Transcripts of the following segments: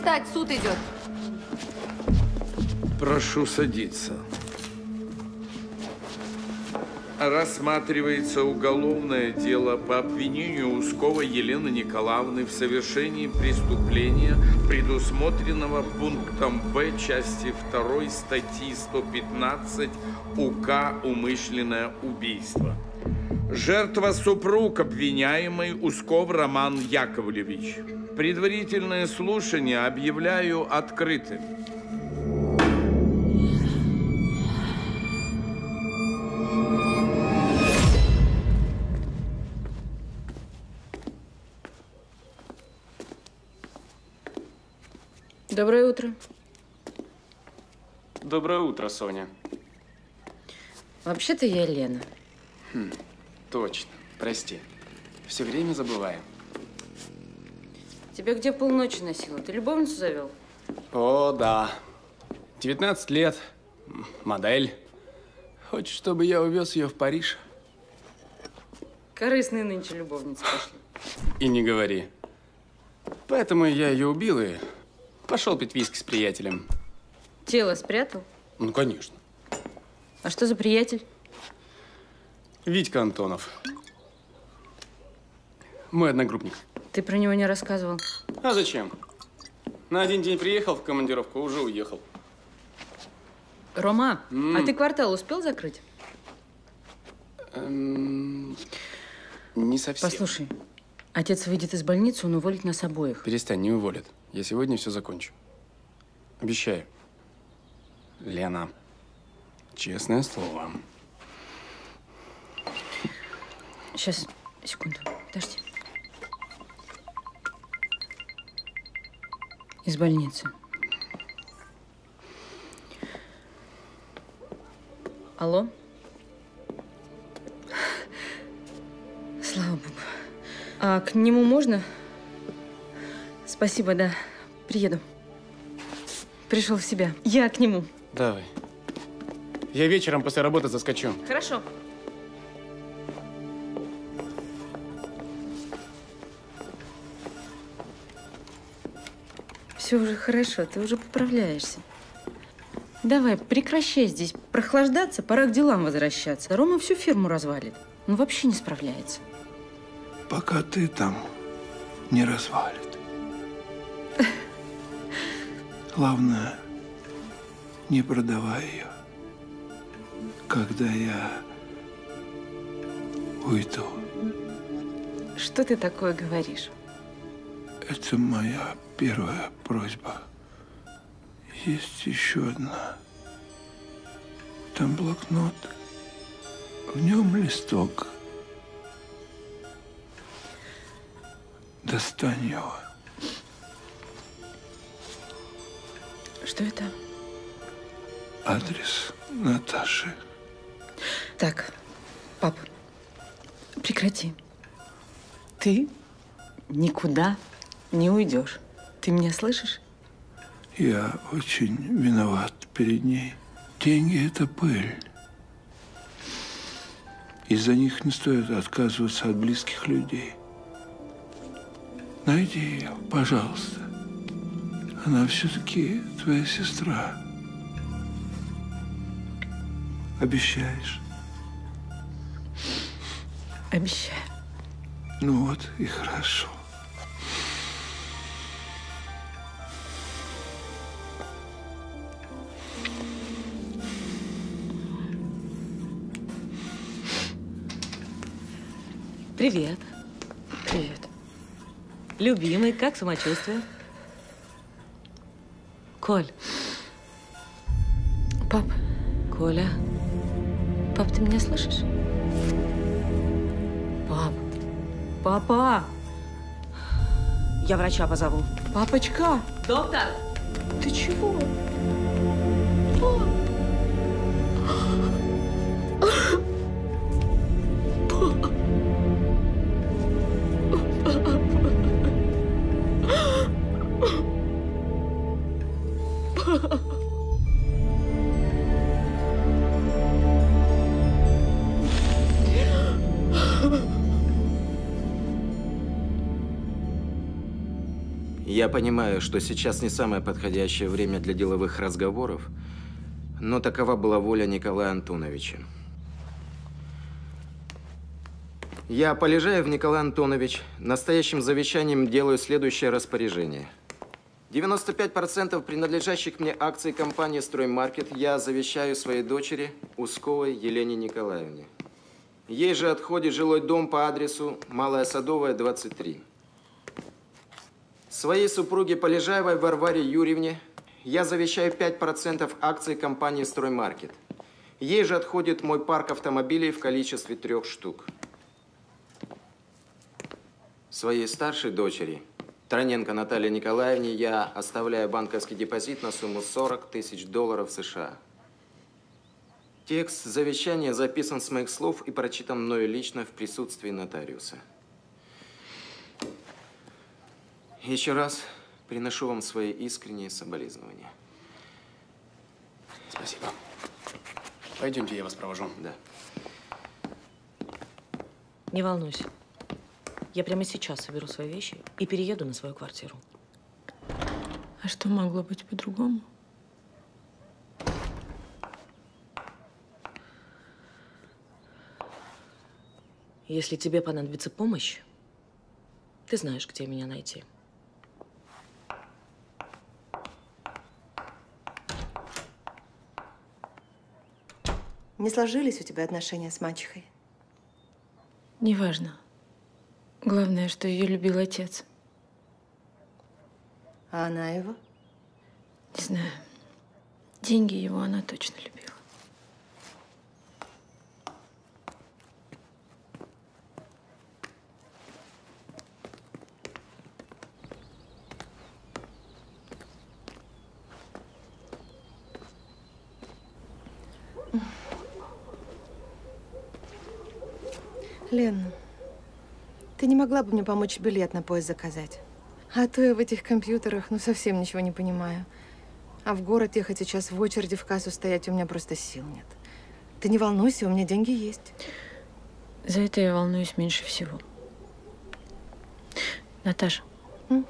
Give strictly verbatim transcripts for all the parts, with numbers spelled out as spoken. встать, суд идет. Прошу садиться. Рассматривается уголовное дело по обвинению Ускова Елены Николаевны в совершении преступления, предусмотренного пунктом Б части второй статьи сто пятнадцать У К «Умышленное убийство». Жертва супруг обвиняемый Усков Роман Яковлевич. Предварительное слушание объявляю открытым. Доброе утро. Доброе утро, Соня. Вообще-то я Лена. Хм, точно. Прости. Все время забываю. Тебя где полночи носило? Ты любовницу завел? О, да. девятнадцать лет. Модель. Хочешь, чтобы я увез ее в Париж? Корыстные нынче любовницы пошли. И не говори. Поэтому я ее убил и... Пошел пить виски с приятелем. Тело спрятал? Ну, конечно. А что за приятель? Витька Антонов. Мой одногруппник. Ты про него не рассказывал? А зачем? На один день приехал в командировку, уже уехал. Рома, М -м. а ты квартал успел закрыть? Эм, не совсем. Послушай, отец выйдет из больницы, он уволит нас обоих. Перестань, не уволит. Я сегодня все закончу. Обещаю. Лена, честное слово. Сейчас, секунду, подожди. Из больницы. Алло? Слава Богу. А к нему можно? Спасибо, да. Приеду. Пришел в себя. Я к нему. Давай. Я вечером после работы заскочу. Хорошо. Все уже хорошо, ты уже поправляешься. Давай, прекращай здесь прохлаждаться, пора к делам возвращаться. Рома всю фирму развалит. Он вообще не справляется. Пока ты там, не развалит. Главное, не продавай ее, когда я уйду. Что ты такое говоришь? Это моя первая просьба. Есть еще одна. Там блокнот, в нем листок. Достань его. Что это? Адрес Наташи. Так, пап, прекрати. Ты никуда не уйдешь. Ты меня слышишь? Я очень виноват перед ней. Деньги – это пыль. Из-за них не стоит отказываться от близких людей. Найди ее, пожалуйста. Она все-таки твоя сестра. Обещаешь? Обещаю. Ну вот и хорошо. Привет. Привет. Любимый, как самочувствие? Коль. Пап. Коля. Пап, ты меня слышишь? Пап. Папа. Я врача позову. Папочка. Доктор. Ты чего? Пап. Я понимаю, что сейчас не самое подходящее время для деловых разговоров, но такова была воля Николая Антоновича. Я, Полежаев Николай Антонович, настоящим завещанием делаю следующее распоряжение. девяносто пять процентов принадлежащих мне акций компании «Строймаркет» я завещаю своей дочери Усковой Елене Николаевне. Ей же отходит жилой дом по адресу Малая Садовая, двадцать три. Своей супруге Полежаевой Варваре Юрьевне я завещаю пять процентов акций компании «Строймаркет». Ей же отходит мой парк автомобилей в количестве трех штук. Своей старшей дочери, Троненко Наталье Николаевне, я оставляю банковский депозит на сумму сорок тысяч долларов США. Текст завещания записан с моих слов и прочитан мною лично в присутствии нотариуса. Еще раз приношу вам свои искренние соболезнования. Спасибо. Пойдемте, я вас провожу. Да. Не волнуйся. Я прямо сейчас соберу свои вещи и перееду на свою квартиру. А что могло быть по-другому? Если тебе понадобится помощь, ты знаешь, где меня найти. Не сложились у тебя отношения с мачехой? Неважно. Главное, что ее любил отец. А она его? Не знаю. Деньги его она точно любила. Лена. Ты не могла бы мне помочь билет на поезд заказать? А то я в этих компьютерах, ну, совсем ничего не понимаю. А в город ехать сейчас в очереди в кассу стоять у меня просто сил нет. Ты не волнуйся, у меня деньги есть. За это я волнуюсь меньше всего. Наташа. М?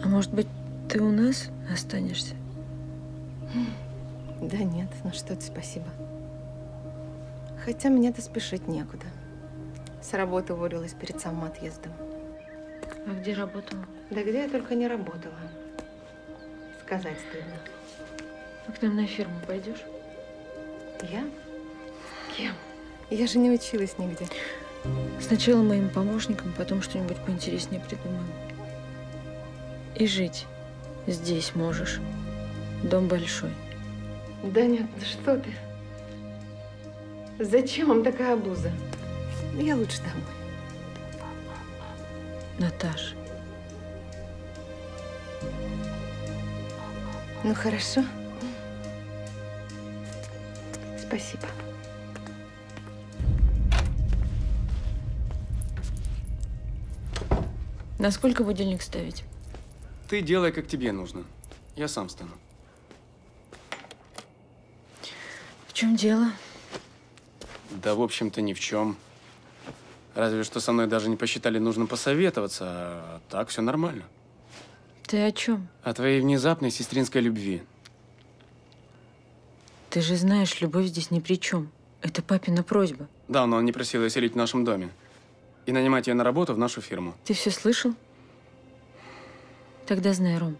А может быть, ты у нас останешься? Да нет, ну что ты, спасибо. Хотя мне-то спешить некуда. С работы уволилась перед самым отъездом. А где работала? Да где я только не работала. Сказать стыдно. А к нам на фирму пойдешь? Я? Кем? Я же не училась нигде. Сначала моим помощником, потом что-нибудь поинтереснее придумаем. И жить здесь можешь. Дом большой. Да нет, да что ты? Зачем вам такая обуза? Я лучше домой. Наташа. Ну, хорошо. Спасибо. На сколько будильник ставить? Ты делай, как тебе нужно. Я сам стану. В чем дело? Да, в общем-то, ни в чем. Разве что со мной даже не посчитали нужно посоветоваться, а так все нормально. Ты о чем? О твоей внезапной сестринской любви. Ты же знаешь, любовь здесь ни при чем. Это папина просьба. Да, но он не просил ее селить в нашем доме и нанимать ее на работу в нашу фирму. Ты все слышал? Тогда знай, Ром.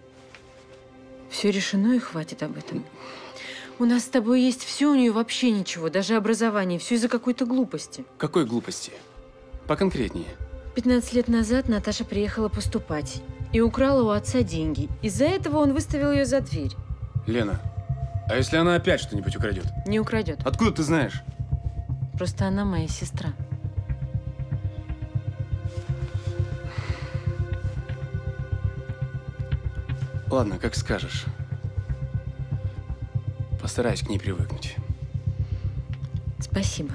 Все решено и хватит об этом. У нас с тобой есть все, у нее вообще ничего, даже образование. Все из-за какой-то глупости. Какой глупости? Поконкретнее. пятнадцать лет назад Наташа приехала поступать и украла у отца деньги. Из-за этого он выставил ее за дверь. Лена, а если она опять что-нибудь украдет? Не украдет. Откуда ты знаешь? Просто она моя сестра. Ладно, как скажешь. Постараюсь к ней привыкнуть. Спасибо.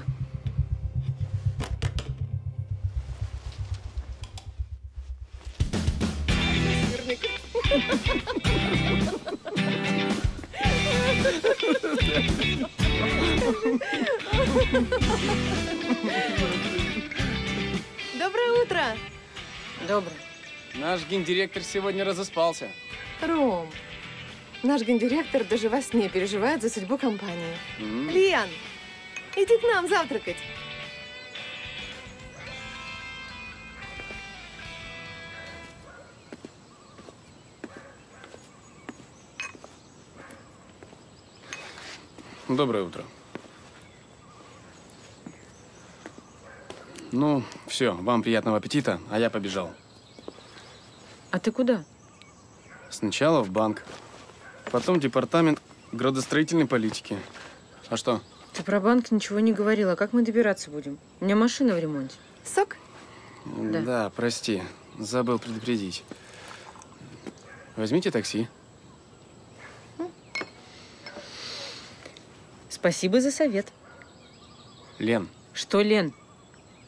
Доброе утро! Добрый. Наш гендиректор сегодня разоспался. Ром, наш гендиректор даже во сне переживает за судьбу компании. Mm-hmm. Лен, иди к нам завтракать. Доброе утро. Ну, все, вам приятного аппетита, а я побежал. А ты куда? Сначала в банк, потом департамент градостроительной политики. А что? Ты про банк ничего не говорила. Как мы добираться будем? У меня машина в ремонте. Сок? Да, да, прости, забыл предупредить. Возьмите такси. Спасибо за совет. Лен. Что, Лен?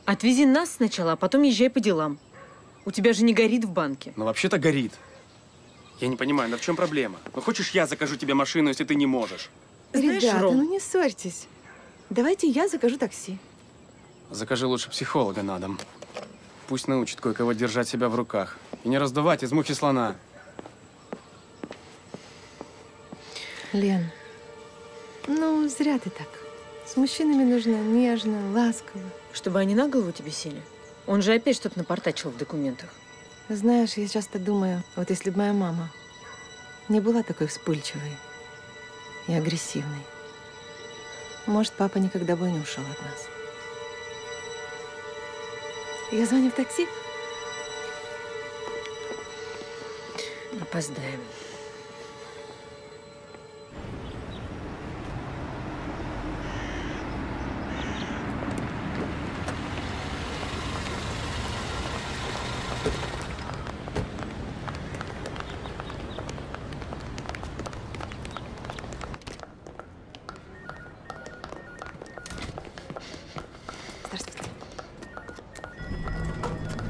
Отвези нас сначала, а потом езжай по делам. У тебя же не горит в банке. Ну, вообще-то горит. Я не понимаю, но в чем проблема? Ну, хочешь, я закажу тебе машину, если ты не можешь? Знаешь, ребята, Ром, ну не ссорьтесь. Давайте я закажу такси. Закажи лучше психолога на дом. Пусть научит кое-кого держать себя в руках. И не раздувать из мухи слона. Лен. Ну, зря ты так. С мужчинами нужно нежно, ласково. Чтобы они на голову тебе сели? Он же опять что-то напортачил в документах. Знаешь, я часто думаю, вот если бы моя мама не была такой вспыльчивой и агрессивной, может, папа никогда бы не ушел от нас. Я звоню в такси. Опоздаем.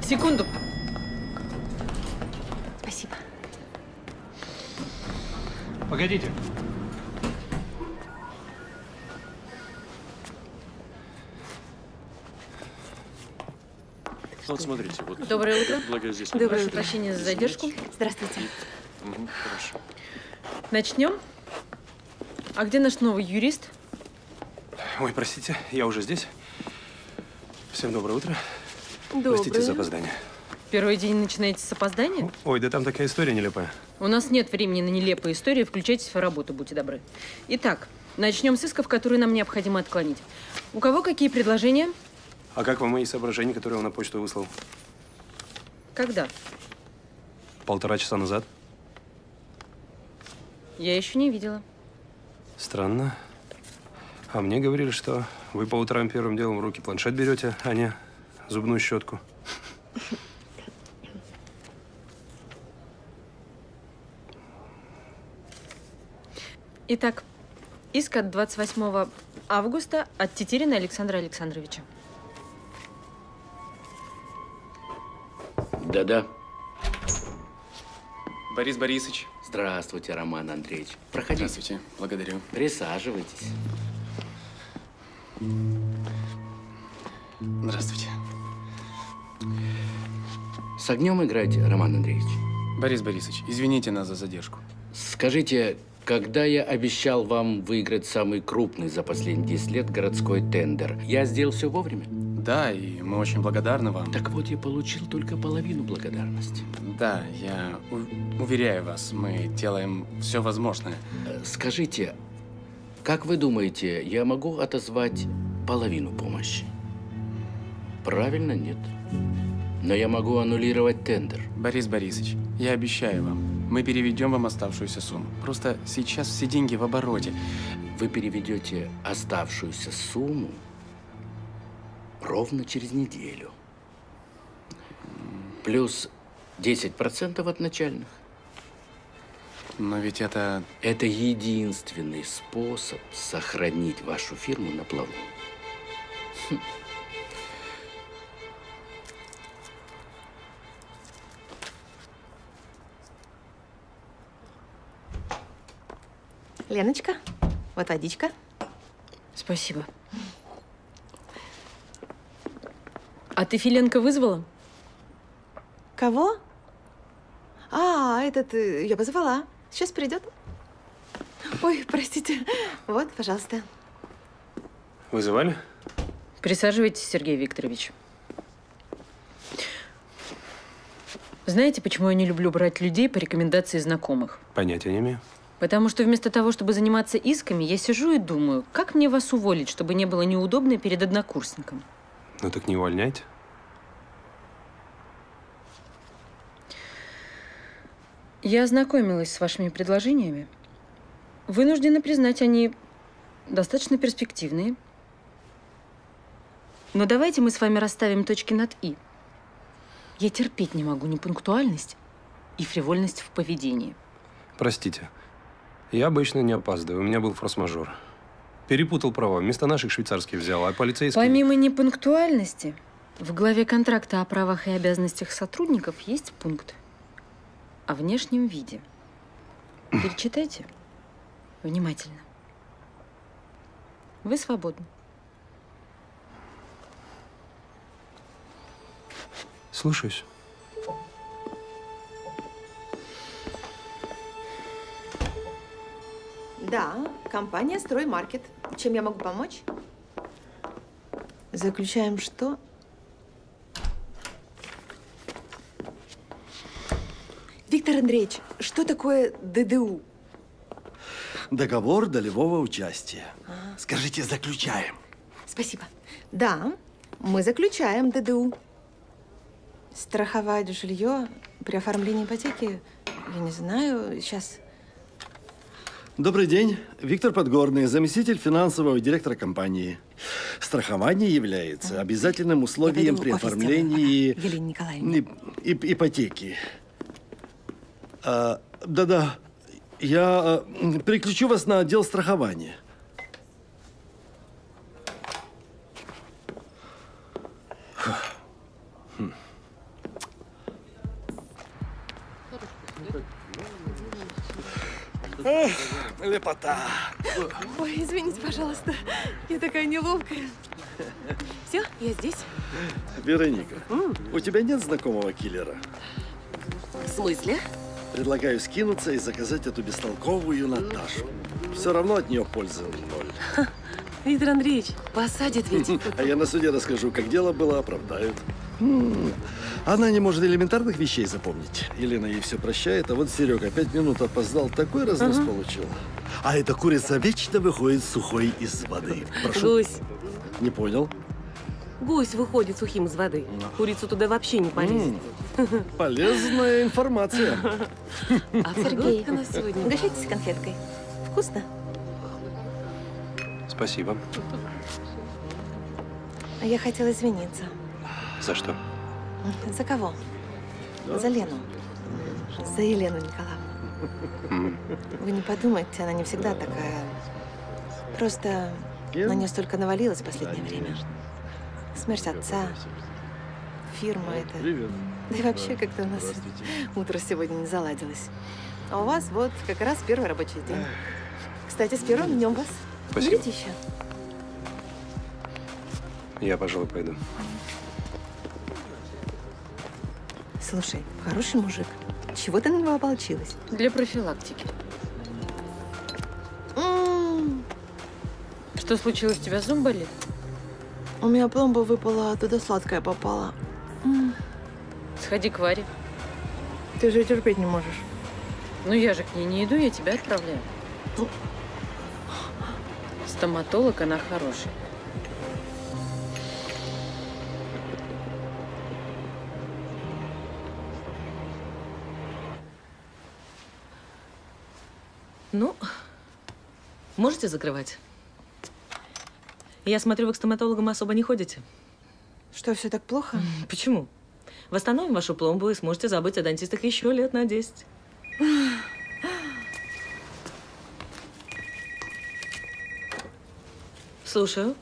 Секунду. Спасибо. Погодите. Вот смотрите. Вот. Доброе утро. Благодарю здесь. Доброе утро. Прощения за задержку. Здравствуйте. Угу, хорошо. Начнем. А где наш новый юрист? Ой, простите, я уже здесь. Всем доброе утро. Доброе. Простите за опоздание. Первый день начинаете с опоздания? Ой, да там такая история нелепая. У нас нет времени на нелепые истории. Включайтесь в работу, будьте добры. Итак, начнем с исков, которые нам необходимо отклонить. У кого какие предложения? А как вам мои соображения, которые он на почту выслал? Когда? Полтора часа назад. Я еще не видела. Странно. А мне говорили, что вы по утрам первым делом в руки планшет берете, а не зубную щетку. Итак, иск от двадцать восьмого августа от Тетерина Александра Александровича. Да-да. Борис Борисович. Здравствуйте, Роман Андреевич. Проходите. Здравствуйте. Благодарю. Присаживайтесь. Здравствуйте. С огнем играть, Роман Андреевич. Борис Борисович, извините нас за задержку. Скажите, когда я обещал вам выиграть самый крупный за последние десять лет городской тендер, я сделал все вовремя? Да, и мы очень благодарны вам. Так вот, я получил только половину благодарности. Да, я уверяю вас, мы делаем все возможное. Скажите, как вы думаете, я могу отозвать половину помощи? Правильно, нет. Но я могу аннулировать тендер. Борис Борисович, я обещаю вам, мы переведем вам оставшуюся сумму. Просто сейчас все деньги в обороте. Вы переведете оставшуюся сумму ровно через неделю. Плюс десять процентов от начальных. Но ведь это… Это единственный способ сохранить вашу фирму на плаву. Хм. Леночка, вот водичка. Спасибо. А ты Филенко вызвала? Кого? А, этот, я позвала. Сейчас придет. Ой, простите. Вот, пожалуйста. Вызывали? Присаживайтесь, Сергей Викторович. Знаете, почему я не люблю брать людей по рекомендации знакомых? Понятия не имею. Потому что вместо того, чтобы заниматься исками, я сижу и думаю, как мне вас уволить, чтобы не было неудобно перед однокурсником. Ну так не увольняйте. Я ознакомилась с вашими предложениями. Вынуждена признать, они достаточно перспективные. Но давайте мы с вами расставим точки над «и». Я терпеть не могу непунктуальность и фривольность в поведении. Простите, я обычно не опаздываю, у меня был форс-мажор. Перепутал права, вместо наших швейцарских взял, а полицейские… Помимо непунктуальности, в главе контракта о правах и обязанностях сотрудников есть пункт о внешнем виде. Перечитайте внимательно. Вы свободны. Слушаюсь. Да, компания «Строймаркет». Чем я могу помочь? Заключаем что? Виктор Андреевич, что такое ДДУ? Договор долевого участия. А. Скажите, заключаем. Спасибо. Да, мы заключаем ДДУ. Страховать жилье при оформлении ипотеки, я не знаю, сейчас… Добрый день. Виктор Подгорный, заместитель финансового директора компании. Страхование является а. обязательным условием при оформлении и, и, ипотеки. Да-да, я переключу вас на отдел страхования. Эх, лепота. Ой, извините, пожалуйста. Я такая неловкая. Все, я здесь. Вероника, у тебя нет знакомого киллера? В смысле? Предлагаю скинуться и заказать эту бестолковую Наташу. Все равно от нее пользы ноль. Ха, Виктор Андреевич, посадят ведь. А я на суде расскажу, как дело было, оправдают. Она не может элементарных вещей запомнить. Елена ей все прощает, а вот Серега пять минут опоздал, такой разнос ага. получил. А эта курица вечно выходит сухой из воды. Прошу. Гусь. Не понял? Гусь выходит сухим из воды. А. Курицу туда вообще не полезет. М-м. Полезная информация. А Сергей, угощайтесь конфеткой. Вкусно? Спасибо. А я хотела извиниться. За что? За кого? Да. За Лену. За Елену Николаевну. Вы не подумайте, она не всегда такая. Просто на нее столько навалилось в последнее время. Смерть отца, фирма это. Да и вообще как-то у нас утро сегодня не заладилось. А у вас вот как раз первый рабочий день. Кстати, с первым днем вас. Спасибо. Берите еще. Я, пожалуй, пойду. Слушай, хороший мужик. Чего ты на него ополчилась? Для профилактики. Mm. Что случилось? У тебя зуб болит? У меня пломба выпала, а туда сладкая попала. Mm. Сходи к Варе. Ты же терпеть не можешь. Ну я же к ней не иду, я тебя отправляю. Mm. Стоматолог, она хорошая. Ну, можете закрывать? Я смотрю, вы к стоматологам особо не ходите. Что, все так плохо? Почему? Восстановим вашу пломбу и сможете забыть о дантистах еще лет на десять. Слушаю.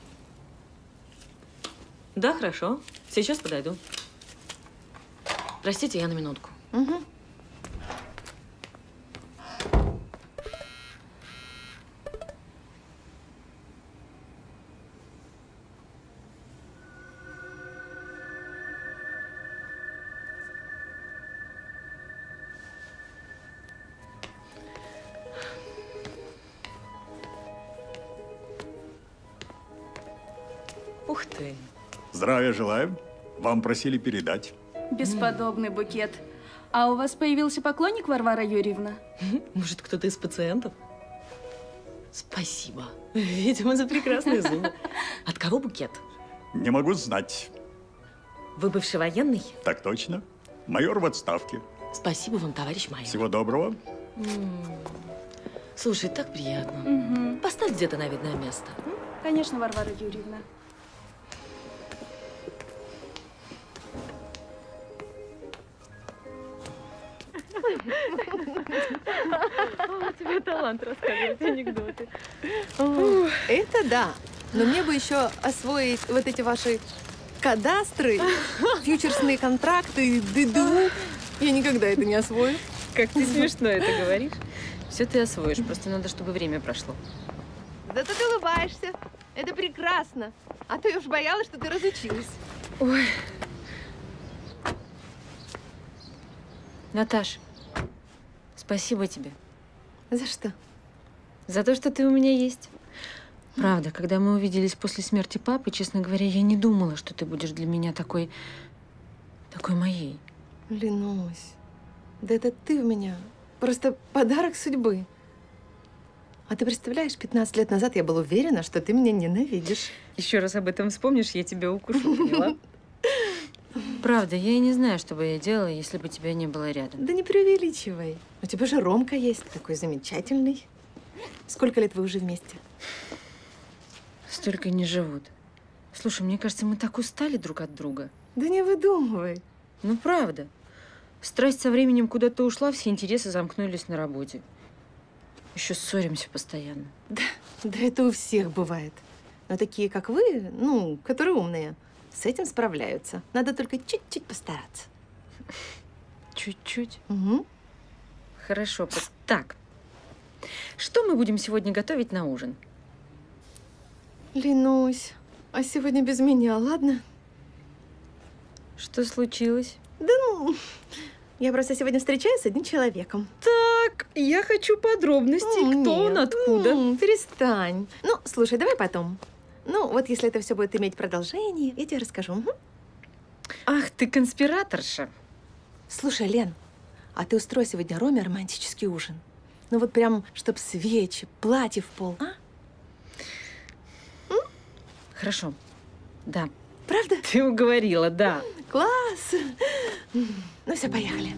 Да, хорошо. Сейчас подойду. Простите, я на минутку. Угу. Ух ты. Здравия желаю. Вам просили передать. Бесподобный букет. А у вас появился поклонник, Варвара Юрьевна? Может, кто-то из пациентов? Спасибо. Видимо, за прекрасные зубы. От кого букет? Не могу знать. Вы бывший военный? Так точно. Майор в отставке. Спасибо вам, товарищ майор. Всего доброго. Слушай, так приятно. Угу. Поставь где-то на видное место. Конечно, Варвара Юрьевна. У тебя талант рассказывать анекдоты. Это да. Но мне бы еще освоить вот эти ваши кадастры, фьючерсные контракты, ДДУ. Я никогда это не освою. Как ты смешно это говоришь. Все ты освоишь, просто надо, чтобы время прошло. Зато ты улыбаешься. Это прекрасно. А ты уж боялась, что ты разучилась. Ой. Наташ, спасибо тебе. За что? За то, что ты у меня есть. Правда, когда мы увиделись после смерти папы, честно говоря, я не думала, что ты будешь для меня такой, такой моей. Ленусь, да это ты у меня просто подарок судьбы. А ты представляешь, пятнадцать лет назад я была уверена, что ты меня ненавидишь. Еще раз об этом вспомнишь, я тебя укушу, поняла? Правда, я и не знаю, что бы я делала, если бы тебя не было рядом. Да не преувеличивай. У тебя же Ромка есть, такой замечательный. Сколько лет вы уже вместе? Столько не живут. Слушай, мне кажется, мы так устали друг от друга. Да не выдумывай. Ну, правда. Страсть со временем куда-то ушла, все интересы замкнулись на работе. Еще ссоримся постоянно. Да, да это у всех бывает. Но такие, как вы, ну, которые умные, с этим справляются. Надо только чуть-чуть постараться. Чуть-чуть? Угу. Хорошо. Так. Что мы будем сегодня готовить на ужин? Ленусь, а сегодня без меня, ладно? Что случилось? Да ну, я просто сегодня встречаюсь с одним человеком. Так, я хочу подробностей. Ну, кто нет. он, откуда? Ну, перестань. Ну, слушай, давай потом. Ну, вот если это все будет иметь продолжение, я тебе расскажу. Угу. Ах, ты конспираторша. Слушай, Лен, а ты устрой сегодня Роме романтический ужин. Ну вот прям, чтоб свечи, платье в пол, а? М? Хорошо, да. Правда? Ты уговорила, да. Класс! Ну все, поехали.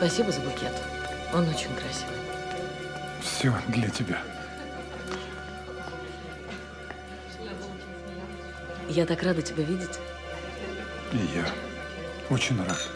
Спасибо за букет. Он очень красивый. Все для тебя. Я так рада тебя видеть. И я очень рад.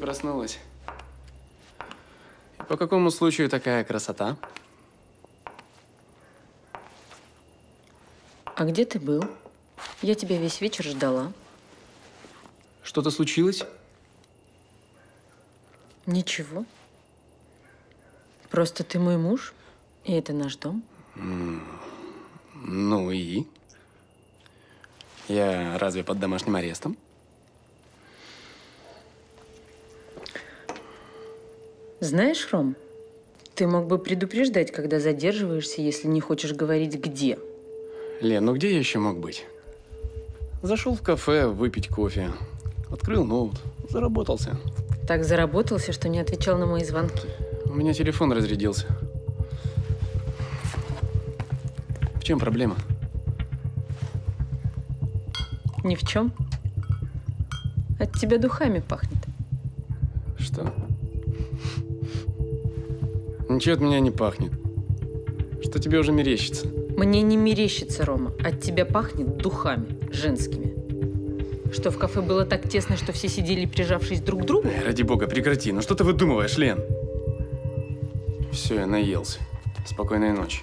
Проснулась. По какому случаю такая красота? А где ты был? Я тебя весь вечер ждала. Что-то случилось? Ничего. Просто ты мой муж, и это наш дом. Mm. Ну и? Я разве под домашним арестом? Знаешь, Ром, ты мог бы предупреждать, когда задерживаешься, если не хочешь говорить, где. Лен, ну где я еще мог быть? Зашел в кафе выпить кофе, открыл ноут, заработался. Так заработался, что не отвечал на мои звонки. У меня телефон разрядился. В чем проблема? Ни в чем. От тебя духами пахнет. Что? Ничего от меня не пахнет. Что тебе уже мерещится? Мне не мерещится, Рома. От тебя пахнет духами женскими. Что, в кафе было так тесно, что все сидели, прижавшись друг к другу? Эй, ради бога, прекрати. Ну что ты выдумываешь, Лен? Все, я наелся. Спокойной ночи.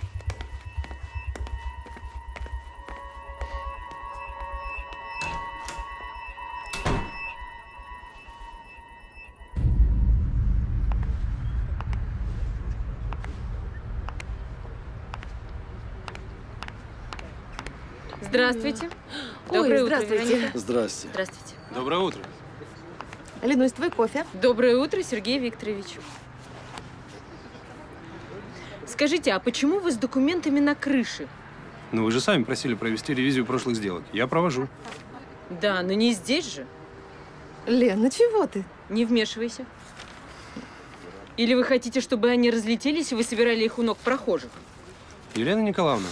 Здравствуйте. Доброе Ой, здравствуйте. утро, Вероника. Здравствуйте. Здравствуйте. Доброе утро. Ленусь, твой кофе. Доброе утро, Сергей Викторович. Скажите, а почему вы с документами на крыше? Ну, вы же сами просили провести ревизию прошлых сделок. Я провожу. Да, но не здесь же. Лен, ну чего ты? Не вмешивайся. Или вы хотите, чтобы они разлетелись, и вы собирали их у ног прохожих? Елена Николаевна,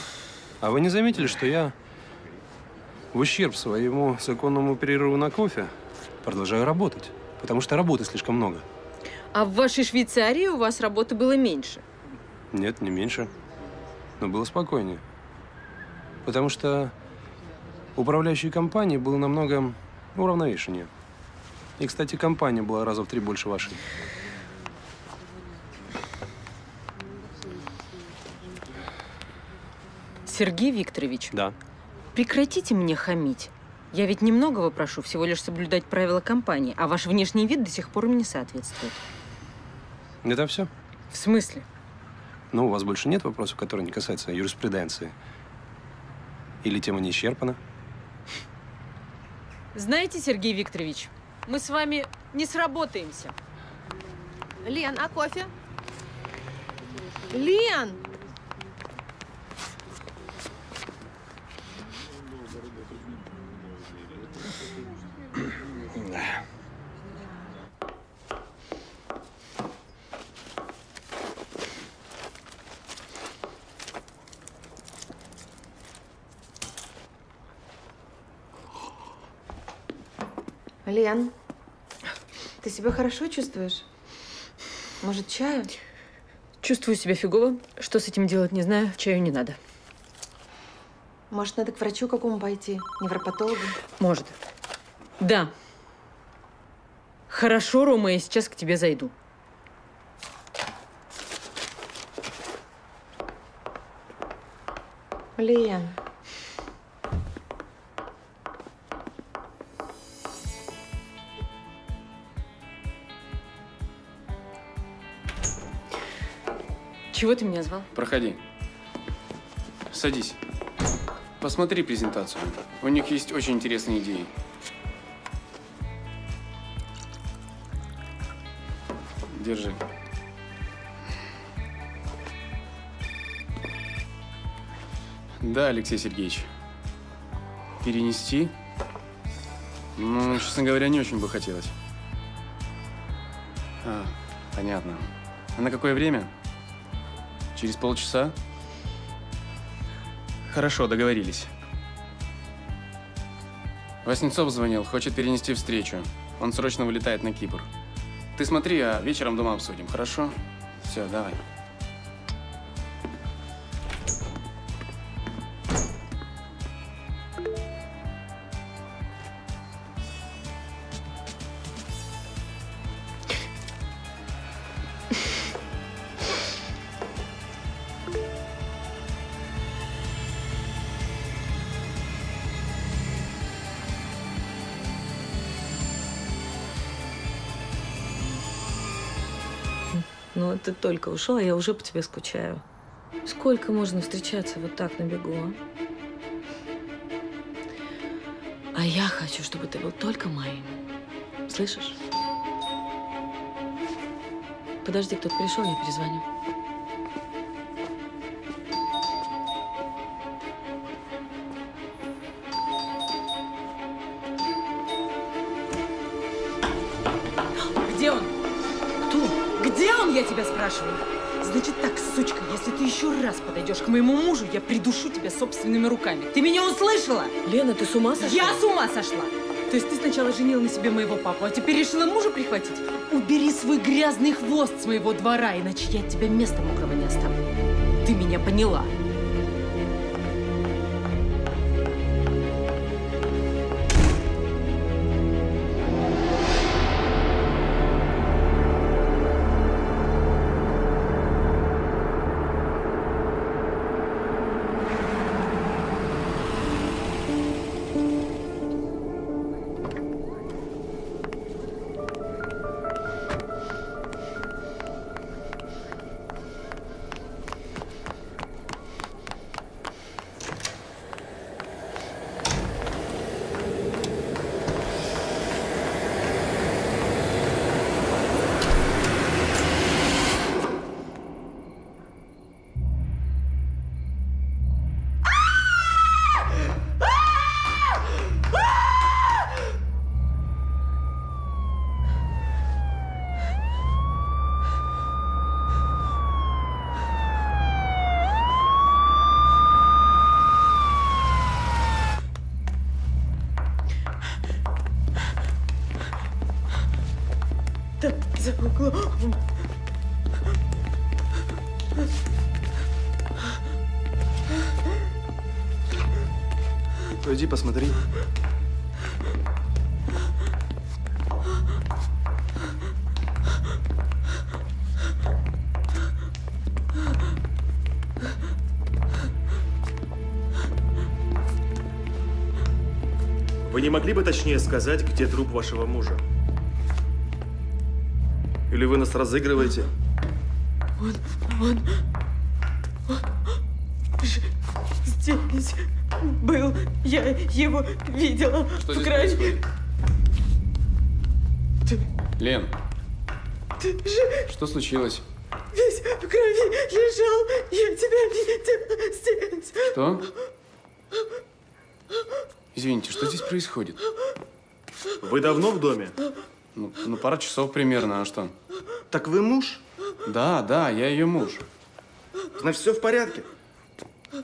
а вы не заметили, что я... в ущерб своему законному перерыву на кофе продолжаю работать, потому что работы слишком много. А в вашей Швейцарии у вас работы было меньше? Нет, не меньше, но было спокойнее, потому что управляющей компании было намного уравновешеннее. И, кстати, компания была раза в три больше вашей. Сергей Викторович? Да. Прекратите мне хамить. Я ведь немногого прошу, всего лишь соблюдать правила компании, а ваш внешний вид до сих пор мне соответствует. Это все? В смысле? Ну, у вас больше нет вопросов, которые не касаются юриспруденции? Или тема не исчерпана? Знаете, Сергей Викторович, мы с вами не сработаемся. Лен, а кофе? Лен! Лен, ты себя хорошо чувствуешь? Может, чаю? Чувствую себя фигово. Что с этим делать, не знаю. Чаю не надо. Может, надо к врачу какому пойти? Невропатологу? Может. Да. Хорошо, Рома, я сейчас к тебе зайду. Лен. Чего ты меня звал? Проходи. Садись. Посмотри презентацию. У них есть очень интересные идеи. Держи. Да, Алексей Сергеевич. Перенести? Ну, честно говоря, не очень бы хотелось. А, понятно. А на какое время? Через полчаса? Хорошо, договорились. Васнецов звонил, хочет перенести встречу. Он срочно вылетает на Кипр. Ты смотри, а вечером дома обсудим, хорошо? Все, давай. но ты только ушел, а я уже по тебе скучаю. Сколько можно встречаться вот так на бегу? А я хочу, чтобы ты был только моим. Слышишь? Подожди, кто-то пришел, я перезвоню. Где он? Кто? Где он, я тебя спрашиваю? Значит так, сучка, если ты еще раз подойдешь к моему мужу, я придушу тебя собственными руками. Ты меня услышала? Лена, ты с ума сошла? Я с ума сошла! То есть ты сначала женила на себе моего папу, а теперь решила мужа прихватить? Убери свой грязный хвост с моего двора, иначе я от тебя места мокрого не оставлю. Ты меня поняла? Иди посмотри. Вы не могли бы точнее сказать, где труп вашего мужа? Или вы нас разыгрываете? Он, он, он здесь был. Я его видела. Что в край. Ты... Лен. Ты же... Что случилось? Весь в крови лежал. Я тебя видела здесь. Что? Извините, что здесь происходит? Вы давно в доме? Ну, ну, пару часов примерно, а что? Так вы муж? Да, да, я ее муж. Значит, все в порядке?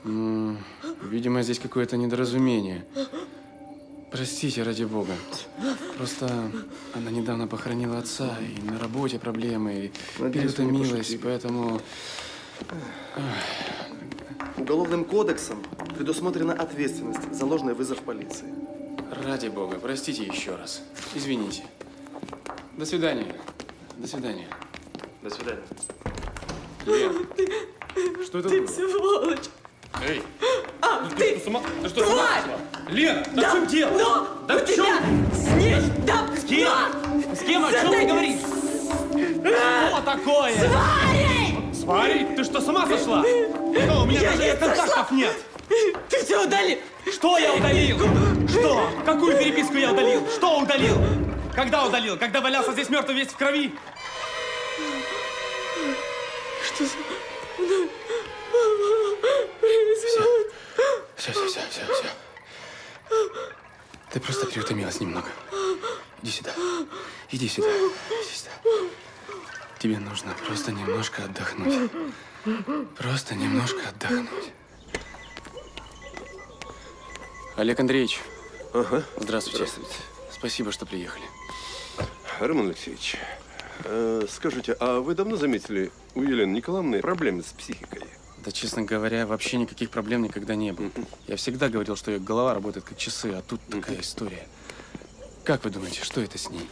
М-м, видимо, здесь какое-то недоразумение. Простите, ради бога. Просто она недавно похоронила отца, и на работе проблемы, и переутомилась, поэтому… Уголовным кодексом предусмотрена ответственность за ложный вызов полиции. Ради бога, простите еще раз. Извините. До свидания. До свидания. До свидания. Лен, ты, что это ты было? Ты сволочь. Эй. А, ты, ты, ты, ты, ты, ты что, тварь! Сама? Лен, да, да в чем дело? Но да в чем? С ней, да, с кем? Да, с кем? О чем ты говоришь? Что такое? С Варей! С Варей? Ты что, с ума сошла? Что, у меня я даже контактов нет. Ты все удалил. Что я удалил? Что? Какую переписку я удалил? Что удалил? Когда удалил? Когда валялся здесь мертвый весь в крови? Что за... Все. Все, все, все, все, все. Ты просто переутомилась немного. Иди сюда. Иди сюда. Иди сюда. Тебе нужно просто немножко отдохнуть. Просто немножко отдохнуть. Олег Андреевич. Ага. Здравствуйте. Здравствуйте. Спасибо, что приехали. Роман Алексеевич, э, скажите, а вы давно заметили у Елены Николаевны проблемы с психикой? Да, честно говоря, вообще никаких проблем никогда не было. Mm-hmm. Я всегда говорил, что ее голова работает как часы, а тут mm-hmm. такая история. Как вы думаете, что это с ней?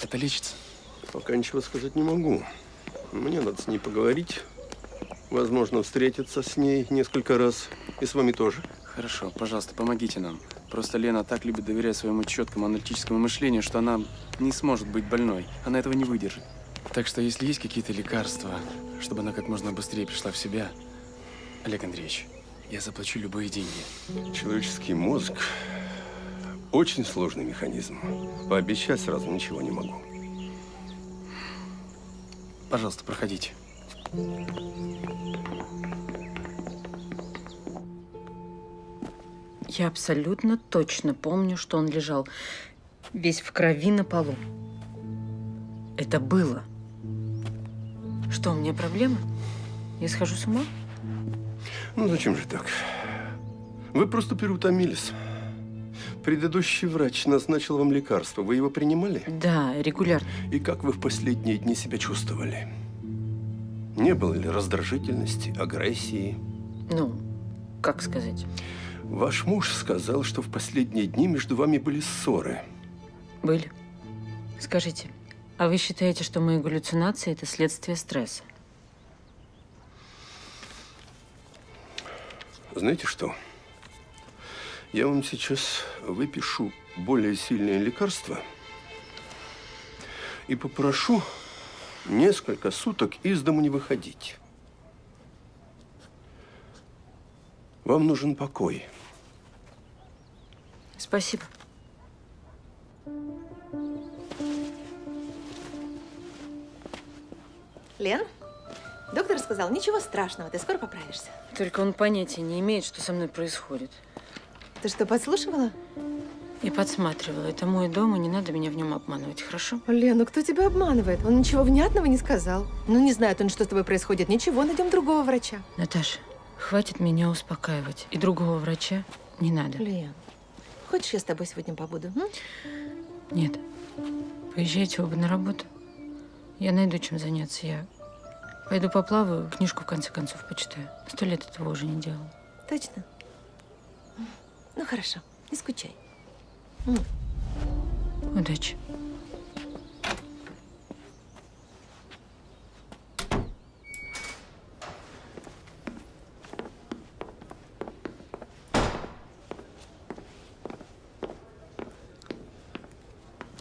Это лечится? Пока ничего сказать не могу. Мне надо с ней поговорить. Возможно, встретиться с ней несколько раз. И с вами тоже. Хорошо, пожалуйста, помогите нам. Просто Лена так любит доверять своему четкому аналитическому мышлению, что она не сможет быть больной. Она этого не выдержит. Так что, если есть какие-то лекарства, чтобы она как можно быстрее пришла в себя, Олег Андреевич, я заплачу любые деньги. Человеческий мозг – очень сложный механизм. Пообещать сразу ничего не могу. Пожалуйста, проходите. Я абсолютно точно помню, что он лежал весь в крови на полу. Это было. Что, у меня проблемы? Я схожу с ума? Ну, зачем же так? Вы просто переутомились. Предыдущий врач назначил вам лекарство. Вы его принимали? Да, регулярно. И как вы в последние дни себя чувствовали? Не было ли раздражительности, агрессии? Ну, как сказать? Ваш муж сказал, что в последние дни между вами были ссоры. Были. Скажите, а вы считаете, что мои галлюцинации – это следствие стресса? Знаете что? Я вам сейчас выпишу более сильное лекарство и попрошу несколько суток из дому не выходить. Вам нужен покой. Спасибо. Лен? Доктор сказал, ничего страшного, ты скоро поправишься. Только он понятия не имеет, что со мной происходит. Ты что, подслушивала? И подсматривала. Это мой дом, и не надо меня в нем обманывать, хорошо? Лен, ну кто тебя обманывает? Он ничего внятного не сказал. Ну не знает он, что с тобой происходит. Ничего, найдем другого врача. Наташа, хватит меня успокаивать. И другого врача не надо. Лен, хочешь, я с тобой сегодня побуду? М? Нет. Поезжайте оба на работу. Я найду, чем заняться. Я... Пойду поплаваю, книжку в конце концов почитаю. Сто лет этого уже не делала. Точно? Ну хорошо, не скучай. Удачи.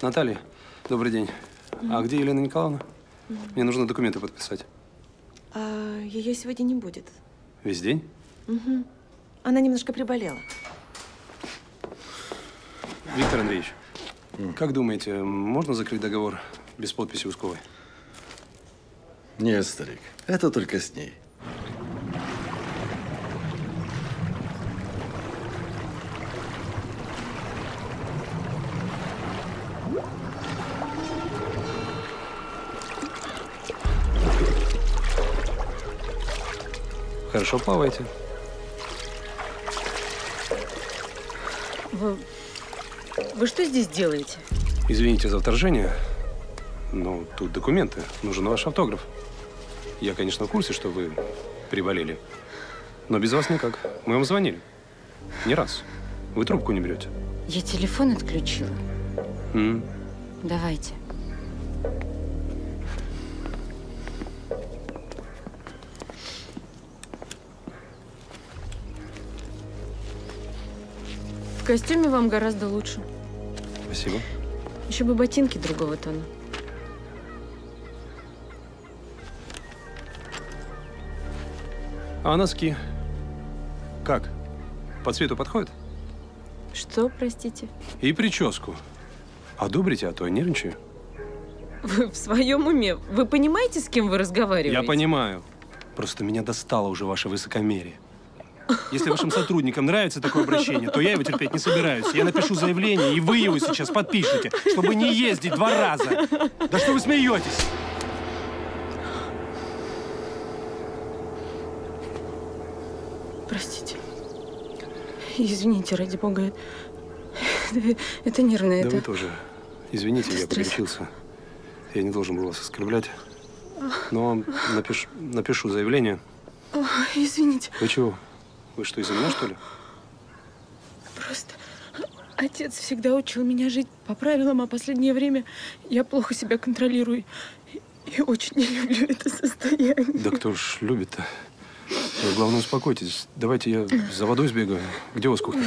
Наталья, добрый день. Mm-hmm. А где Елена Николаевна? Mm-hmm. Мне нужно документы подписать. А, ее сегодня не будет. Весь день? Угу. Она немножко приболела. Виктор Андреевич, mm. как думаете, можно закрыть договор без подписи Усковой? Нет, старик, это только с ней. Хорошо плавайте. Вы... Вы что здесь делаете? Извините за вторжение, но тут документы. Нужен ваш автограф. Я, конечно, в курсе, что вы приболели, но без вас никак. Мы вам звонили. Не раз. Вы трубку не берете. Я телефон отключила. Mm. Давайте. В костюме вам гораздо лучше. Спасибо. Еще бы ботинки другого тона. А носки? Как? По цвету подходят? Что, простите? И прическу. Одобрите, а то я нервничаю. Вы в своем уме? Вы понимаете, с кем вы разговариваете? Я понимаю. Просто меня достало уже ваше высокомерие. Если вашим сотрудникам нравится такое обращение, то я его терпеть не собираюсь. Я напишу заявление, и вы его сейчас подпишете, чтобы не ездить два раза. Да что вы смеетесь? Простите. Извините, ради бога. Это нервное. Да это... вы тоже. Извините, это я погорячился. Я не должен был вас оскорблять. Но напиш... напишу заявление. Ой, извините. Вы чего? Вы что, из меня, что ли? Просто отец всегда учил меня жить по правилам, а последнее время я плохо себя контролирую. И, и очень не люблю это состояние. Да кто ж любит-то? Главное, успокойтесь. Давайте я за водой сбегаю. Где у вас кухня?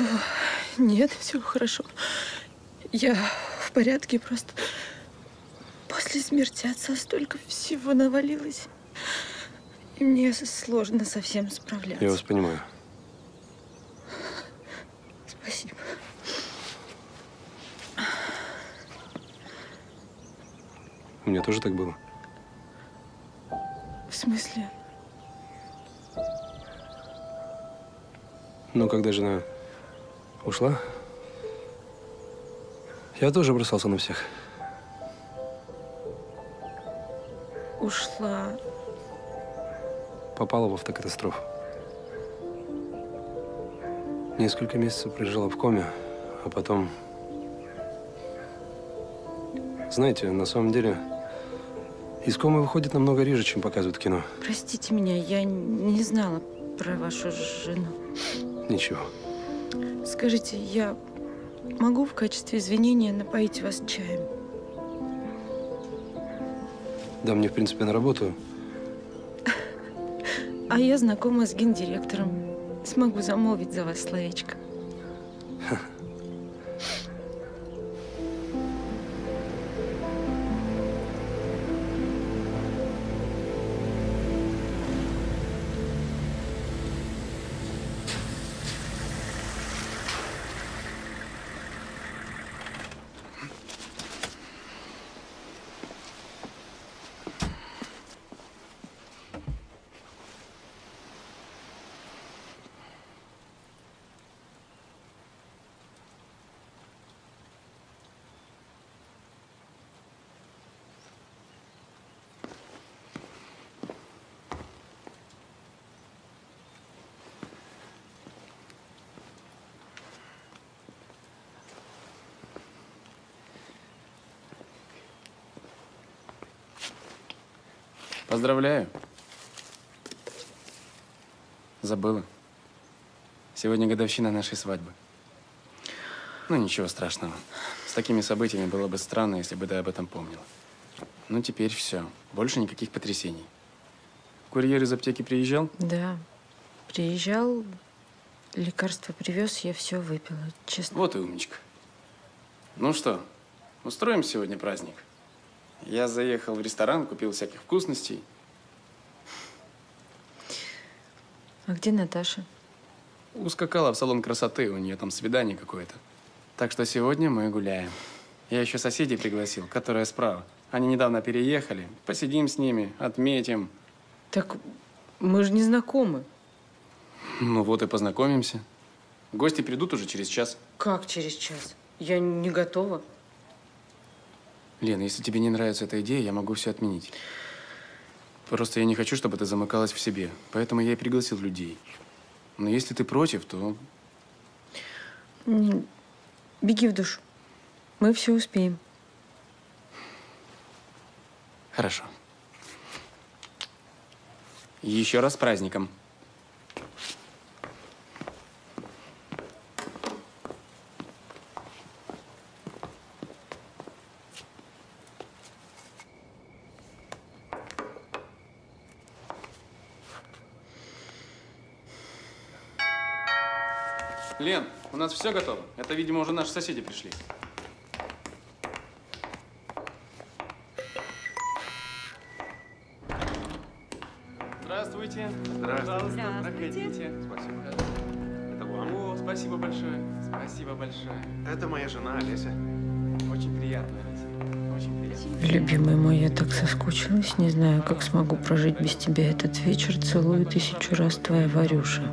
Нет, все хорошо. Я в порядке, просто после После смерти отца столько всего навалилось. И мне сложно со всем справляться. Я вас понимаю. Спасибо. У меня тоже так было. В смысле? Ну, когда жена ушла, я тоже бросался на всех. Ушла. Попала в автокатастрофу. Несколько месяцев прожила в коме, а потом… Знаете, на самом деле, из комы выходит намного реже, чем показывают кино. Простите меня, я не знала про вашу жену. Ничего. Скажите, я могу в качестве извинения напоить вас чаем? Да, мне, в принципе, на работу. А я знакома с гендиректором. Смогу замолвить за вас словечко. Поздравляю. Забыла. Сегодня годовщина нашей свадьбы. Ну, ничего страшного. С такими событиями было бы странно, если бы ты об этом помнила. Ну, теперь все. Больше никаких потрясений. Курьер из аптеки приезжал? Да. Приезжал, лекарство привез, я все выпила, честно. Вот и умничка. Ну что, устроим сегодня праздник? Я заехал в ресторан, купил всяких вкусностей. А где Наташа? Ускакала в салон красоты, у нее там свидание какое-то. Так что сегодня мы гуляем. Я еще соседей пригласил, которые справа. Они недавно переехали. Посидим с ними, отметим. Так мы же не знакомы. Ну вот и познакомимся. Гости придут уже через час. Как через час? Я не готова. Лен, если тебе не нравится эта идея, я могу все отменить. Просто я не хочу, чтобы ты замыкалась в себе. Поэтому я и пригласил людей. Но если ты против, то… Беги в душ. Мы все успеем. Хорошо. Еще раз с праздником. Лен, у нас все готово. Это, видимо, уже наши соседи пришли. Здравствуйте. Здравствуйте. Здравствуйте. Проходите. Спасибо. Это вам. О, спасибо большое. Спасибо большое. Это моя жена, Олеся. Очень приятно, Олеся. Очень приятно. Любимый мой, я так соскучилась. Не знаю, как смогу прожить без тебя этот вечер. Целую тысячу раз, твоя Варюша.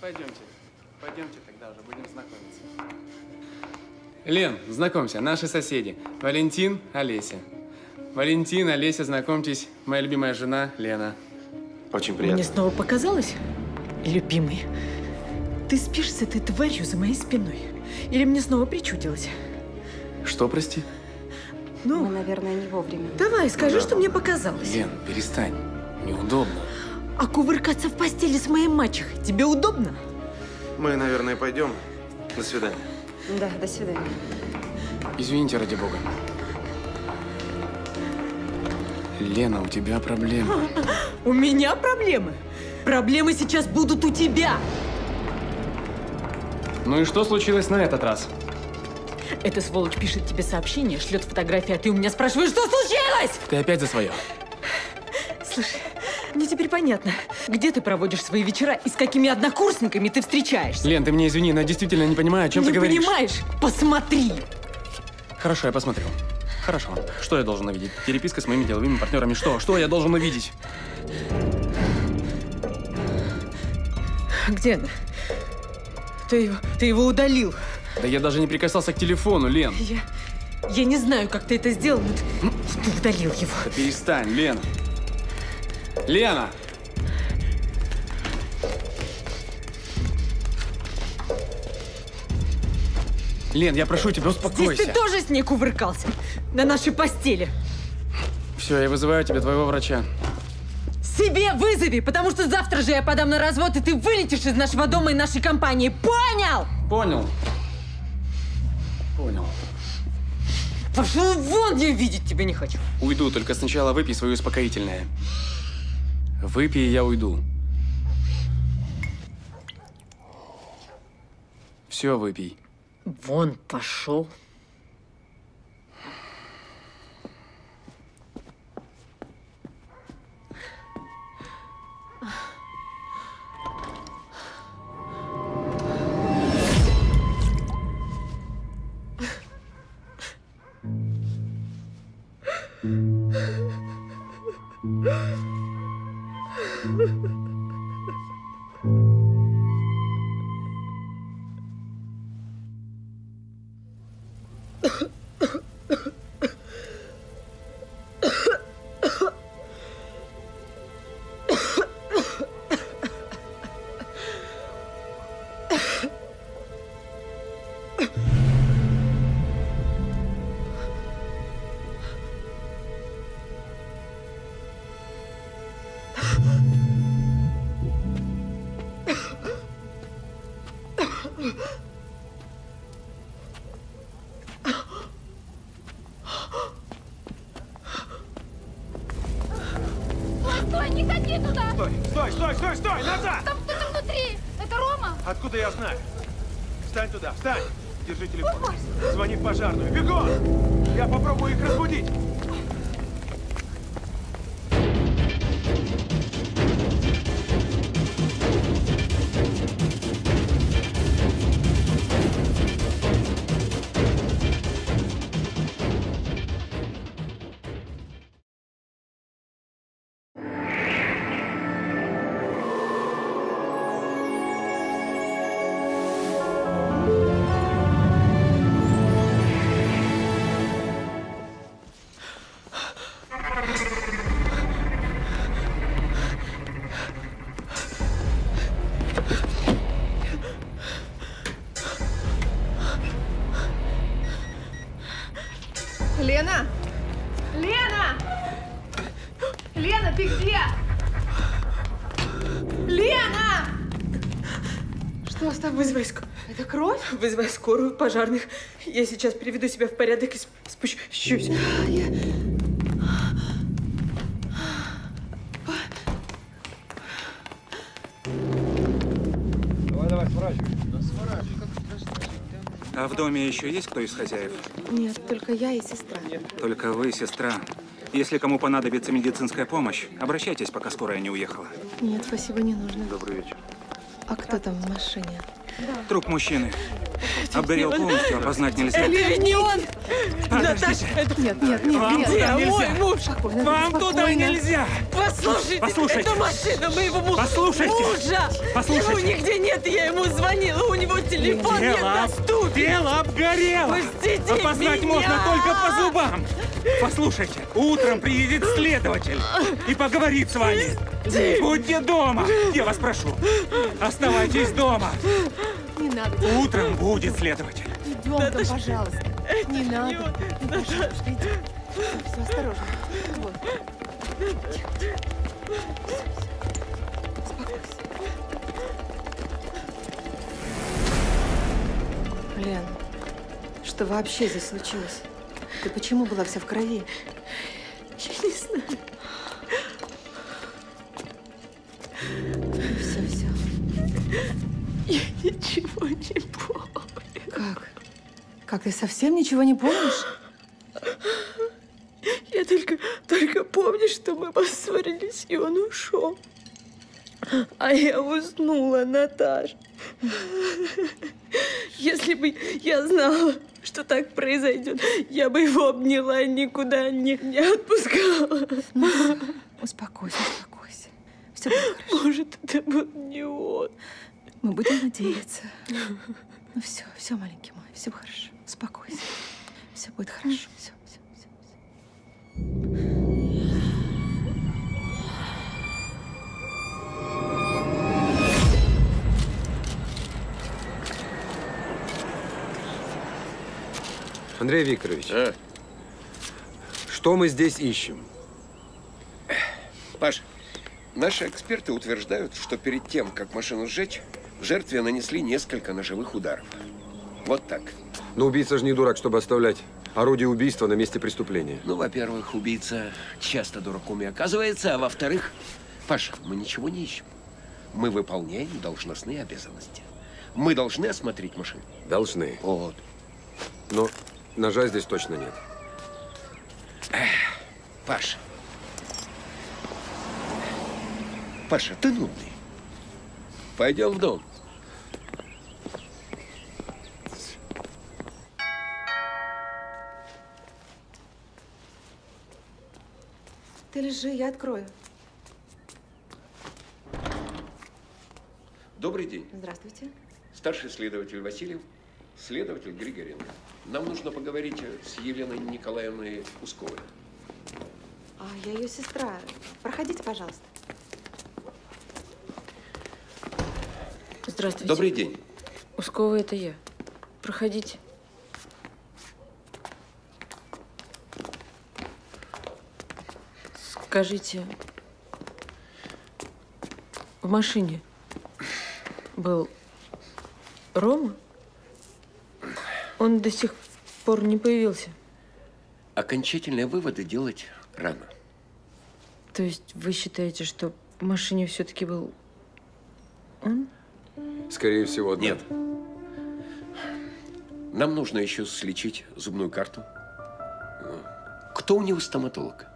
Пойдемте, пойдемте тогда уже, будем знакомиться. Лен, знакомься, наши соседи. Валентин, Олеся. Валентин, Олеся, знакомьтесь, моя любимая жена Лена. Очень приятно. Мне снова показалось, любимый, ты спишь с этой тварью за моей спиной? Или мне снова причудилось? Что, прости? Ну, мы, наверное, не вовремя. Давай, скажи, да, что мне показалось. Лен, перестань, неудобно. А кувыркаться в постели с моей мачехой тебе удобно? Мы, наверное, пойдем. До свидания. Да, до свидания. Извините, ради бога. Лена, у тебя проблемы. У меня проблемы? Проблемы сейчас будут у тебя. Ну и что случилось на этот раз? Эта сволочь пишет тебе сообщение, шлет фотографии, а ты у меня спрашиваешь, что случилось? Ты опять за свое. Слушай, мне теперь понятно, где ты проводишь свои вечера и с какими однокурсниками ты встречаешься. Лен, ты мне извини, но я действительно не понимаю, о чем ты говоришь. Не понимаешь? Посмотри. Хорошо, я посмотрю. Хорошо. Что я должен увидеть? Переписка с моими деловыми партнерами. Что? Что я должен увидеть? Где она? Ты его, ты его удалил. Да я даже не прикасался к телефону, Лен. Я, я не знаю, как ты это сделал, но ты, ты удалил его. Да перестань, Лен. Лена! Лен, я прошу тебя, успокойся. Здесь ты тоже с ней кувыркался. На нашей постели. Все, я вызываю тебе твоего врача. Себе вызови, потому что завтра же я подам на развод, и ты вылетишь из нашего дома и нашей компании. Понял? Понял. Понял. Пошел вон, я видеть тебя не хочу. Уйду, только сначала выпей свое успокоительное. Выпей, и я уйду. Все, выпей. Вон пошел. Вызывай скорую, пожарных. Я сейчас приведу себя в порядок и спущусь. Я... Давай, давай, сворачивай. А в доме еще есть кто из хозяев? Нет, только я и сестра. Только вы, сестра. Если кому понадобится медицинская помощь, обращайтесь, пока скорая не уехала. Нет, спасибо, не нужно. Добрый вечер. А кто там в машине? Труп мужчины. Обгорел полностью, опознать нельзя. Это ведь не он! Наташа! Это... Нет, нет, нет. Вам нет, туда нельзя. Мой муж. Спокойно, вам спокойно. Туда нельзя! Послушайте, послушайте, это машина моего мужа! Послушайте! Мужа. Послушайте. Его нигде нет, я ему звонила, у него телефон не доступен! Тело обгорело! Пустите опознать меня. Можно только по зубам! Послушайте, утром приедет следователь и поговорит с вами. Пусти. Будьте дома! Я вас прошу, оставайтесь дома! Не надо. Утром будет следователь. Идем, да, там, пожалуйста. Это не надо. Не надо. Пожалуйста, идем. Все, осторожно. Вот. Тихо, тихо. Все, все. Успокойся. Лен, что вообще здесь случилось? Ты почему была вся в крови? Я не знаю. Все, все. Я ничего не помню. Как, ты совсем ничего не помнишь? Я только, только помню, что мы поссорились, и он ушел. А я уснула, Наташ. Если бы я знала, что так произойдет, я бы его обняла и никуда не, не отпускала. Мама, успокойся, успокойся. Все будет хорошо. Может, это был не он. Мы будем надеяться. Ну все, все, маленький мой, все хорошо. Успокойся. Все будет хорошо. Все, все, все, все. Андрей Викторович, а? Что мы здесь ищем? Паш, наши эксперты утверждают, что перед тем, как машину сжечь, жертве нанесли несколько ножевых ударов. Вот так. Но убийца же не дурак, чтобы оставлять орудие убийства на месте преступления. Ну, во-первых, убийца часто дураком и оказывается, а во-вторых, Паша, мы ничего не ищем. Мы выполняем должностные обязанности. Мы должны осмотреть машину. Должны. Вот. Но ножа здесь точно нет. Паша. Паша, ты нудный. Пойдем в дом. Ты лежи, я открою. Добрый день. Здравствуйте. Старший следователь Васильев, следователь Григоренко. Нам нужно поговорить с Еленой Николаевной Усковой. А, я ее сестра. Проходите, пожалуйста. Здравствуйте. Добрый день. Ускова, это я. Проходите. Скажите, в машине был Рома? Он до сих пор не появился. Окончательные выводы делать рано. То есть вы считаете, что в машине все-таки был он? Скорее всего, да. Нет. Нам нужно еще слечить зубную карту. Кто у него стоматолог?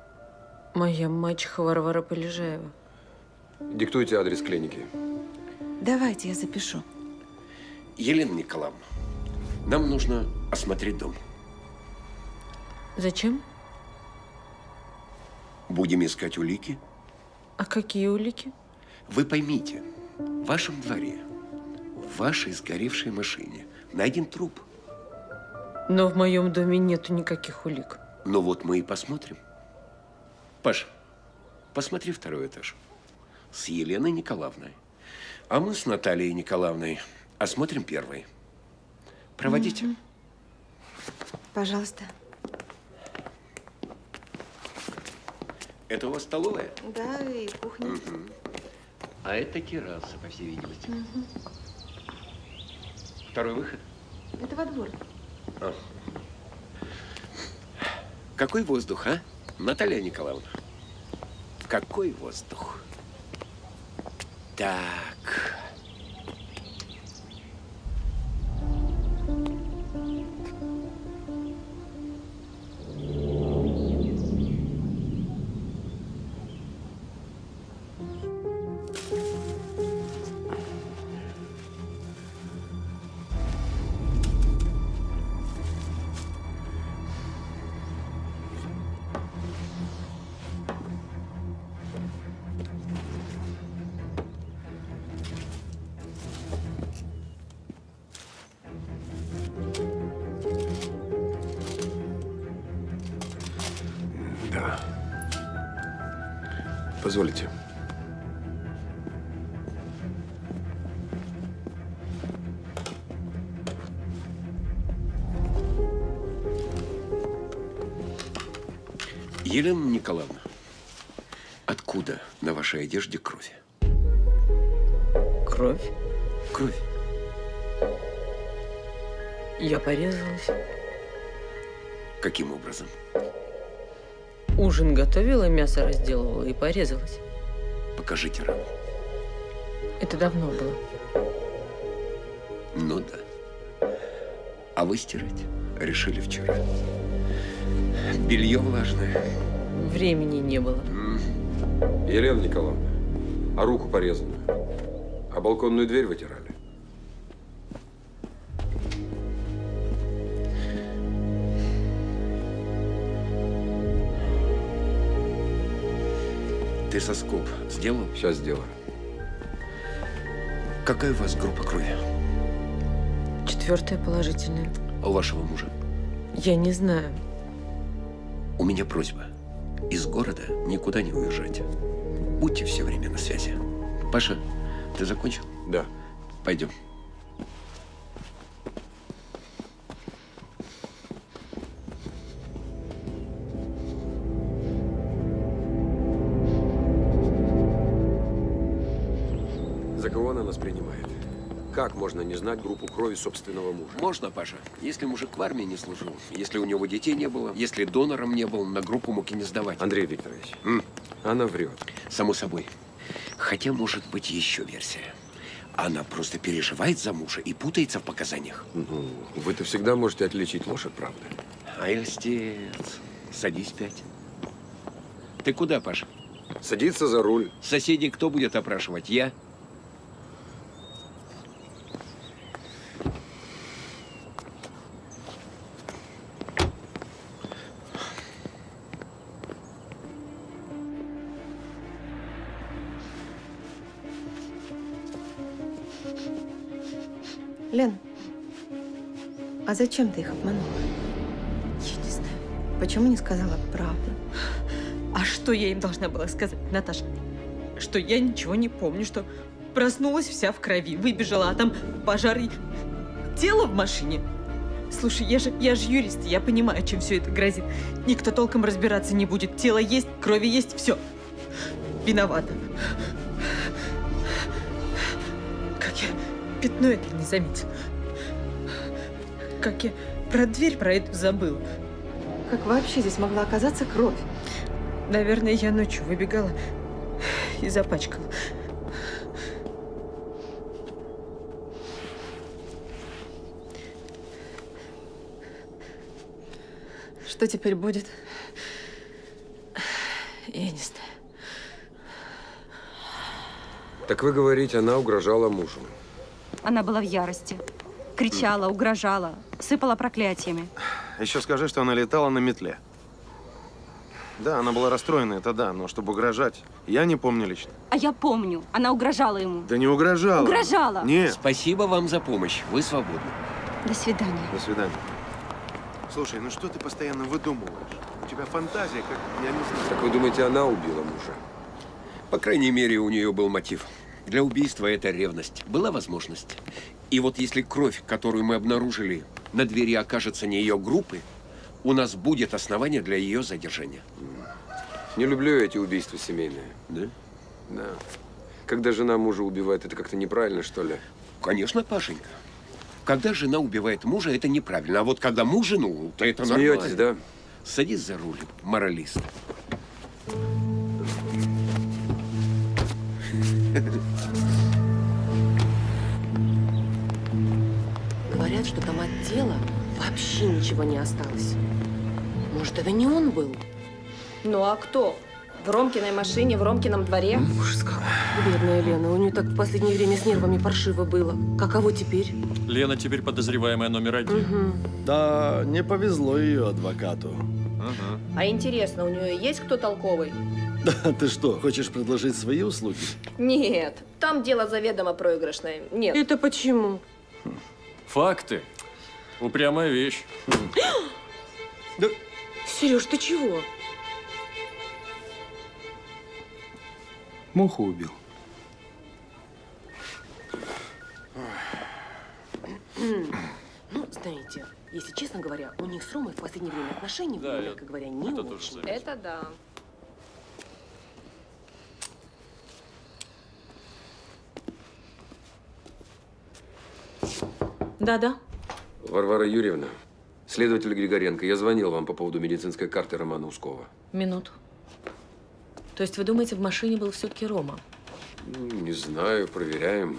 Моя мачеха Варвара Полежаева. Диктуйте адрес клиники. Давайте, я запишу. Елена Николаевна. Нам нужно осмотреть дом. Зачем? Будем искать улики. А какие улики? Вы поймите, в вашем дворе, в вашей сгоревшей машине найден труп. Но в моем доме нету никаких улик. Ну вот мы и посмотрим. Паша, посмотри второй этаж с Еленой Николаевной. А мы с Натальей Николаевной осмотрим первый. Проводите. Mm-hmm. Пожалуйста. Это у вас столовая? Да, и кухня. Mm-hmm. А это терраса, по всей видимости. Mm-hmm. Второй выход? Это во двор. А. Какой воздух, а, Наталья Николаевна? Какой воздух? Так. Позволите. Елена Николаевна, откуда на вашей одежде кровь? Кровь? Кровь. Я порезалась. Каким образом? Ужин готовила, мясо разделывала и порезалась. Покажите рану. Это давно было. Ну да. А выстирать решили вчера. Белье влажное. Времени не было. Елена Николаевна, а руку порезанную? А балконную дверь вытирали? Ты соскоб сделал? Сейчас сделаю. Какая у вас группа крови? Четвертая положительная. А у вашего мужа? Я не знаю. У меня просьба. Из города никуда не уезжать. Будьте все время на связи. Паша, ты закончил? Да. Пойдем. Как можно не знать группу крови собственного мужа? Можно, Паша. Если мужик в армии не служил, если у него детей не было, если донором не был, на группу мог и не сдавать. Андрей Викторович, М? она врет. Само собой. Хотя, может быть, еще версия. Она просто переживает за мужа и путается в показаниях. Ну, вы-то всегда можете отличить ложь от правды. Ай, льстец. Садись пять. Ты куда, Паша? Садиться за руль. Соседей кто будет опрашивать? Я? Лен, а зачем ты их обманула? Я не знаю. Почему не сказала правду? А что я им должна была сказать, Наташа? Что я ничего не помню, что проснулась вся в крови, выбежала, а там пожар и тело в машине. Слушай, я же, я же юрист, я понимаю, чем все это грозит. Никто толком разбираться не будет. Тело есть, крови есть, все. Виновата. Как я... Пятно это не заметил. Как я про дверь про эту забыл. Как вообще здесь могла оказаться кровь? Наверное, я ночью выбегала и запачкала. Что теперь будет? Я не знаю. Так вы говорите, она угрожала мужу. Она была в ярости. Кричала, угрожала, сыпала проклятиями. Еще скажи, что она летала на метле. Да, она была расстроена, это да, но чтобы угрожать, я не помню лично. А я помню. Она угрожала ему. Да не угрожала. Угрожала. Нет. Спасибо вам за помощь. Вы свободны. До свидания. До свидания. Слушай, ну что ты постоянно выдумываешь? У тебя фантазия, как я не знаю. Так вы думаете, она убила мужа? По крайней мере, у нее был мотив. Для убийства это ревность. Была возможность. И вот если кровь, которую мы обнаружили, на двери окажется не ее группы, у нас будет основание для ее задержания. Не люблю эти убийства семейные. Да? Да. Когда жена мужа убивает, это как-то неправильно, что ли? Конечно, Пашенька. Когда жена убивает мужа, это неправильно. А вот когда муж жену, то это нормально. Смеетесь, да? Садись за руль, моралист. Говорят, что там от тела вообще ничего не осталось. Может, это не он был? Ну а кто? В Ромкиной машине, в Ромкином дворе? Ужас какой. Бедная Лена, у нее так в последнее время с нервами паршиво было. Каково теперь? Лена теперь подозреваемая номер один. Угу. Да, не повезло ее адвокату. Угу. А интересно, у нее есть кто толковый? Да, ты что, хочешь предложить свои услуги? Нет, там дело заведомо проигрышное. Нет. Это почему? Факты. Упрямая вещь. Да. Сереж, ты чего? Муху убил. Ну, знаете, если честно говоря, у них с Ромой в последнее время отношения, да, мягко говоря, не очень. Это да. Да-да. Варвара Юрьевна, следователь Григоренко, я звонил вам по поводу медицинской карты Романа Ускова. Минуту. То есть вы думаете, в машине был все-таки Рома? Не знаю, проверяем.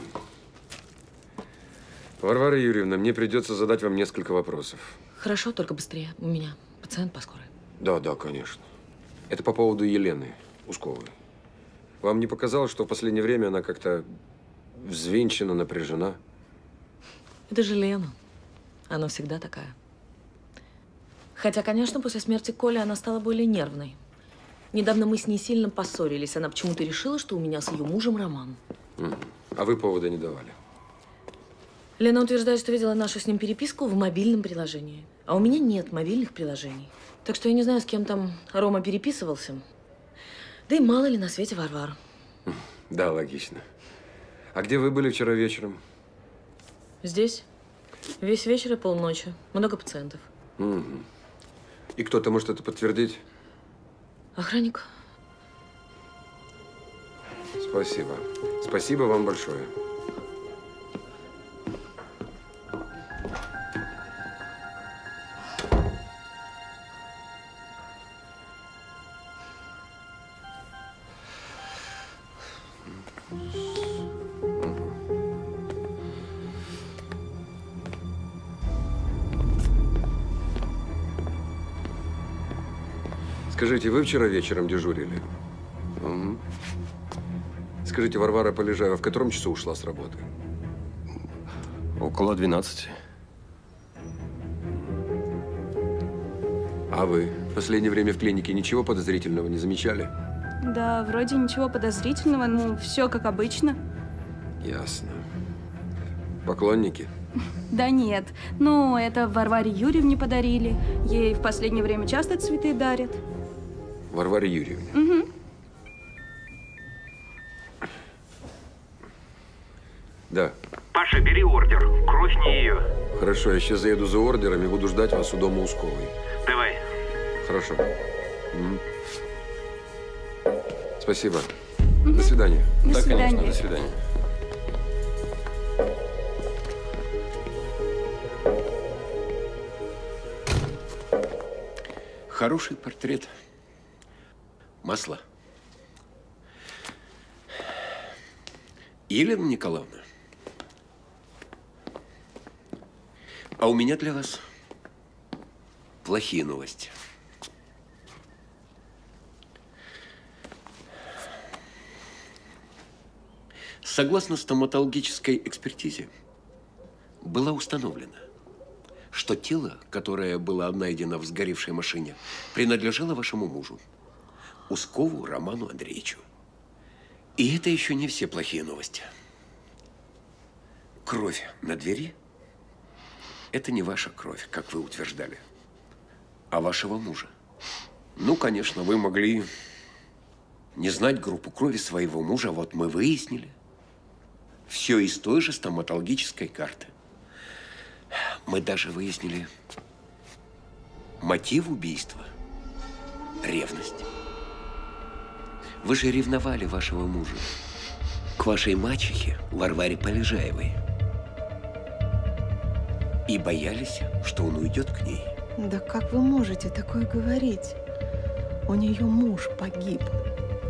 Варвара Юрьевна, мне придется задать вам несколько вопросов. Хорошо, только быстрее. У меня пациент по скорой. Да, да, конечно. Это по поводу Елены Усковой. Вам не показалось, что в последнее время она как-то взвинчена, напряжена? Это же Лена. Она всегда такая. Хотя, конечно, после смерти Коли она стала более нервной. Недавно мы с ней сильно поссорились. Она почему-то решила, что у меня с ее мужем роман. А вы повода не давали? Лена утверждает, что видела нашу с ним переписку в мобильном приложении. А у меня нет мобильных приложений. Так что я не знаю, с кем там Рома переписывался. Да и мало ли на свете Варвар. Да, логично. А где вы были вчера вечером? Здесь. Весь вечер и полночи. Много пациентов. Угу. И кто-то может это подтвердить? Охранник. Спасибо. Спасибо вам большое. Скажите, вы вчера вечером дежурили? Угу. Скажите, Варвара Полежаева в котором часу ушла с работы? Около двенадцати. А вы в последнее время в клинике ничего подозрительного не замечали? Да, вроде ничего подозрительного, ну, все как обычно. Ясно. Поклонники? Да нет. Ну, это Варваре Юрьевне подарили. Ей в последнее время часто цветы дарят. Варваре Юрьевне. Угу. Да. Паша, бери ордер. Кровь не ее. Хорошо, я сейчас заеду за ордерами, буду ждать вас у дома Усковой. Давай. Хорошо. Угу. Спасибо. Угу. До свидания. До да, свидания. Конечно, до свидания. Хороший портрет. Масло. Елена Николаевна, а у меня для вас плохие новости. Согласно стоматологической экспертизе, было установлено, что тело, которое было найдено в сгоревшей машине, принадлежало вашему мужу. Ускову Роману Андреевичу. И это еще не все плохие новости. Кровь на двери – это не ваша кровь, как вы утверждали, а вашего мужа. Ну, конечно, вы могли не знать группу крови своего мужа, вот мы выяснили. Все из той же стоматологической карты. Мы даже выяснили мотив убийства – ревность. Вы же ревновали вашего мужа к вашей мачехе Варваре Полежаевой. И боялись, что он уйдет к ней. Да как вы можете такое говорить? У нее муж погиб,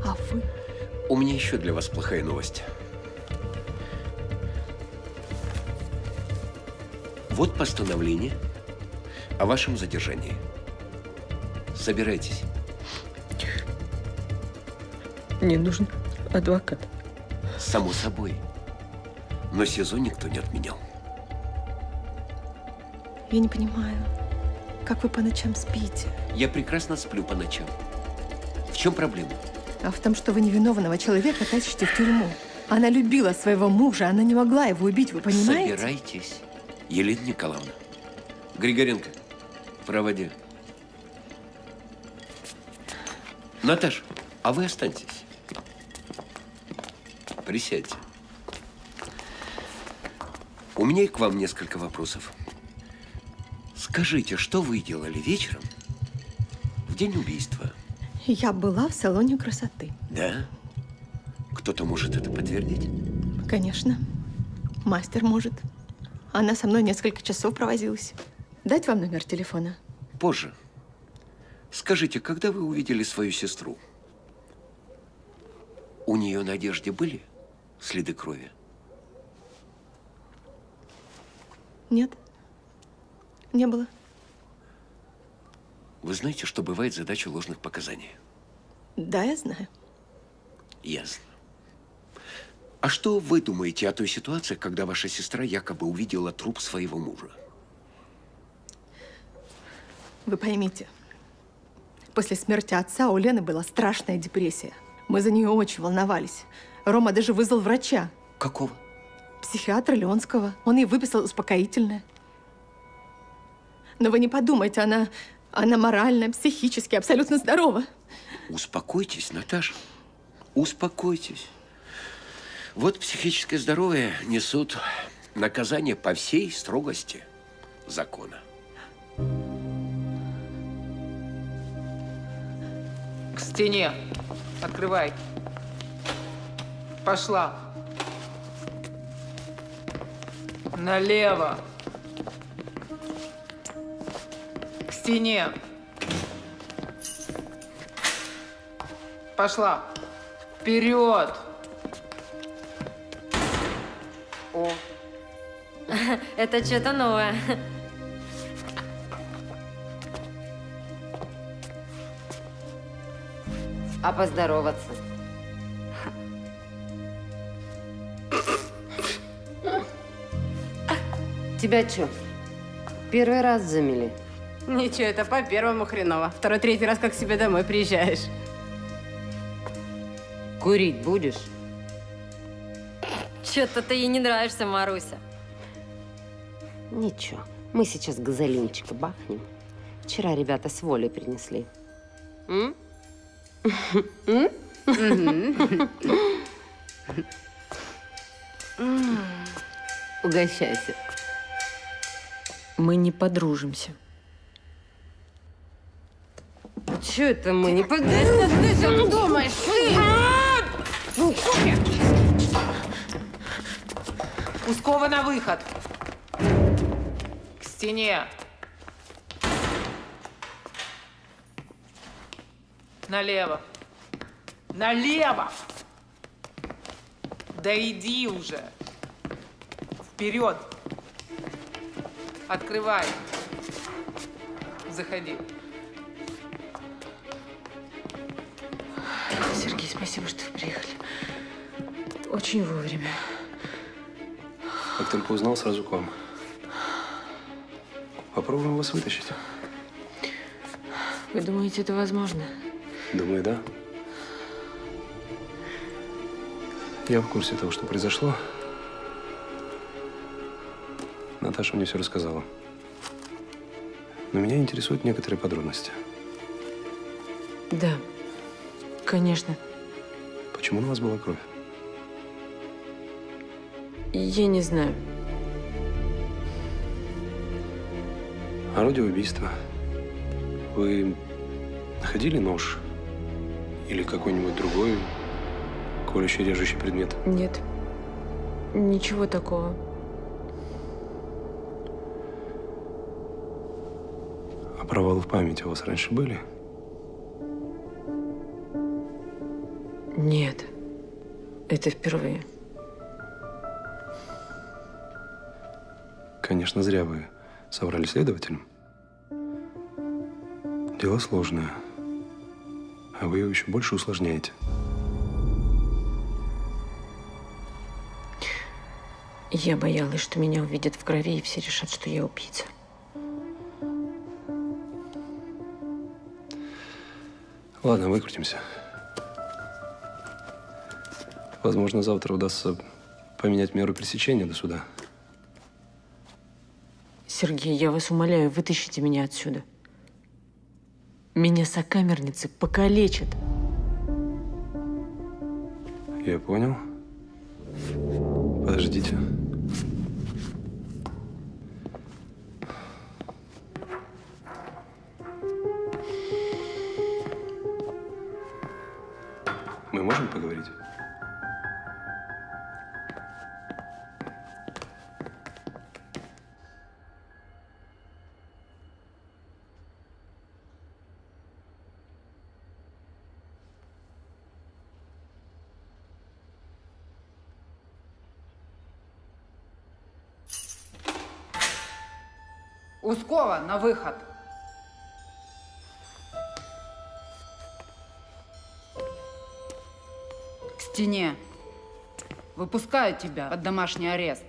а вы… У меня еще для вас плохая новость. Вот постановление о вашем задержании. Собирайтесь. Мне нужен адвокат. Само собой. Но СИЗО никто не отменял. Я не понимаю, как вы по ночам спите? Я прекрасно сплю по ночам. В чем проблема? А в том, что вы невиновного человека тащите в тюрьму. Она любила своего мужа, она не могла его убить, вы понимаете? Собирайтесь, Елена Николаевна. Григоренко, проводи. Наташа, а вы останьтесь. Присядьте. У меня и к вам несколько вопросов. Скажите, что вы делали вечером в день убийства? Я была в салоне красоты. Да? Кто-то может это подтвердить? Конечно. Мастер может. Она со мной несколько часов провозилась. Дать вам номер телефона? Позже. Скажите, когда вы увидели свою сестру? У нее на одежде были следы крови? Нет, не было. Вы знаете, что бывает задача ложных показаний? Да, я знаю. Ясно. А что вы думаете о той ситуации, когда ваша сестра якобы увидела труп своего мужа? Вы поймите, после смерти отца у Лены была страшная депрессия. Мы за нее очень волновались. Рома даже вызвал врача. Какого? Психиатра Леонского. Он ей выписал успокоительное. Но вы не подумайте, она, она морально, психически абсолютно здорова. Успокойтесь, Наташа. Успокойтесь. Вот психическое здоровье несут наказание по всей строгости закона. К стене. Открывай. Пошла. Налево. К стене. Пошла. Вперед. О. Это что-то новое. А поздороваться? Тебя что, первый раз замели? Ничего, это по первому хреново. Второй-третий раз как к себе домой приезжаешь. Курить будешь? Что-то ты ей не нравишься, Маруся. Ничего, мы сейчас газолинчика бахнем. Вчера ребята с волей принесли. М? Угощайся. Мы не подружимся. Че это мы не подружимся? Ты же думаешь, ты! Ускова на выход. К стене. Налево. Налево! Да иди уже. Вперед. Открывай. Заходи. Сергей, спасибо, что вы приехали. Очень вовремя. Как только узнал, сразу к вам. Попробуем вас вытащить. Вы думаете, это возможно? Думаю, да. Я в курсе того, что произошло. Наташа мне все рассказала. Но меня интересуют некоторые подробности. Да, конечно. Почему на вас была кровь? Я не знаю. Орудие убийства. Вы находили нож? Или какой-нибудь другой колющий, режущий предмет? Нет. Ничего такого. А провалы в памяти у вас раньше были? Нет. Это впервые. Конечно, зря вы соврали следователям. Дело сложное. А вы его еще больше усложняете. Я боялась, что меня увидят в крови, и все решат, что я убийца. Ладно, выкрутимся. Возможно, завтра удастся поменять меру пресечения до суда. Сергей, я вас умоляю, вытащите меня отсюда. Меня сокамерницы покалечат. Я понял. Подождите. Мы можем поговорить? Ускова, на выход! К стене! Выпускаю тебя под домашний арест.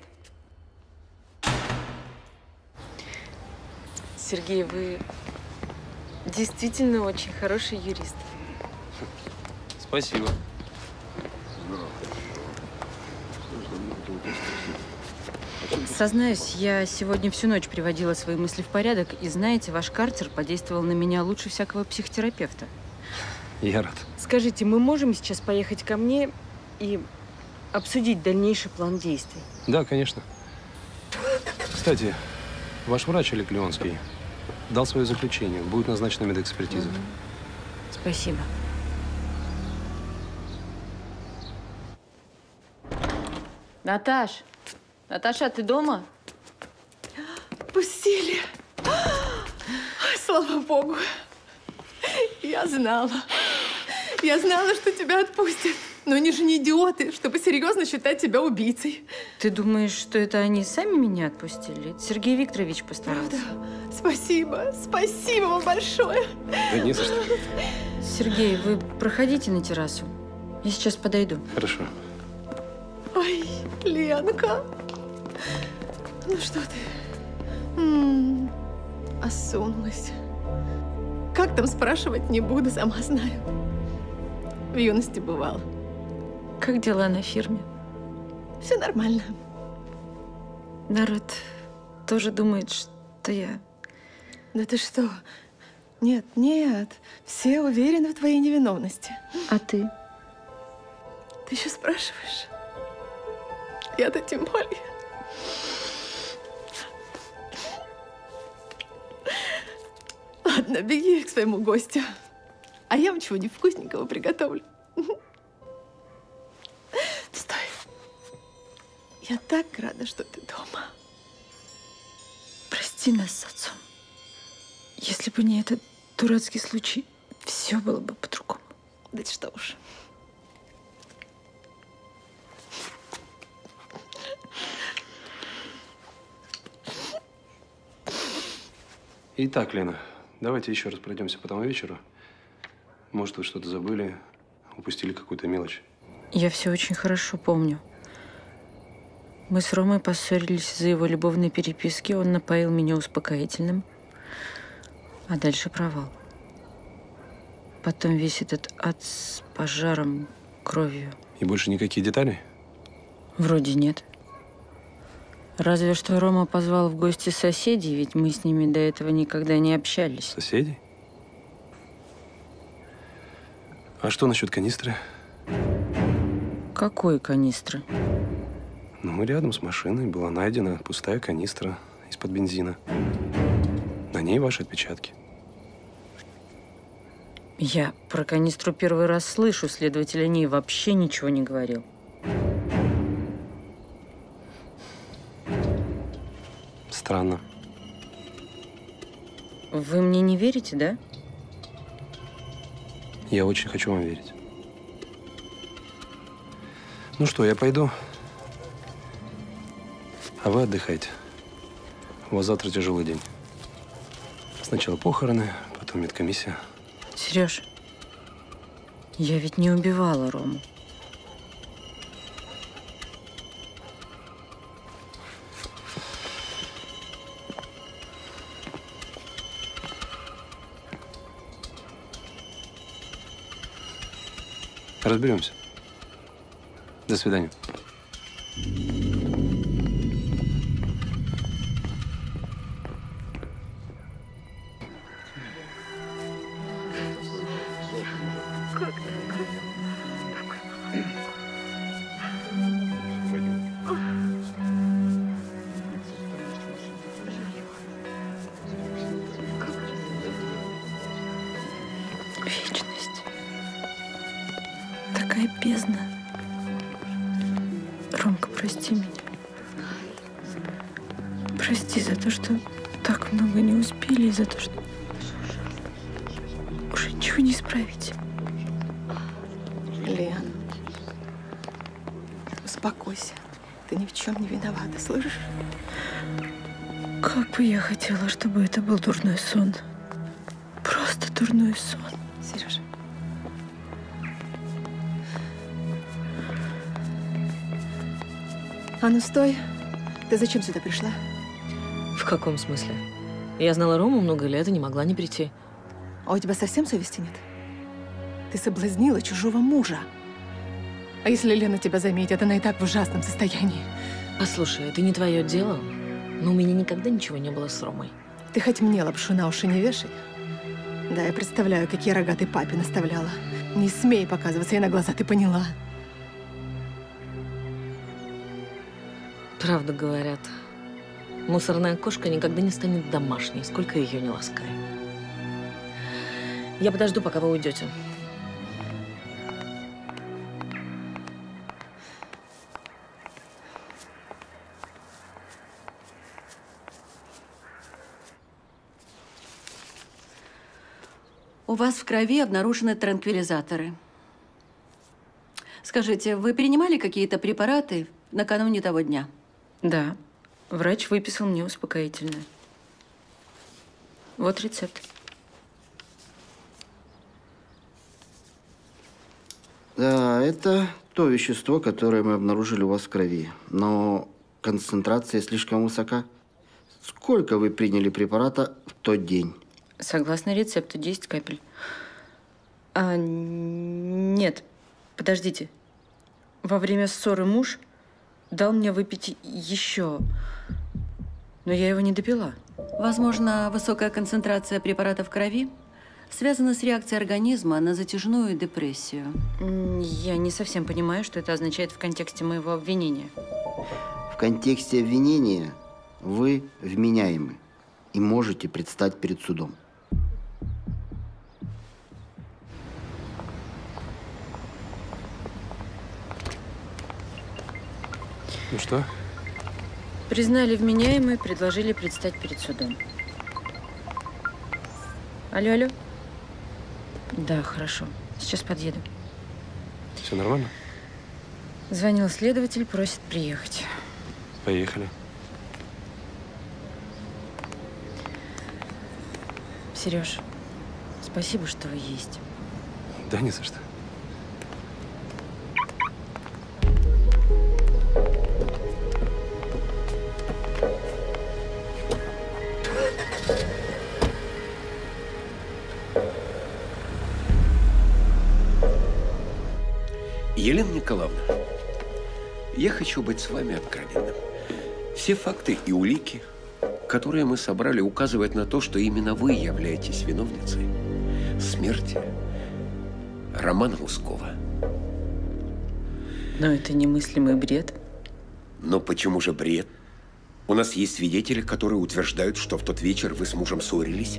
Сергей, вы действительно очень хороший юрист. Спасибо. Сознаюсь, я сегодня всю ночь приводила свои мысли в порядок, и знаете, ваш Картер подействовал на меня лучше всякого психотерапевта. Я рад. Скажите, мы можем сейчас поехать ко мне и обсудить дальнейший план действий? Да, конечно. Кстати, ваш врач Олег Леонский дал свое заключение. Будет назначена медэкспертиза. Mm-hmm. Спасибо. Наташ! Наташа, ты дома? Пустили. Ой, слава богу. Я знала. Я знала, что тебя отпустят. Но они же не идиоты, чтобы серьезно считать тебя убийцей. Ты думаешь, что это они сами меня отпустили? Это Сергей Викторович постарался. Правда? Спасибо. Спасибо вам большое. Да не за что. Сергей, вы проходите на террасу. Я сейчас подойду. Хорошо. Ой, Ленка. Ну что ты? М-м, осунулась. Как там, спрашивать не буду, сама знаю. В юности бывало. Как дела на фирме? Все нормально. Народ тоже думает, что я… Да ты что? Нет, нет. Все уверены в твоей невиновности. А ты? Ты еще спрашиваешь? Я-то тем более. Ладно, беги к своему гостю. А я вам чего-нибудь вкусненького приготовлю. Стой. Я так рада, что ты дома. Прости нас с отцом. Если бы не этот дурацкий случай, все было бы по-другому. Да что уж. Итак, Лена, давайте еще раз пройдемся по тому вечеру. Может, вы что-то забыли, упустили какую-то мелочь. Я все очень хорошо помню. Мы с Ромой поссорились из-за его любовной переписки. Он напоил меня успокоительным. А дальше провал. Потом весь этот ад с пожаром, кровью. И больше никакие детали? Вроде нет. Разве что Рома позвал в гости соседей, ведь мы с ними до этого никогда не общались. Соседей? А что насчет канистры? Какой канистры? Ну, рядом с машиной была найдена пустая канистра из-под бензина. На ней ваши отпечатки. Я про канистру первый раз слышу. Следователь о ней вообще ничего не говорил. Странно. Вы мне не верите, да? Я очень хочу вам верить. Ну что, я пойду. А вы отдыхайте. У вас завтра тяжелый день. Сначала похороны, потом медкомиссия. Сереж, я ведь не убивала Рому. Разберемся. До свидания. Успокойся. Ты ни в чем не виновата, слышишь? Как бы я хотела, чтобы это был дурной сон. Просто дурной сон. Сережа. А ну стой. Ты зачем сюда пришла? В каком смысле? Я знала Рому много лет и не могла не прийти. А у тебя совсем совести нет? Ты соблазнила чужого мужа. А если Лена тебя заметит, она и так в ужасном состоянии. Послушай, это не твое дело, но у меня никогда ничего не было с Ромой. Ты хоть мне лапшу на уши не вешай. Да, я представляю, какие рога ты папе наставляла. Не смей показываться ей на глаза, ты поняла? Правду говорят. Мусорная кошка никогда не станет домашней, сколько ее не ласкай. Я подожду, пока вы уйдете. У вас в крови обнаружены транквилизаторы. Скажите, вы принимали какие-то препараты накануне того дня? Да. Врач выписал мне успокоительное. Вот рецепт. Да, это то вещество, которое мы обнаружили у вас в крови. Но концентрация слишком высока. Сколько вы приняли препарата в тот день? Согласно рецепту, десять капель. А, нет, подождите. Во время ссоры муж дал мне выпить еще, но я его не допила. Возможно, высокая концентрация препарата в крови связана с реакцией организма на затяжную депрессию. Я не совсем понимаю, что это означает в контексте моего обвинения. В контексте обвинения вы вменяемы и можете предстать перед судом. Ну что? Признали вменяемой, предложили предстать перед судом. Алло, алло. Да, хорошо. Сейчас подъеду. Все нормально? Звонил следователь, просит приехать. Поехали. Сереж, спасибо, что вы есть. Да не за что. Елена Николаевна, я хочу быть с вами откровенным. Все факты и улики, которые мы собрали, указывают на то, что именно вы являетесь виновницей смерти Романа Ускова. Но это немыслимый бред. Но почему же бред? У нас есть свидетели, которые утверждают, что в тот вечер вы с мужем ссорились.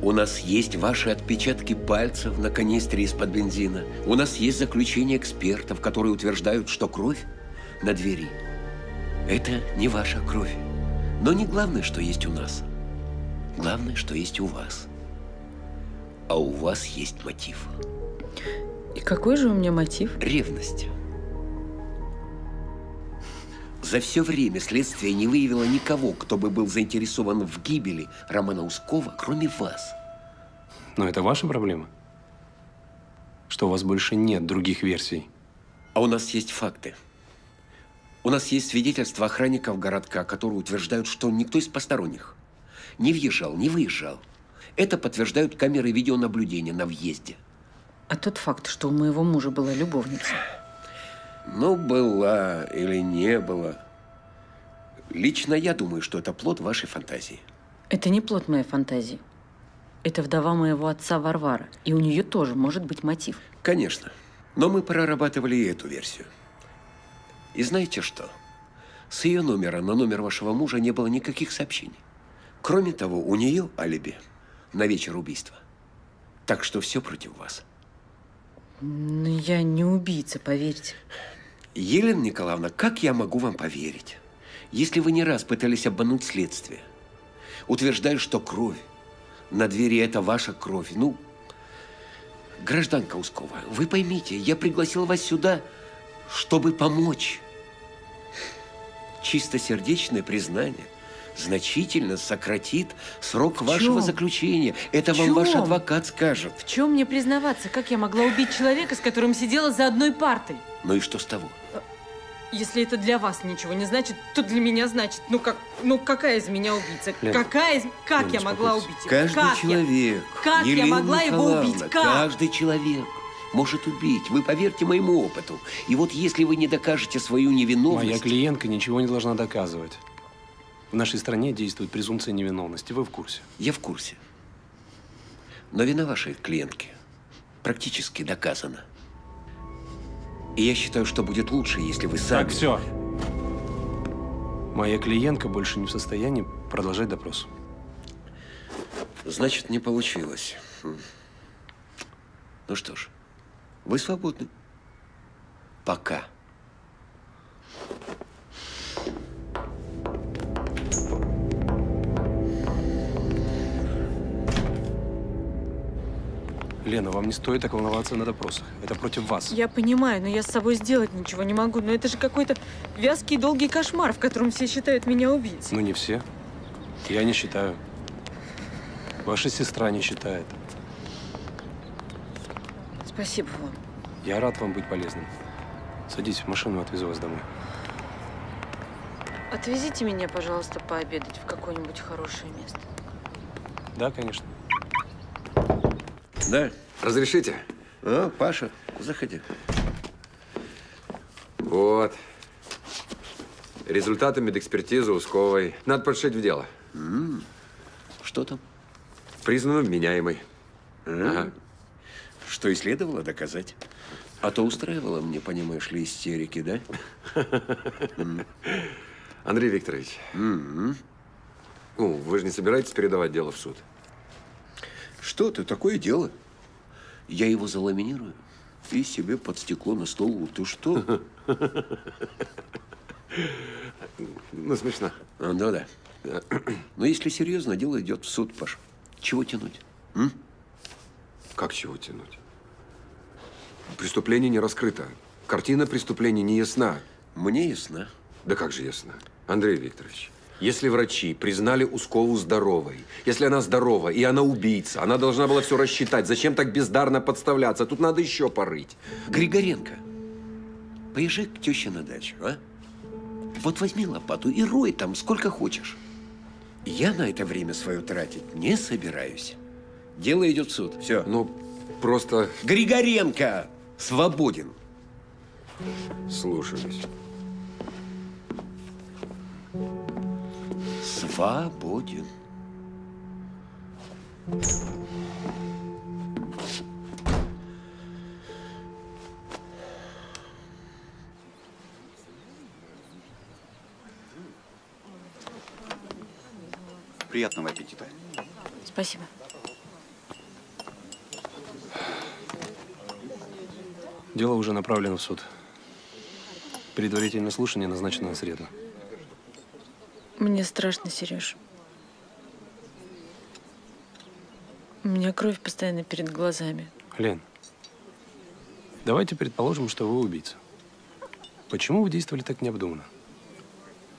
У нас есть ваши отпечатки пальцев на канистре из-под бензина. У нас есть заключения экспертов, которые утверждают, что кровь на двери – это не ваша кровь. Но не главное, что есть у нас. Главное, что есть у вас. А у вас есть мотив. И какой же у меня мотив? Ревность. За все время следствие не выявило никого, кто бы был заинтересован в гибели Романа Ускова, кроме вас. Но это ваша проблема, что у вас больше нет других версий. А у нас есть факты. У нас есть свидетельства охранников городка, которые утверждают, что никто из посторонних не въезжал, не выезжал. Это подтверждают камеры видеонаблюдения на въезде. А тот факт, что у моего мужа была любовница… Ну, была или не была. Лично я думаю, что это плод вашей фантазии. Это не плод моей фантазии. Это вдова моего отца Варвара. И у нее тоже может быть мотив. Конечно. Но мы прорабатывали и эту версию. И знаете что? С ее номера на номер вашего мужа не было никаких сообщений. Кроме того, у нее алиби на вечер убийства. Так что все против вас. Но я не убийца, поверьте. Елена Николаевна, как я могу вам поверить, если вы не раз пытались обмануть следствие, утверждая, что кровь на двери – это ваша кровь. Ну, гражданка Ускова, вы поймите, я пригласил вас сюда, чтобы помочь. Чистосердечное признание значительно сократит срок вашего заключения. Это вам ваш адвокат скажет. В чем мне признаваться? Как я могла убить человека, с которым сидела за одной партой? Ну и что с того? Если это для вас ничего не значит, то для меня значит. Ну как, ну какая из меня убийца? Лен, какая из... Как Лен, я могла убить его? Каждый как человек. Я... Как Елена я могла Николаевна, его убить? Как? Каждый человек может убить. Вы поверьте моему опыту. И вот если вы не докажете свою невиновность… Моя клиентка ничего не должна доказывать. В нашей стране действует презумпция невиновности. Вы в курсе? Я в курсе. Но вина вашей клиентки практически доказана. И я считаю, что будет лучше, если вы сами… Так, все. Моя клиентка больше не в состоянии продолжать допрос. Значит, не получилось. Ну что ж, вы свободны. Пока. Лена, вам не стоит так волноваться на допросах. Это против вас. Я понимаю, но я с собой сделать ничего не могу. Но это же какой-то вязкий и долгий кошмар, в котором все считают меня убийцей. Ну, не все. Я не считаю. Ваша сестра не считает. Спасибо вам. Я рад вам быть полезным. Садитесь в машину, отвезу вас домой. Отвезите меня, пожалуйста, пообедать в какое-нибудь хорошее место. Да, конечно. Да. Разрешите? О, Паша, заходи. Вот. Результаты медэкспертизы Усковой. Надо подшить в дело. М-м. Что там? Признан вменяемый. Ага. Что и следовало доказать. А то устраивало мне, понимаешь ли, истерики, да? Андрей Викторович, ну, вы же не собираетесь передавать дело в суд? Что ты? Такое дело. Я его заламинирую и себе под стекло на стол. Ты что? Ну, смешно. Да-да. Но если серьезно, дело идет в суд, Паш. Чего тянуть? М? Как чего тянуть? Преступление не раскрыто. Картина преступления не ясна. Мне ясна. Да как же ясна? Андрей Викторович. Если врачи признали Ускову здоровой, если она здорова и она убийца, она должна была все рассчитать. Зачем так бездарно подставляться? Тут надо еще порыть. Григоренко, поезжай к теще на дачу, а? Вот возьми лопату и рой там сколько хочешь. Я на это время свое тратить не собираюсь. Дело идет в суд. Все. Ну, просто… Григоренко свободен. Слушаюсь. Свободен. Приятного аппетита. Спасибо. Дело уже направлено в суд. Предварительное слушание назначено на среду. Мне страшно, Сереж. У меня кровь постоянно перед глазами. Лен, давайте предположим, что вы убийца. Почему вы действовали так необдуманно?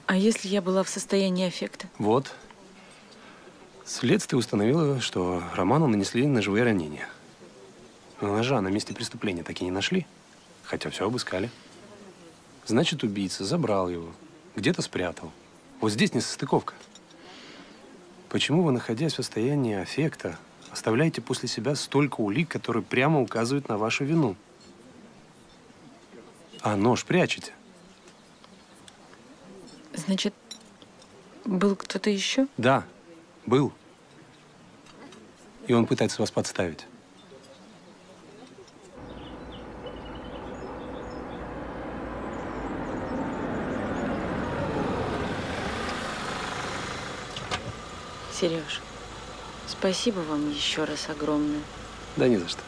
А если я была в состоянии аффекта? Вот. Следствие установило, что Роману нанесли ножевые ранения. Но ножа на месте преступления так и не нашли, хотя все обыскали. Значит, убийца забрал его, где-то спрятал. Вот здесь несостыковка. Почему вы, находясь в состоянии аффекта, оставляете после себя столько улик, которые прямо указывают на вашу вину? А нож прячете? Значит, был кто-то еще? Да, был. И он пытается вас подставить. Сереж, спасибо вам еще раз огромное. Да не за что.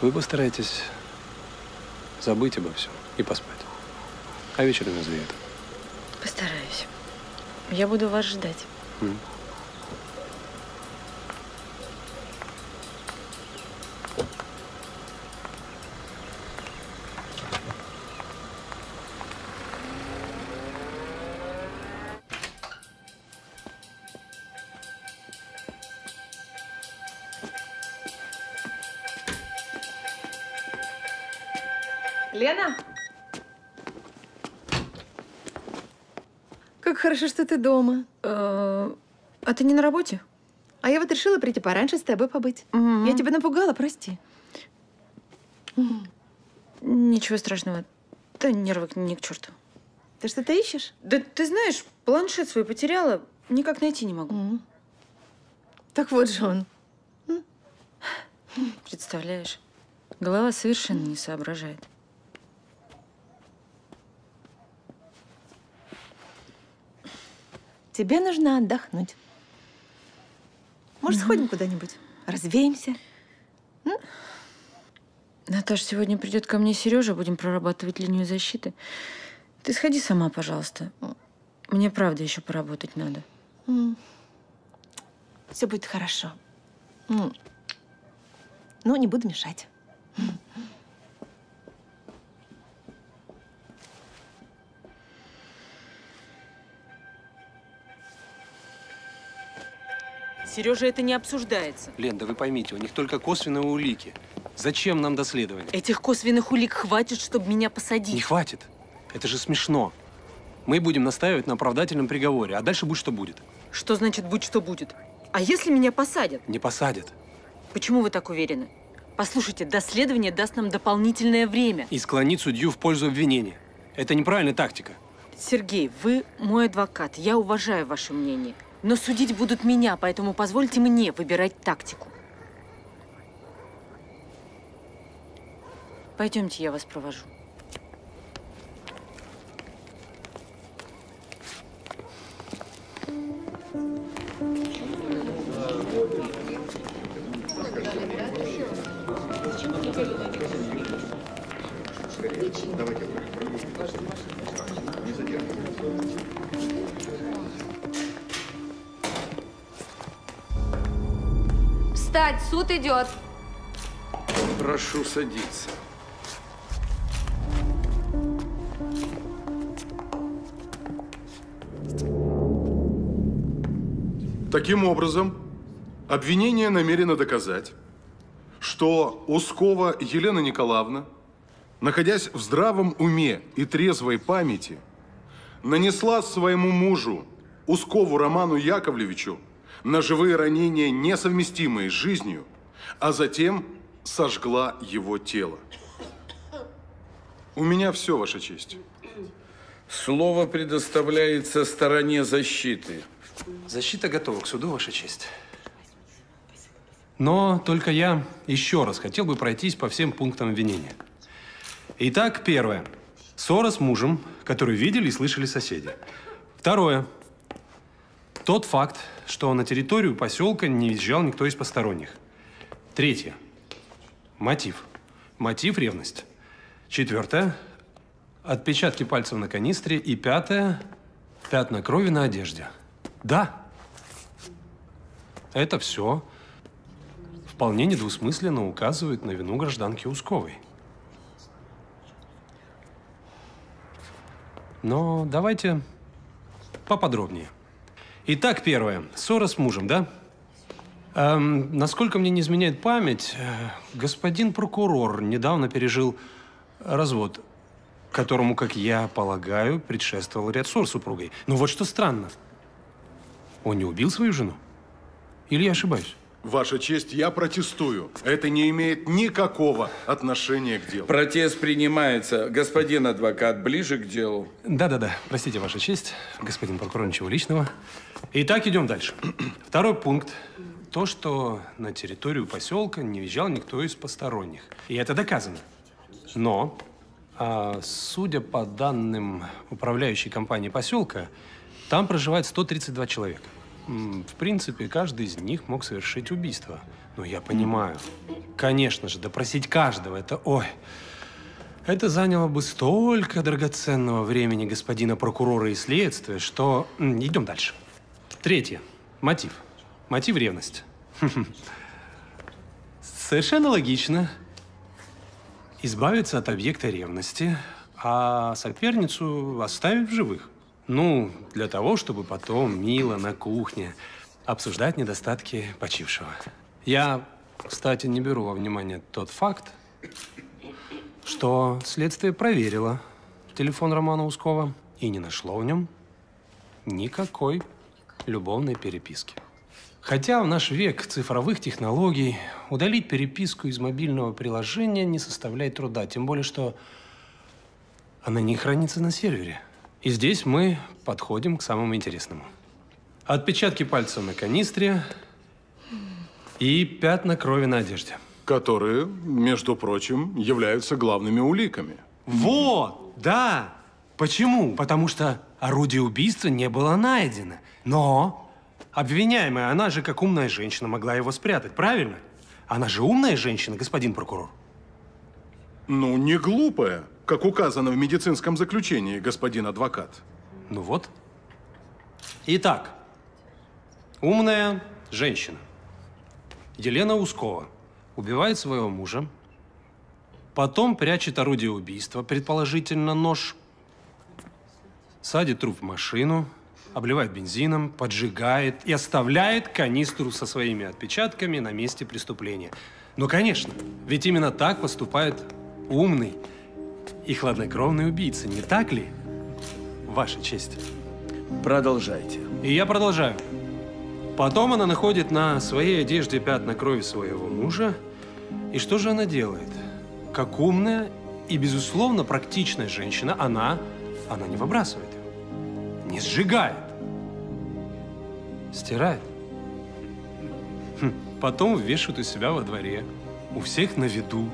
Вы постарайтесь забыть обо всем и поспать. А вечером разве это? Постараюсь. Я буду вас ждать. Mm. Лена? Как хорошо, что ты дома. Э-э- а ты не на работе? А я вот решила прийти пораньше с тобой побыть. Mm-hmm. Я тебя напугала, прости. Mm. Ничего страшного. Да нервы ни к черту. Ты что-то ищешь? Да ты знаешь, планшет свой потеряла, никак найти не могу. Mm. Так вот же он. Mm. Представляешь, голова совершенно mm. не соображает. Тебе нужно отдохнуть. Может, сходим mm-hmm. куда-нибудь? Развеемся? Mm? Наташа, сегодня придет ко мне Сережа, будем прорабатывать линию защиты. Ты сходи сама, пожалуйста. Мне правда еще поработать надо. Mm. Все будет хорошо. Mm. Ну, не буду мешать. Mm. Сережа, это не обсуждается. Лен, да вы поймите, у них только косвенные улики. Зачем нам доследование? Этих косвенных улик хватит, чтобы меня посадить. Не хватит. Это же смешно. Мы будем настаивать на оправдательном приговоре, а дальше будь что будет. Что значит будь что будет? А если меня посадят? Не посадят. Почему вы так уверены? Послушайте, доследование даст нам дополнительное время. И склонит судью в пользу обвинения. Это неправильная тактика. Сергей, вы мой адвокат. Я уважаю ваше мнение. Но судить будут меня, поэтому позвольте мне выбирать тактику. Пойдемте, я вас провожу. Давайте. Встать, суд идет. Прошу садиться. Таким образом, обвинение намерено доказать, что Ускова Елена Николаевна, находясь в здравом уме и трезвой памяти, нанесла своему мужу Ускову Роману Яковлевичу ножевые ранения, несовместимые с жизнью, а затем сожгла его тело. У меня все, Ваша честь. Слово предоставляется стороне защиты. Защита готова к суду, Ваша честь. Но только я еще раз хотел бы пройтись по всем пунктам обвинения. Итак, первое. Ссора с мужем, которую видели и слышали соседи. Второе. Тот факт, что на территорию поселка не въезжал никто из посторонних. Третье. Мотив. Мотив – ревность. Четвертое. Отпечатки пальцев на канистре. И пятое. Пятна крови на одежде. Да. Это все вполне недвусмысленно указывает на вину гражданки Усковой. Но давайте поподробнее. Итак, первое. Ссора с мужем, да? Эм, насколько мне не изменяет память, господин прокурор недавно пережил развод, которому, как я полагаю, предшествовал ряд ссор с супругой. Но вот что странно. Он не убил свою жену? Или я ошибаюсь? Ваша честь, я протестую. Это не имеет никакого отношения к делу. Протест принимается. Господин адвокат, ближе к делу. Да-да-да. Простите, Ваша честь. Господин прокурор, ничего личного. Итак, идем дальше. Второй пункт. То, что на территорию поселка не въезжал никто из посторонних. И это доказано. Но, а, судя по данным управляющей компании поселка, там проживает сто тридцать два человека. В принципе, каждый из них мог совершить убийство. Но я понимаю, конечно же, допросить каждого – это… Ой, это заняло бы столько драгоценного времени господина прокурора и следствия, что… Идем дальше. Третье. Мотив. Мотив – ревность. Совершенно логично. Избавиться от объекта ревности, а соперницу оставить в живых. Ну, для того, чтобы потом мило на кухне обсуждать недостатки почившего. Я, кстати, не беру во внимание тот факт, что следствие проверило телефон Романа Ускова и не нашло в нем никакой любовной переписки. Хотя в наш век цифровых технологий удалить переписку из мобильного приложения не составляет труда, тем более, что она не хранится на сервере. И здесь мы подходим к самому интересному. Отпечатки пальцев на канистре и пятна крови на одежде. Которые, между прочим, являются главными уликами. Вот, да! Почему? Потому что орудие убийства не было найдено. Но обвиняемая, она же, как умная женщина, могла его спрятать, правильно? Она же умная женщина, господин прокурор. Ну, не глупая, как указано в медицинском заключении, господин адвокат. Ну вот. Итак, умная женщина Елена Ускова убивает своего мужа, потом прячет орудие убийства, предположительно нож, садит труп в машину, обливает бензином, поджигает и оставляет канистру со своими отпечатками на месте преступления. Но, конечно, ведь именно так поступает умный и хладнокровный убийца, не так ли, Ваша честь? Продолжайте. И я продолжаю. Потом она находит на своей одежде пятна крови своего мужа. И что же она делает? Как умная и, безусловно, практичная женщина, она, она не выбрасывает его, не сжигает. Стирает. Хм. Потом вешают у себя во дворе, у всех на виду,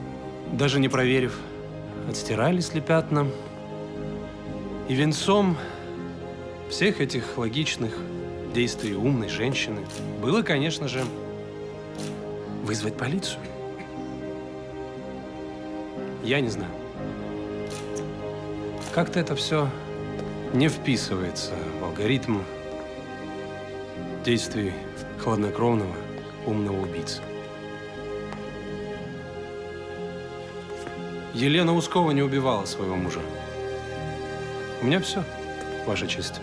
даже не проверив, отстирались ли пятна. И венцом всех этих логичных действий умной женщины было, конечно же, вызвать полицию. Я не знаю. Как-то это все не вписывается в алгоритм действий хладнокровного умного убийцы. Елена Ускова не убивала своего мужа. У меня все, Ваша честь.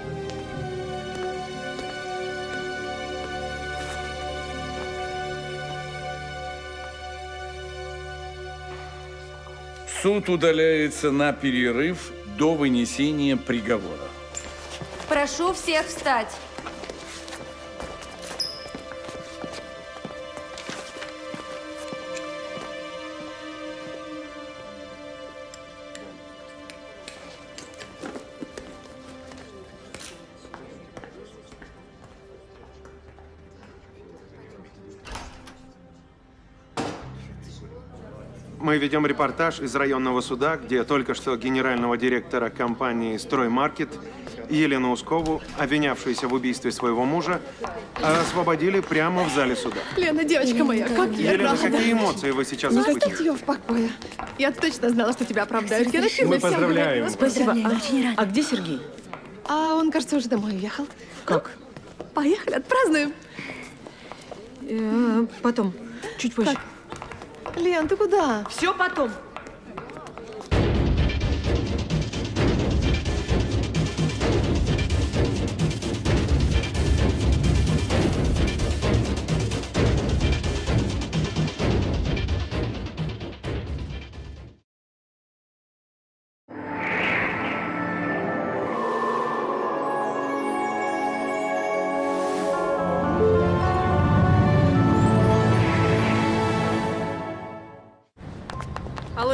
Суд удаляется на перерыв до вынесения приговора. Прошу всех встать. Мы ведем репортаж из районного суда, где только что генерального директора компании «Строймаркет» Елену Ускову, обвинявшуюся в убийстве своего мужа, освободили прямо в зале суда. Лена, девочка моя, как я Елена, рада. Какие эмоции вы сейчас ну, испытываете? Оставьте ее в покое. Я точно знала, что тебя оправдают. Я рассчитываю. Мы поздравляем. Спасибо. А, а где Сергей? А он, кажется, уже домой уехал. Как? Ну, поехали, отпразднуем. Э-э, потом, чуть позже. Как? Лен, ты куда? Все потом.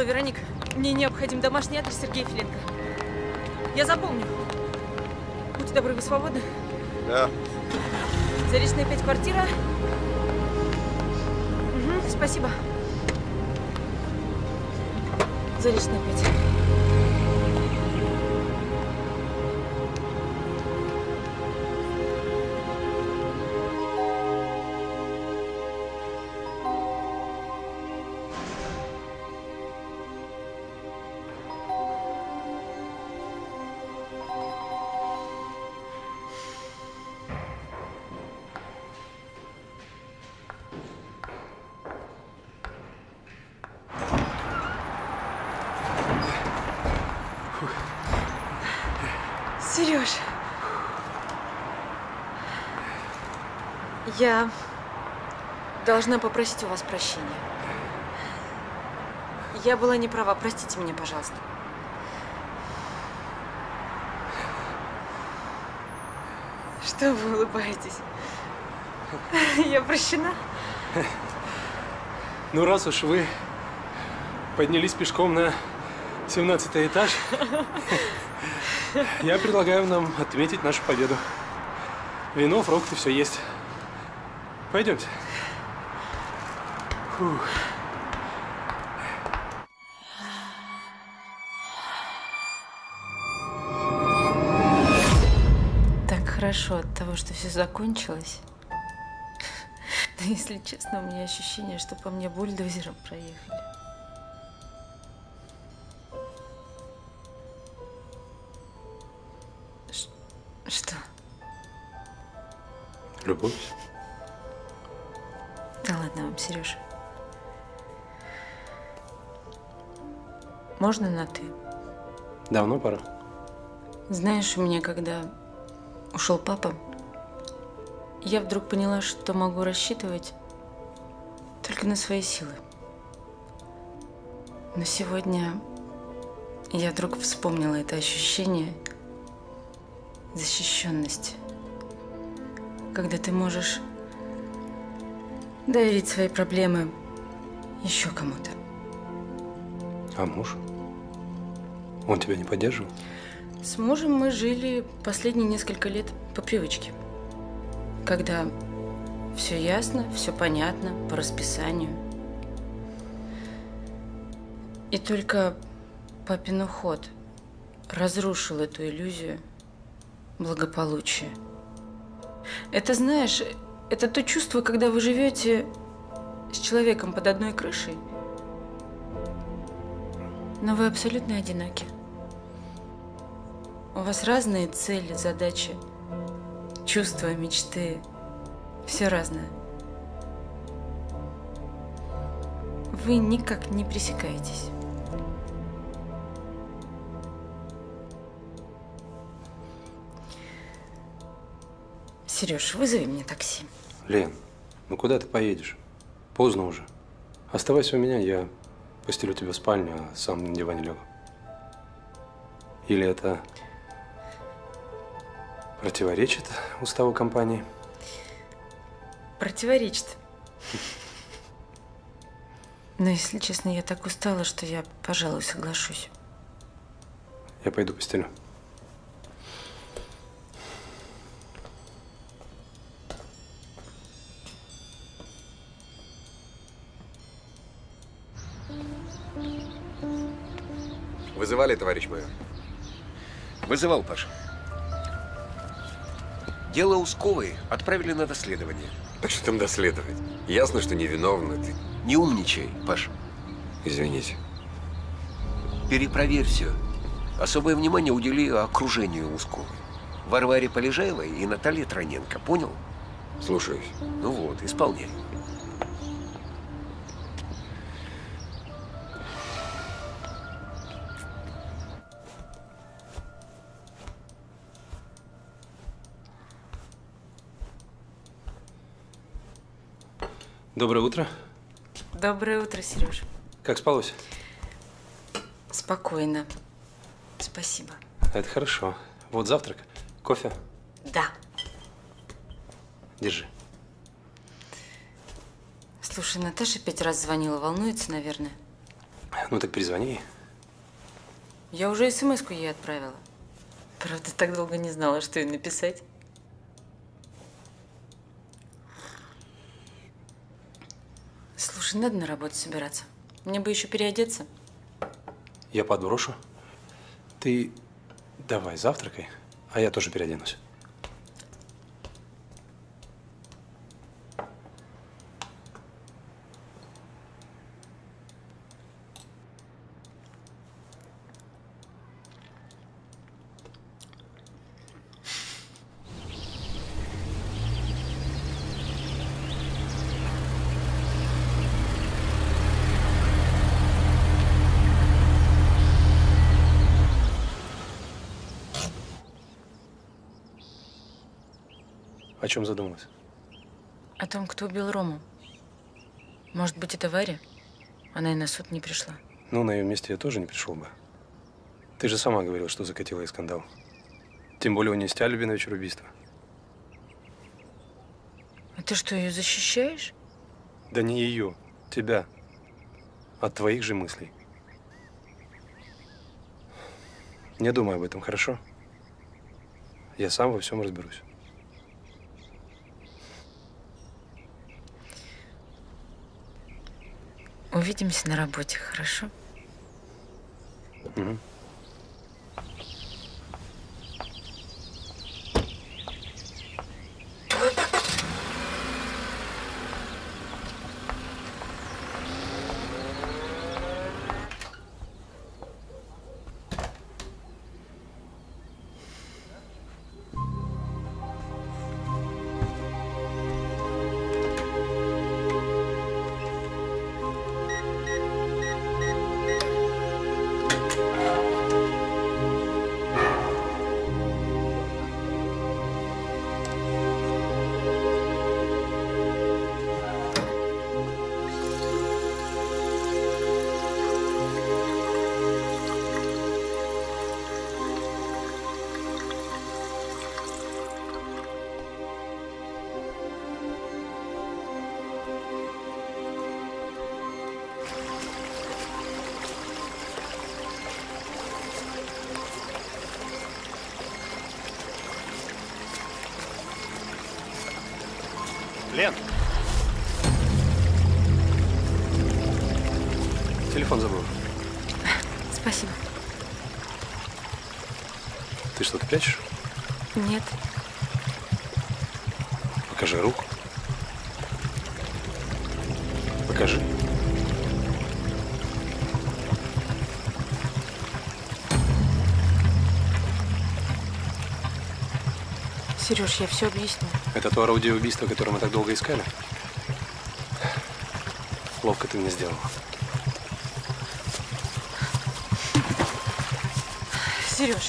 Вероник, мне необходим домашний адрес Сергея Филенко. Я запомню. Будьте добры, вы свободны? Да. Заречная пять, квартира. Угу, спасибо. Заречная пять. Я должна попросить у вас прощения. Я была не права. Простите меня, пожалуйста. Что вы улыбаетесь? Я прощена? Ну, раз уж вы поднялись пешком на семнадцатый этаж, я предлагаю нам отметить нашу победу. Вино, фрукты, все есть. Пойдемте. Фух. Так хорошо от того, что все закончилось. Да, если честно, у меня ощущение, что по мне бульдозером проехали. Ш- что? Любовь? Да ладно вам, Сережа. Можно на ты? Давно пора. Знаешь, у меня, когда ушел папа, я вдруг поняла, что могу рассчитывать только на свои силы. Но сегодня я вдруг вспомнила это ощущение защищенности, когда ты можешь доверить свои проблемы еще кому-то. А муж? Он тебя не поддерживал? С мужем мы жили последние несколько лет по привычке. Когда все ясно, все понятно, по расписанию. И только папин уход разрушил эту иллюзию благополучия. Это, знаешь, это то чувство, когда вы живете с человеком под одной крышей, но вы абсолютно одиноки. У вас разные цели, задачи. Чувства, мечты, все разное. Вы никак не пресекаетесь. Сереж, вызови мне такси. Лен, ну куда ты поедешь? Поздно уже. Оставайся у меня, я постелю тебя в спальню, а сам на диване лягу. Или это противоречит уставу компании? Противоречит. Но, если честно, я так устала, что я, пожалуй, соглашусь. Я пойду постелю. Вызывали, товарищ майор? Вызывал, Паша. Дело Усковой отправили на доследование. Да что там доследовать? Ясно, что невиновна ты. Не умничай, Паш. Извините. Перепроверь все. Особое внимание удели окружению Усковой. Варваре Полежаевой и Наталье Троненко. Понял? Слушаюсь. Ну вот, исполняй. Доброе утро. Доброе утро, Сереж. Как спалось? Спокойно. Спасибо. Это хорошо. Вот завтрак. Кофе? Да. Держи. Слушай, Наташа пять раз звонила. Волнуется, наверное. Ну так перезвони. Я уже смс-ку ей отправила. Правда, так долго не знала, что ей написать. Слушай, надо на работу собираться. Мне бы еще переодеться. Я подброшу. Ты давай завтракай, а я тоже переоденусь. О чем задумалась? О том, кто убил Рому. Может быть, это Варя? Она и на суд не пришла. Ну, на ее месте я тоже не пришел бы. Ты же сама говорила, что закатила ей скандал. Тем более унестя Любина вечер убийства. А ты что, ее защищаешь? Да не ее, тебя. От твоих же мыслей. Не думай об этом, хорошо? Я сам во всем разберусь. Увидимся на работе, хорошо? Угу. Лен! Телефон забыл. Спасибо. Ты что-то прячешь? Нет. Покажи руку. Покажи. Сереж, я все объясню. Это то орудие убийства, которое мы так долго искали? Ловко ты мне сделала. Сереж,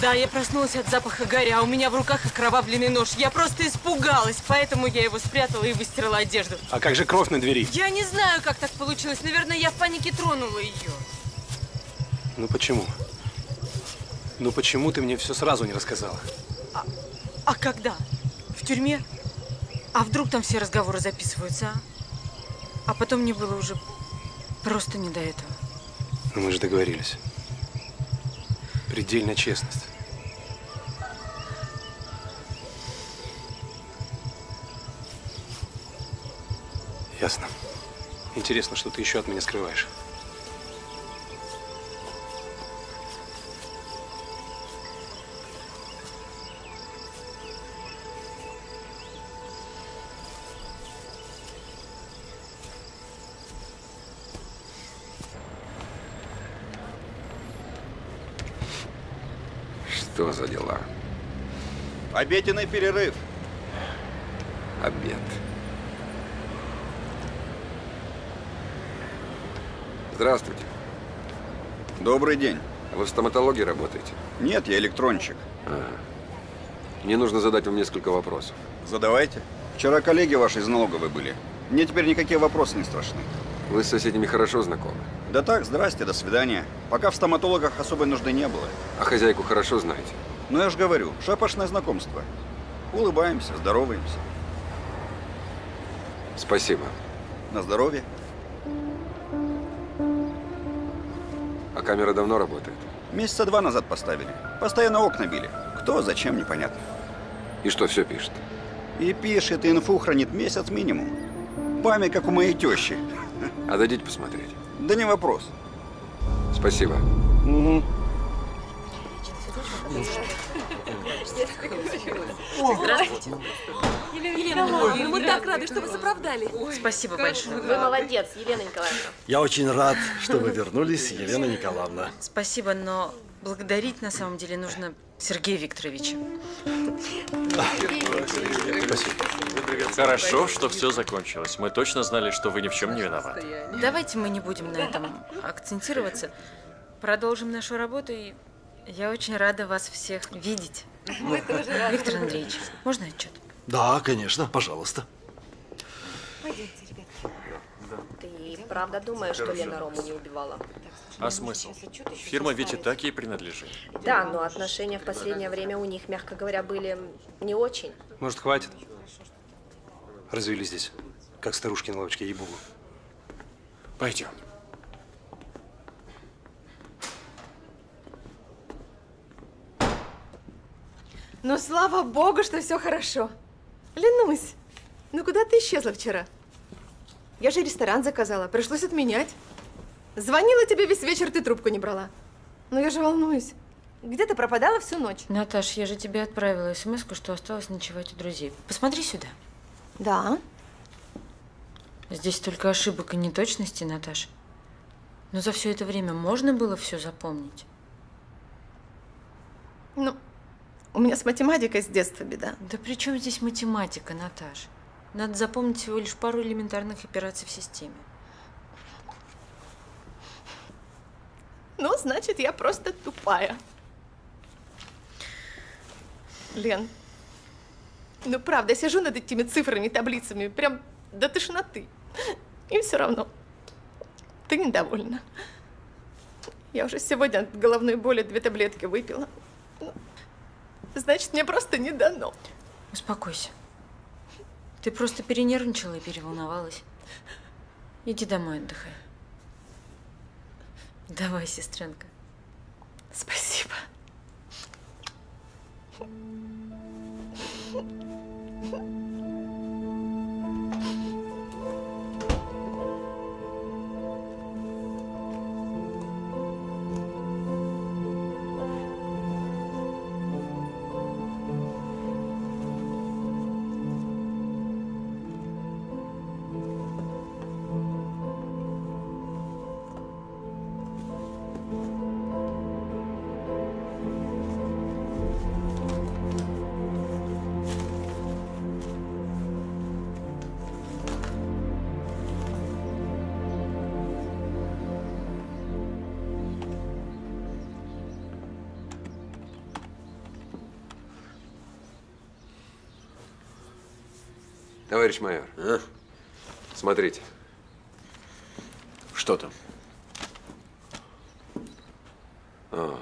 да, я проснулась от запаха гари, а у меня в руках окровавленный нож. Я просто испугалась, поэтому я его спрятала и выстирала одежду. А как же кровь на двери? Я не знаю, как так получилось. Наверное, я в панике тронула ее. Ну почему? Ну почему ты мне все сразу не рассказала? А когда? В тюрьме? А вдруг там все разговоры записываются, а? А потом мне было уже просто не до этого. Ну мы же договорились. Предельная честность. Ясно. Интересно, что ты еще от меня скрываешь. Что за дела? Обеденный перерыв. Обед. Здравствуйте. Добрый день. Вы в стоматологии работаете? Нет, я электронщик. А. Мне нужно задать вам несколько вопросов. Задавайте. Вчера коллеги ваши из налоговой были. Мне теперь никакие вопросы не страшны. Вы с соседями хорошо знакомы? Да так, здрасте, до свидания. Пока в стоматологах особой нужды не было. А хозяйку хорошо знаете? Ну я же говорю, шапошное знакомство. Улыбаемся, здороваемся. Спасибо. На здоровье. А камера давно работает? Месяца два назад поставили. Постоянно окна били. Кто, зачем, непонятно. И что, все пишет? И пишет, и инфу хранит месяц минимум. Память, как у моей тещи. А дадите посмотреть? Да не вопрос. Спасибо. Угу. Здравствуйте. Елена Николаевна, мы так рады, что вас оправдали. Спасибо большое. Вы молодец, Елена Николаевна. Я очень рад, что вы вернулись, Елена Николаевна. Спасибо, но благодарить на самом деле нужно Сергея Викторовича. Хорошо, что все закончилось. Мы точно знали, что вы ни в чем не виноваты. Давайте мы не будем на этом акцентироваться. Продолжим нашу работу, и я очень рада вас всех видеть. Мы тоже рады. Виктор Андреевич, можно отчет? Да, конечно, пожалуйста. Пойдемте, ребятки. Ты правда думаешь, что Лена Рому не убивала? А смысл? Фирма ведь и так ей принадлежит. Да, но отношения в последнее время у них, мягко говоря, были не очень. Может, хватит? Развели здесь, как старушки на лавочке, ей-богу. Пойдем. Ну, слава богу, что все хорошо. Ленусь, ну куда ты исчезла вчера? Я же ресторан заказала, пришлось отменять. Звонила тебе весь вечер, ты трубку не брала. Но я же волнуюсь. Где ты пропадала всю ночь? Наташ, я же тебе отправила смс-ку, что осталось ночевать у друзей. Посмотри сюда. Да. Здесь только ошибок и неточностей, Наташ. Но за все это время можно было все запомнить? Ну… У меня с математикой с детства беда. Да при чем здесь математика, Наташ? Надо запомнить всего лишь пару элементарных операций в системе. Ну, значит, я просто тупая. Лен, ну правда, я сижу над этими цифрами и таблицами прям до тошноты. И все равно ты недовольна. Я уже сегодня от головной боли две таблетки выпила. Значит, мне просто не дано. Успокойся. Ты просто перенервничала и переволновалась. Иди домой, отдыхай. Давай, сестренка. Спасибо. Товарищ майор, а? Смотрите. Что там? А,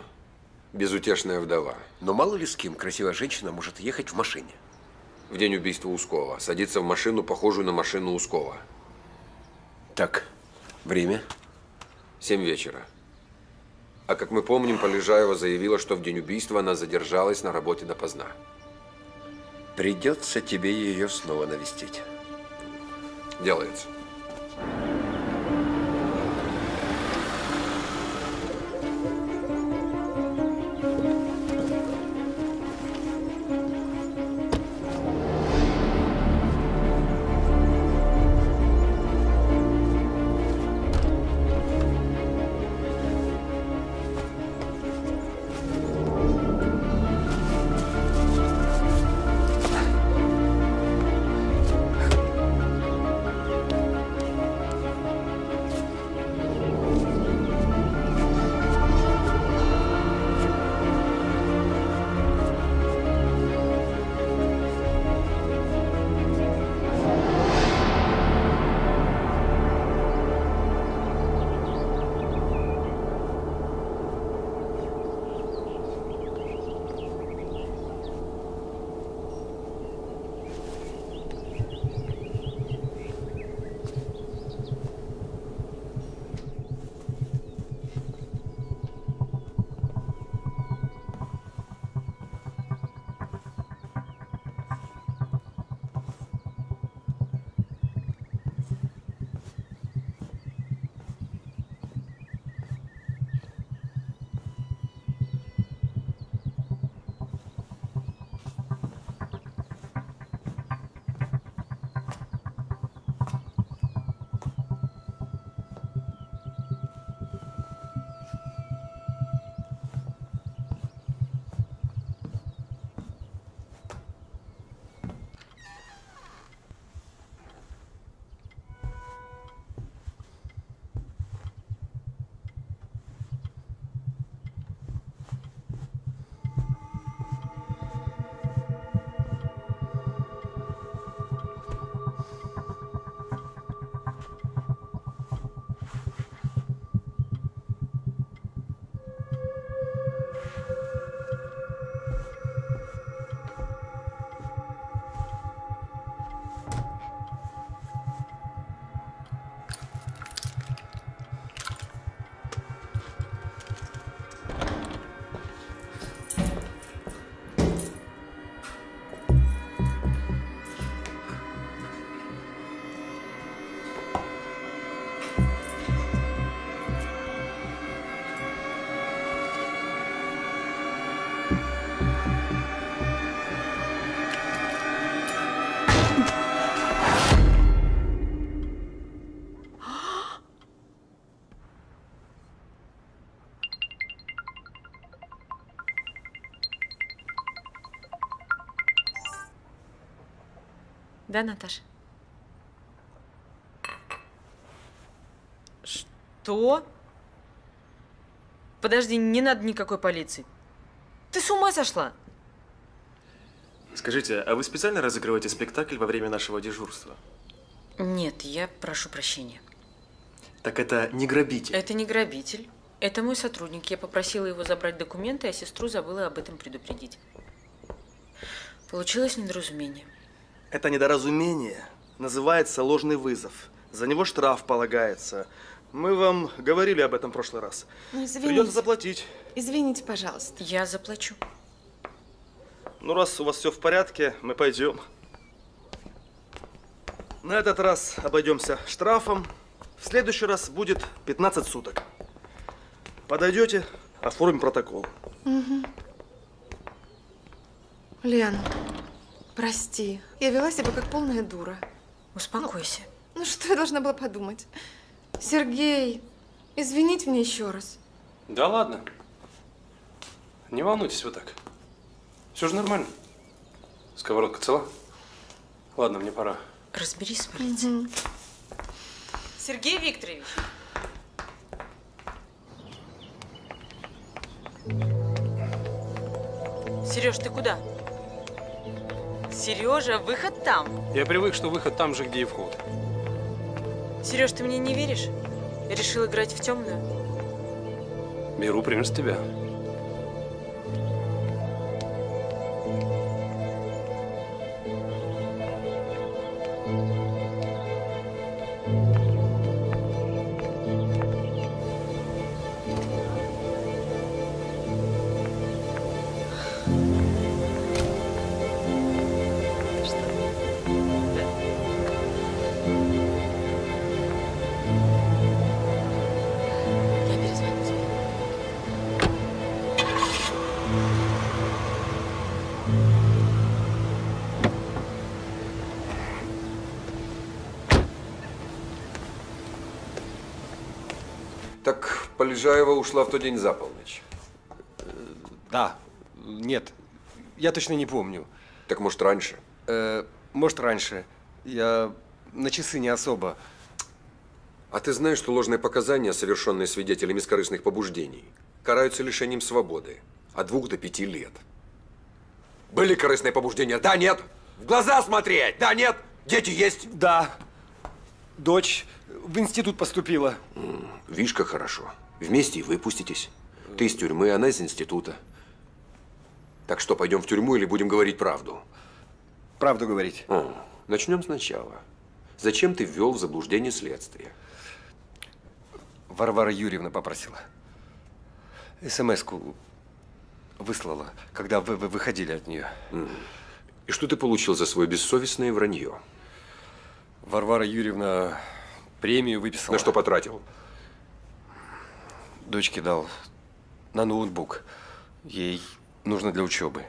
безутешная вдова. Но мало ли с кем красивая женщина может ехать в машине. В день убийства Ускова. Садится в машину, похожую на машину Ускова. Так, время? Семь вечера. А как мы помним, Полежаева заявила, что в день убийства она задержалась на работе допоздна. Придется тебе ее снова навестить. Делается. Да, Наташа? Что? Подожди, не надо никакой полиции. Ты с ума сошла? Скажите, а вы специально разыгрываете спектакль во время нашего дежурства? Нет, я прошу прощения. Так это не грабитель? Это не грабитель. Это мой сотрудник. Я попросила его забрать документы, а сестру забыла об этом предупредить. Получилось недоразумение. Это недоразумение называется ложный вызов. За него штраф полагается. Мы вам говорили об этом в прошлый раз. Ну, извините. Придется заплатить. Извините, пожалуйста. Я заплачу. Ну, раз у вас все в порядке, мы пойдем. На этот раз обойдемся штрафом. В следующий раз будет пятнадцать суток. Подойдете, оформим протокол. Угу. Лен. Прости, я вела себя как полная дура. Успокойся. Ну, ну что я должна была подумать? Сергей, извините меня еще раз. Да ладно. Не волнуйтесь вы так. Все же нормально. Сковородка цела? Ладно, мне пора. Разберись с полицией. Угу. Сергей Викторович. Сереж, ты куда? Сережа, выход там. Я привык, что выход там же, где и вход. Сереж, ты мне не веришь? Я решил играть в темную. Беру пример с тебя. Полезаева ушла в тот день за полночь. Да. Нет. Я точно не помню. Так, может, раньше? Э, может, раньше. Я на часы не особо. А ты знаешь, что ложные показания, совершенные свидетелями с корыстных побуждений, караются лишением свободы от двух до пяти лет? Были корыстные побуждения? Да, нет! В глаза смотреть! Да, нет! Дети есть? Да. Дочь в институт поступила. Видишь, как хорошо. Вместе и выпуститесь. Ты из тюрьмы, она из института. Так что, пойдем в тюрьму или будем говорить правду? Правду говорить. О, начнем сначала. Зачем ты ввел в заблуждение следствие? Варвара Юрьевна попросила. СМС-ку выслала, когда вы, вы выходили от нее. И что ты получил за свое бессовестное вранье? Варвара Юрьевна премию выписала. На что потратил? Дочке дал на ноутбук. Ей нужно для учебы.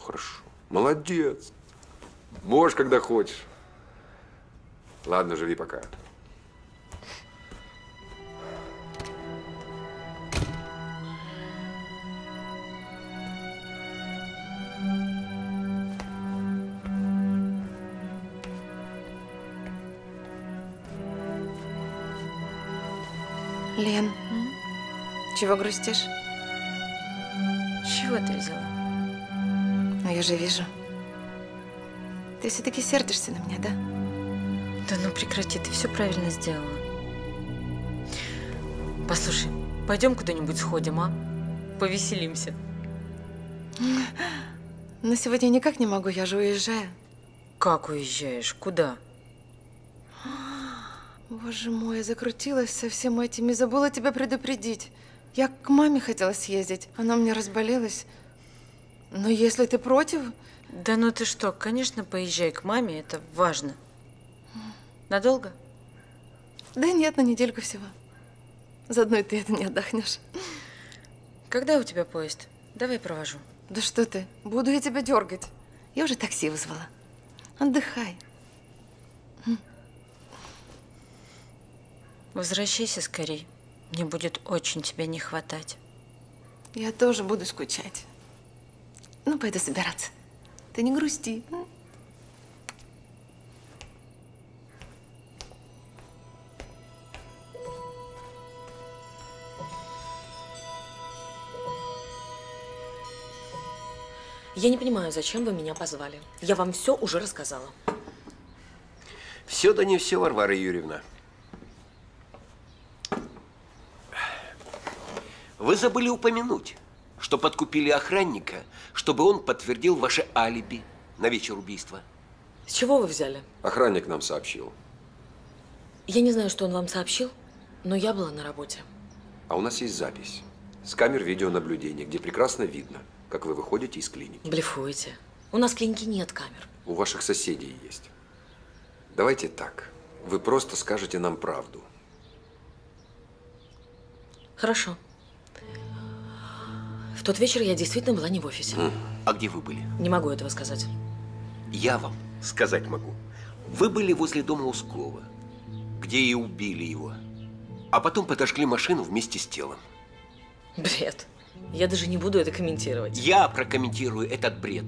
Хорошо. Молодец. Можешь, когда хочешь. Ладно, живи пока. Лен, М? чего грустишь? Чего ты взяла? Ну, я же вижу. Ты все-таки сердишься на меня, да? Да ну прекрати, ты все правильно сделала. Послушай, пойдем куда-нибудь сходим, а? Повеселимся. Но сегодня никак не могу, я же уезжаю. Как уезжаешь? Куда? Боже мой, я закрутилась со всем этим и забыла тебя предупредить. Я к маме хотела съездить, она у меня разболелась. Но если ты против… Да ну ты что, конечно, поезжай к маме, это важно. Надолго? Да нет, на недельку всего. Заодно и ты это не отдохнешь. Когда у тебя поезд? Давай провожу. Да что ты? Буду я тебя дергать. Я уже такси вызвала. Отдыхай. Возвращайся скорей. Мне будет очень тебя не хватать. Я тоже буду скучать. Ну, пойду собираться. Ты не грусти. Я не понимаю, зачем вы меня позвали. Я вам все уже рассказала. Все да не все, Варвара Юрьевна. Вы забыли упомянуть, что подкупили охранника, чтобы он подтвердил ваше алиби на вечер убийства. С чего вы взяли? Охранник нам сообщил. Я не знаю, что он вам сообщил, но я была на работе. А у нас есть запись с камер видеонаблюдения, где прекрасно видно, как вы выходите из клиники. Блефуете. У нас в клинике нет камер. У ваших соседей есть. Давайте так. Вы просто скажете нам правду. Хорошо. В тот вечер я действительно была не в офисе. А где вы были? Не могу этого сказать. Я вам сказать могу. Вы были возле дома Ускова, где и убили его. А потом подожгли машину вместе с телом. Бред. Я даже не буду это комментировать. Я прокомментирую этот бред.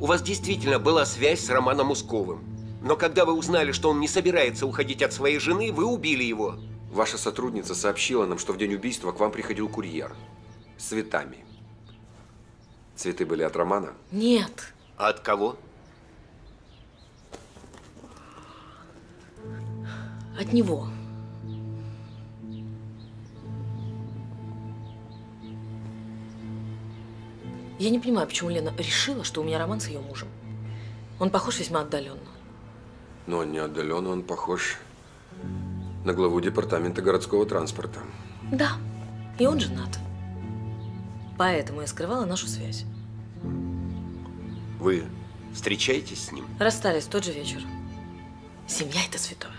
У вас действительно была связь с Романом Усковым. Но когда вы узнали, что он не собирается уходить от своей жены, вы убили его. Ваша сотрудница сообщила нам, что в день убийства к вам приходил курьер с цветами. Цветы были от Романа? Нет. А от кого? От него. Я не понимаю, почему Лена решила, что у меня роман с ее мужем. Он похож весьма отдаленно. Но он не отдаленно, он похож на главу департамента городского транспорта. Да, и он женат. Поэтому я скрывала нашу связь. Вы встречаетесь с ним? Расстались в тот же вечер. Семья – это святое.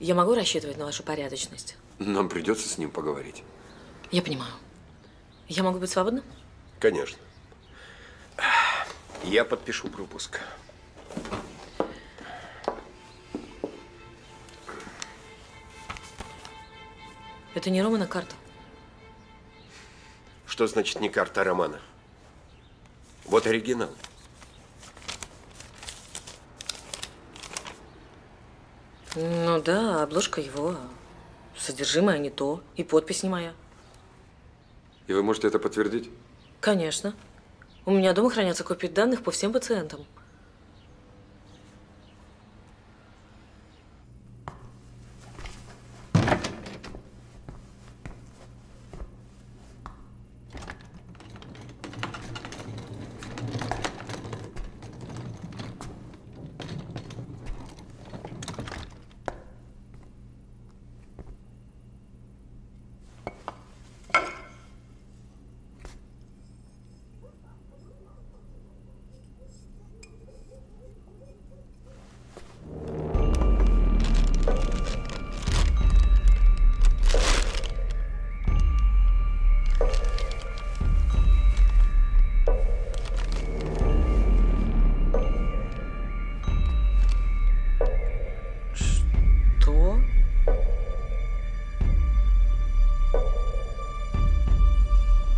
Я могу рассчитывать на вашу порядочность? Нам придется с ним поговорить. Я понимаю. Я могу быть свободна? Конечно. Я подпишу пропуск. Это не Романа карта. Что значит не карта, а Романа? Вот оригинал. Ну да, обложка его, содержимое не то, и подпись не моя. И вы можете это подтвердить? Конечно. У меня дома хранятся копии данных по всем пациентам.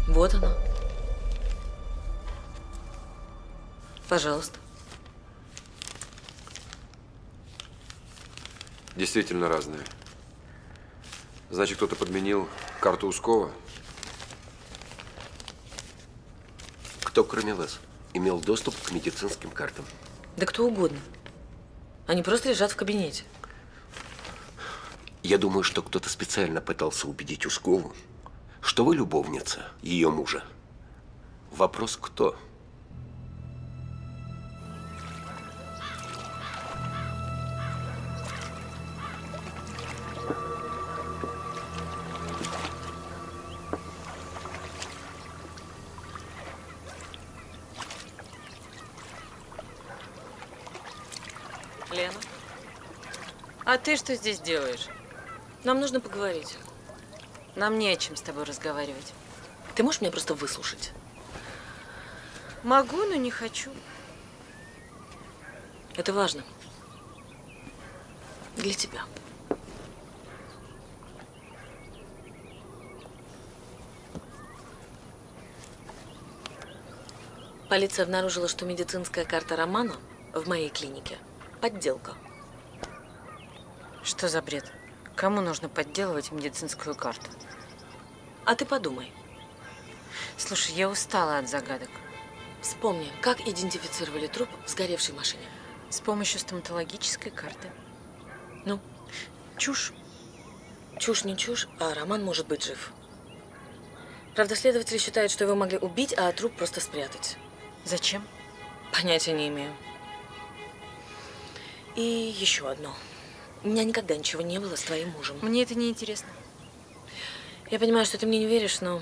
Вот она. Пожалуйста. Действительно разные. Значит, кто-то подменил карту Ускова? Кто, кроме вас, имел доступ к медицинским картам? Да кто угодно. Они просто лежат в кабинете. Я думаю, что кто-то специально пытался убедить Ускову, что вы любовница ее мужа. Вопрос кто? Лена, а ты что здесь делаешь? Нам нужно поговорить. Нам не о чем с тобой разговаривать. Ты можешь меня просто выслушать? Могу, но не хочу. Это важно. Для тебя. Полиция обнаружила, что медицинская карта Романа в моей клинике – подделка. Что за бред? Кому нужно подделывать медицинскую карту? А ты подумай. Слушай, я устала от загадок. Вспомни, как идентифицировали труп в сгоревшей машине. С помощью стоматологической карты. Ну? Чушь. Чушь не чушь, а Роман может быть жив. Правда, следователи считают, что его могли убить, а труп просто спрятать. Зачем? Понятия не имею. И еще одно. У меня никогда ничего не было с твоим мужем. Мне это не интересно. Я понимаю, что ты мне не веришь, но…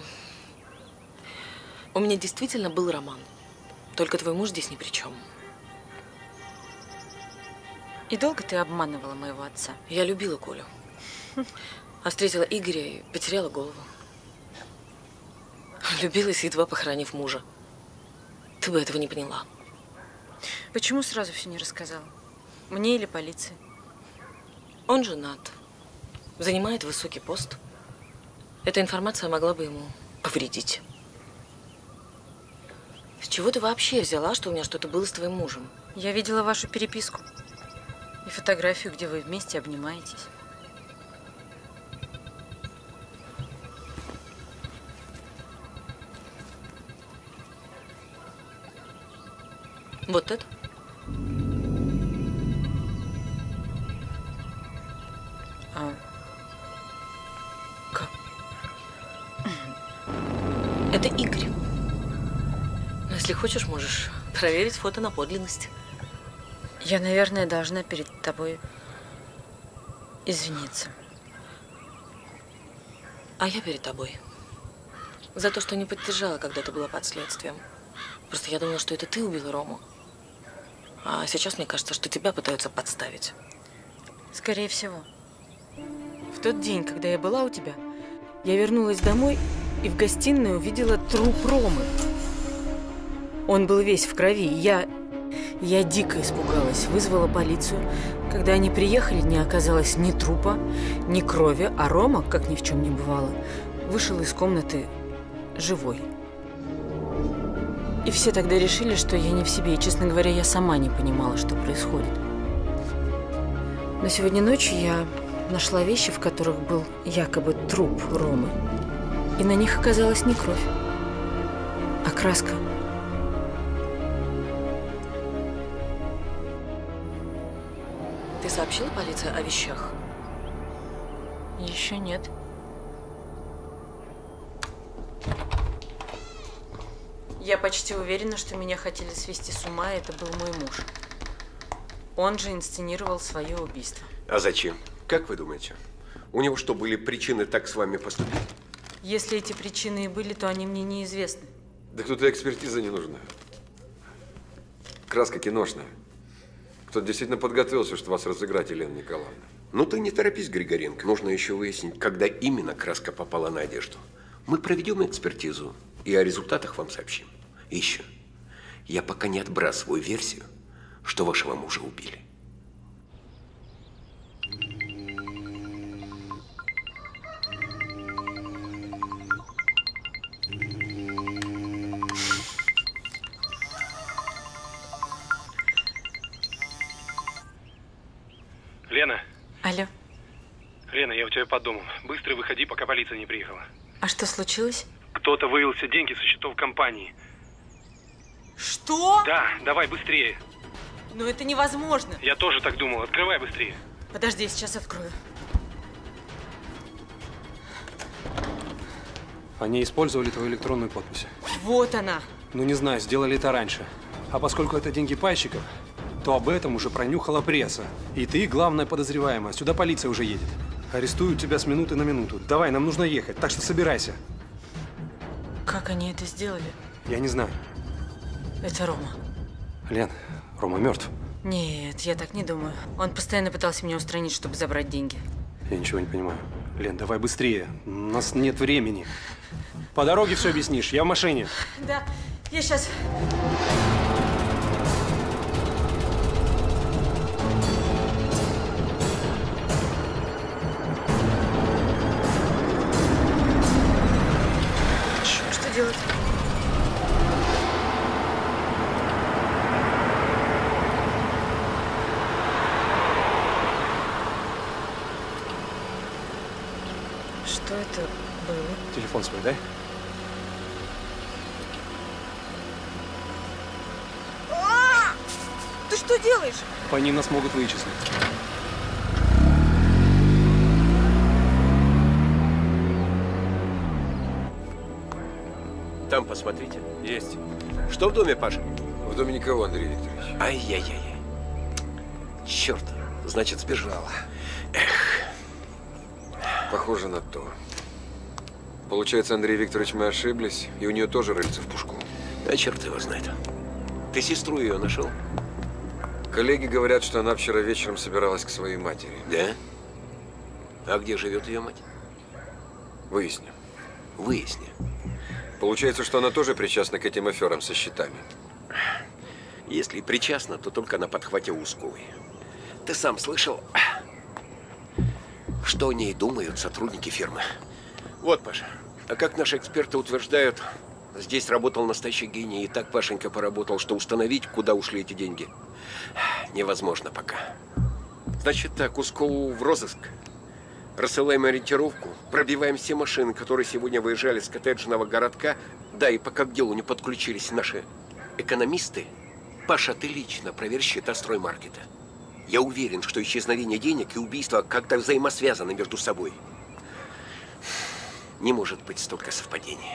У меня действительно был роман. Только твой муж здесь ни при чем. И долго ты обманывала моего отца? Я любила Колю. А встретила Игоря и потеряла голову. Влюбилась, едва похоронив мужа. Ты бы этого не поняла. Почему сразу все не рассказала? Мне или полиции? Он женат. Занимает высокий пост. Эта информация могла бы ему повредить. С чего ты вообще взяла, что у меня что-то было с твоим мужем? Я видела вашу переписку и фотографию, где вы вместе обнимаетесь. Вот это? А. Как? Это Игорь. Но если хочешь, можешь проверить фото на подлинность. Я, наверное, должна перед тобой извиниться. А я перед тобой. За то, что не поддержала, когда ты была под следствием. Просто я думала, что это ты убила Рому. А сейчас мне кажется, что тебя пытаются подставить. Скорее всего. В тот день, когда я была у тебя, я вернулась домой и в гостиной увидела труп Ромы. Он был весь в крови. Я, я дико испугалась, вызвала полицию. Когда они приехали, не оказалось ни трупа, ни крови, а Рома, как ни в чем не бывало, вышел из комнаты живой. И все тогда решили, что я не в себе, и, честно говоря, я сама не понимала, что происходит. Но сегодня ночью я нашла вещи, в которых был якобы труп Ромы, и на них оказалась не кровь, а краска. Ты сообщила полиции о вещах? Еще нет. Я почти уверена, что меня хотели свести с ума, и это был мой муж. Он же инсценировал свое убийство. А зачем? Как вы думаете? У него что, были причины так с вами поступить? Если эти причины и были, то они мне неизвестны. Да кто-то экспертиза не нужна. Краска киношная. Кто-то действительно подготовился, чтобы вас разыграть, Елена Николаевна. Ну ты не торопись, Григоренко. Нужно еще выяснить, когда именно краска попала на одежду. Мы проведем экспертизу и о результатах вам сообщим. И еще, я пока не отбрасываю версию, что вашего мужа убили. Лена. Алло. Лена, я у тебя под домом. Быстро выходи, пока полиция не приехала. А что случилось? Кто-то вывелся деньги со счетов компании. Что? Да, давай быстрее. Но это невозможно. Я тоже так думал. Открывай быстрее. Подожди, я сейчас открою. Они использовали твою электронную подпись. Вот она. Ну не знаю, сделали это раньше. А поскольку это деньги пайщиков, то об этом уже пронюхала пресса. И ты главная подозреваемая. Сюда полиция уже едет. Арестуют тебя с минуты на минуту. Давай, нам нужно ехать. Так что собирайся. Как они это сделали? Я не знаю. Это Рома. Лен, Рома мертв. Нет, я так не думаю. Он постоянно пытался меня устранить, чтобы забрать деньги. Я ничего не понимаю. Лен, давай быстрее. У нас нет времени. По дороге все объяснишь. Я в машине. Да, я сейчас. Что делать? Что это было? Телефон свой, да? Ты что делаешь? По ним нас могут вычислить. Там посмотрите. Есть. Что в доме, Паша? В доме никого, Андрей Викторович. Ай-яй-яй. Черт. Значит, сбежала. Эх. Похоже на то. Получается, Андрей Викторович, мы ошиблись, и у нее тоже рыльце в пушку. Да черт его знает. Ты сестру ее нашел? Коллеги говорят, что она вчера вечером собиралась к своей матери. Да? А где живет ее мать? Выясним. Выясним. Получается, что она тоже причастна к этим аферам со счетами. Если и причастна, то только на подхвате Усковой. Ты сам слышал, что о ней думают сотрудники фирмы? Вот, Паша. А как наши эксперты утверждают, здесь работал настоящий гений. И так Пашенька поработал, что установить, куда ушли эти деньги, невозможно пока. Значит так, Ускову в розыск. Рассылаем ориентировку, пробиваем все машины, которые сегодня выезжали с коттеджного городка. Да, и пока к делу не подключились наши экономисты, Паша, ты лично проверь счета Строймаркета. Я уверен, что исчезновение денег и убийство как-то взаимосвязаны между собой. Не может быть столько совпадений.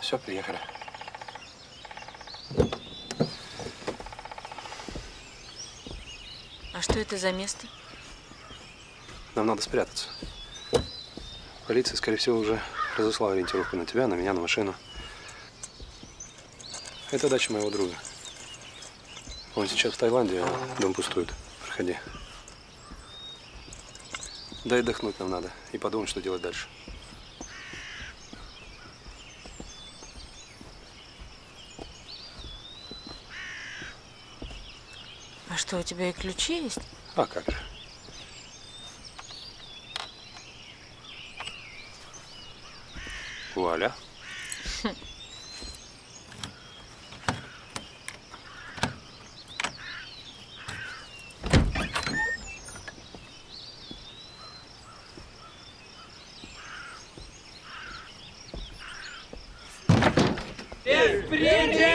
Все, приехали. А что это за место? Нам надо спрятаться. Полиция, скорее всего, уже разослала ориентировку на тебя, на меня, на машину. Это дача моего друга. Он сейчас в Таиланде, а дом пустует. Проходи. Да и отдохнуть нам надо. И подумать, что делать дальше. А что, у тебя и ключи есть? А как же. Вуаля. Хм. Беспредел!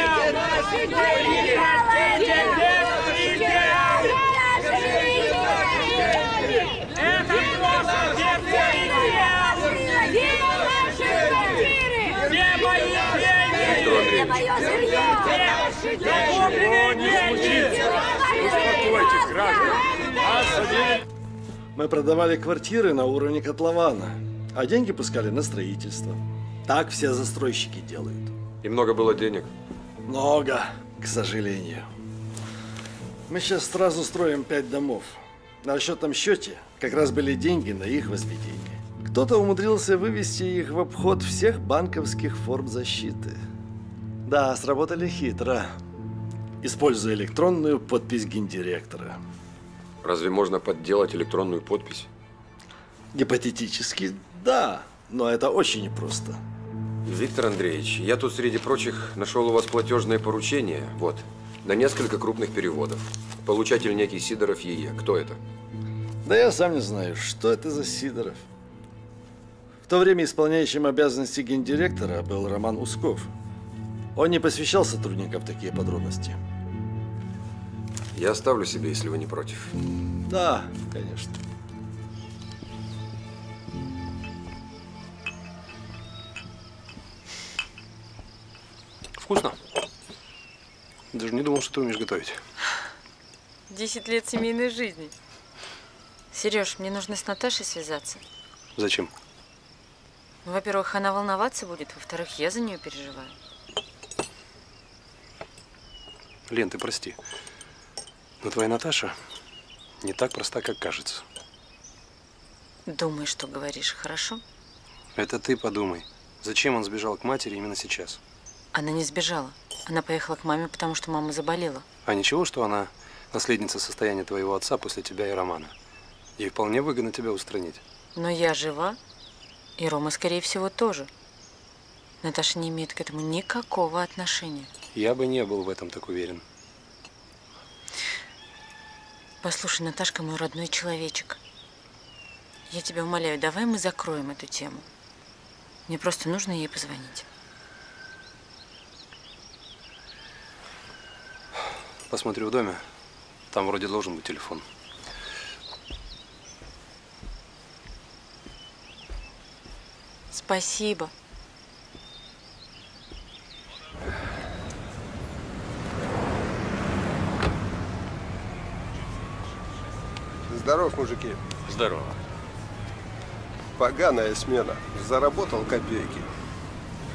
Мы продавали квартиры на уровне котлована, а деньги пускали на строительство. Так все застройщики делают. И много было денег? Много, к сожалению. Мы сейчас сразу строим пять домов. На расчетном счете как раз были деньги на их возведение. Кто-то умудрился вывести их в обход всех банковских форм защиты. Да, сработали хитро, используя электронную подпись гендиректора. Разве можно подделать электронную подпись? Гипотетически, да, но это очень непросто. Виктор Андреевич, я тут, среди прочих, нашел у вас платежное поручение, вот, на несколько крупных переводов. Получатель некий Сидоров Е Е. Кто это? Да я сам не знаю, что это за Сидоров. В то время исполняющим обязанности гендиректора был Роман Усков. Он не посвящал сотрудникам такие подробности. Я оставлю себе, если вы не против. Да, конечно. Вкусно? Даже не думал, что ты умеешь готовить. Десять лет семейной жизни. Сереж, мне нужно с Наташей связаться. Зачем? Ну, во-первых, она волноваться будет, во-вторых, я за нее переживаю. Лен, ты прости, но твоя Наташа не так проста, как кажется. Думай, что говоришь, хорошо? Это ты подумай. Зачем он сбежал к матери именно сейчас? Она не сбежала. Она поехала к маме, потому что мама заболела. А ничего, что она наследница состояния твоего отца после тебя и Романа? Ей вполне выгодно тебя устранить. Но я жива, и Рома, скорее всего, тоже. Наташа не имеет к этому никакого отношения. Я бы не был в этом так уверен. Послушай, Наташка, мой родной человечек. Я тебя умоляю, давай мы закроем эту тему. Мне просто нужно ей позвонить. Посмотрю в доме. Там вроде должен быть телефон. Спасибо. Здоров, мужики. Здорово. Поганая смена. Заработал копейки.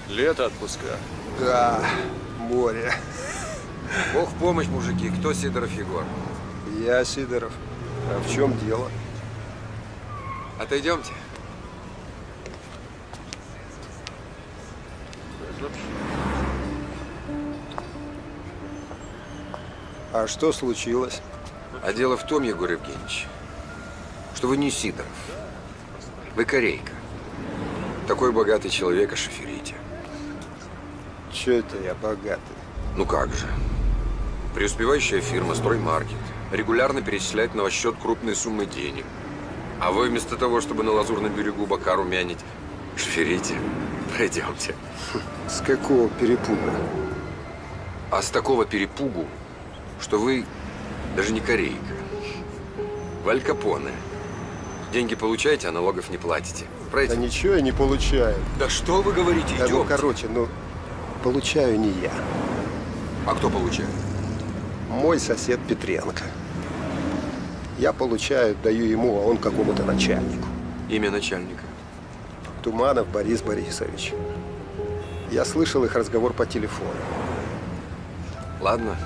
Лето отпуска. Да, море. Бог в помощь, мужики. Кто Сидоров Егор? Я Сидоров. А в чем дело? Отойдемте. А что случилось? А дело в том, Егор Евгеньевич, что вы не Сидоров. Вы корейка. Такой богатый человек ошиферите. Че это я богатый? Ну как же. Преуспевающая фирма «Строймаркет» регулярно перечисляет на ваш счет крупные суммы денег. А вы вместо того, чтобы на Лазурном берегу бока румянить, шиферите. Пройдемте. С какого перепугу? А с такого перепугу, что вы даже не корейка. Вы Аль Капоне. Деньги получаете, а налогов не платите. Пройдите. Да ничего я не получаю. Да что вы говорите, да идем. Ну, короче, ну, получаю не я. А кто получает? Мой сосед Петренко. Я получаю, даю ему, а он какому-то начальнику. Имя начальника? Туманов Борис Борисович. Я слышал их разговор по телефону. Ладно.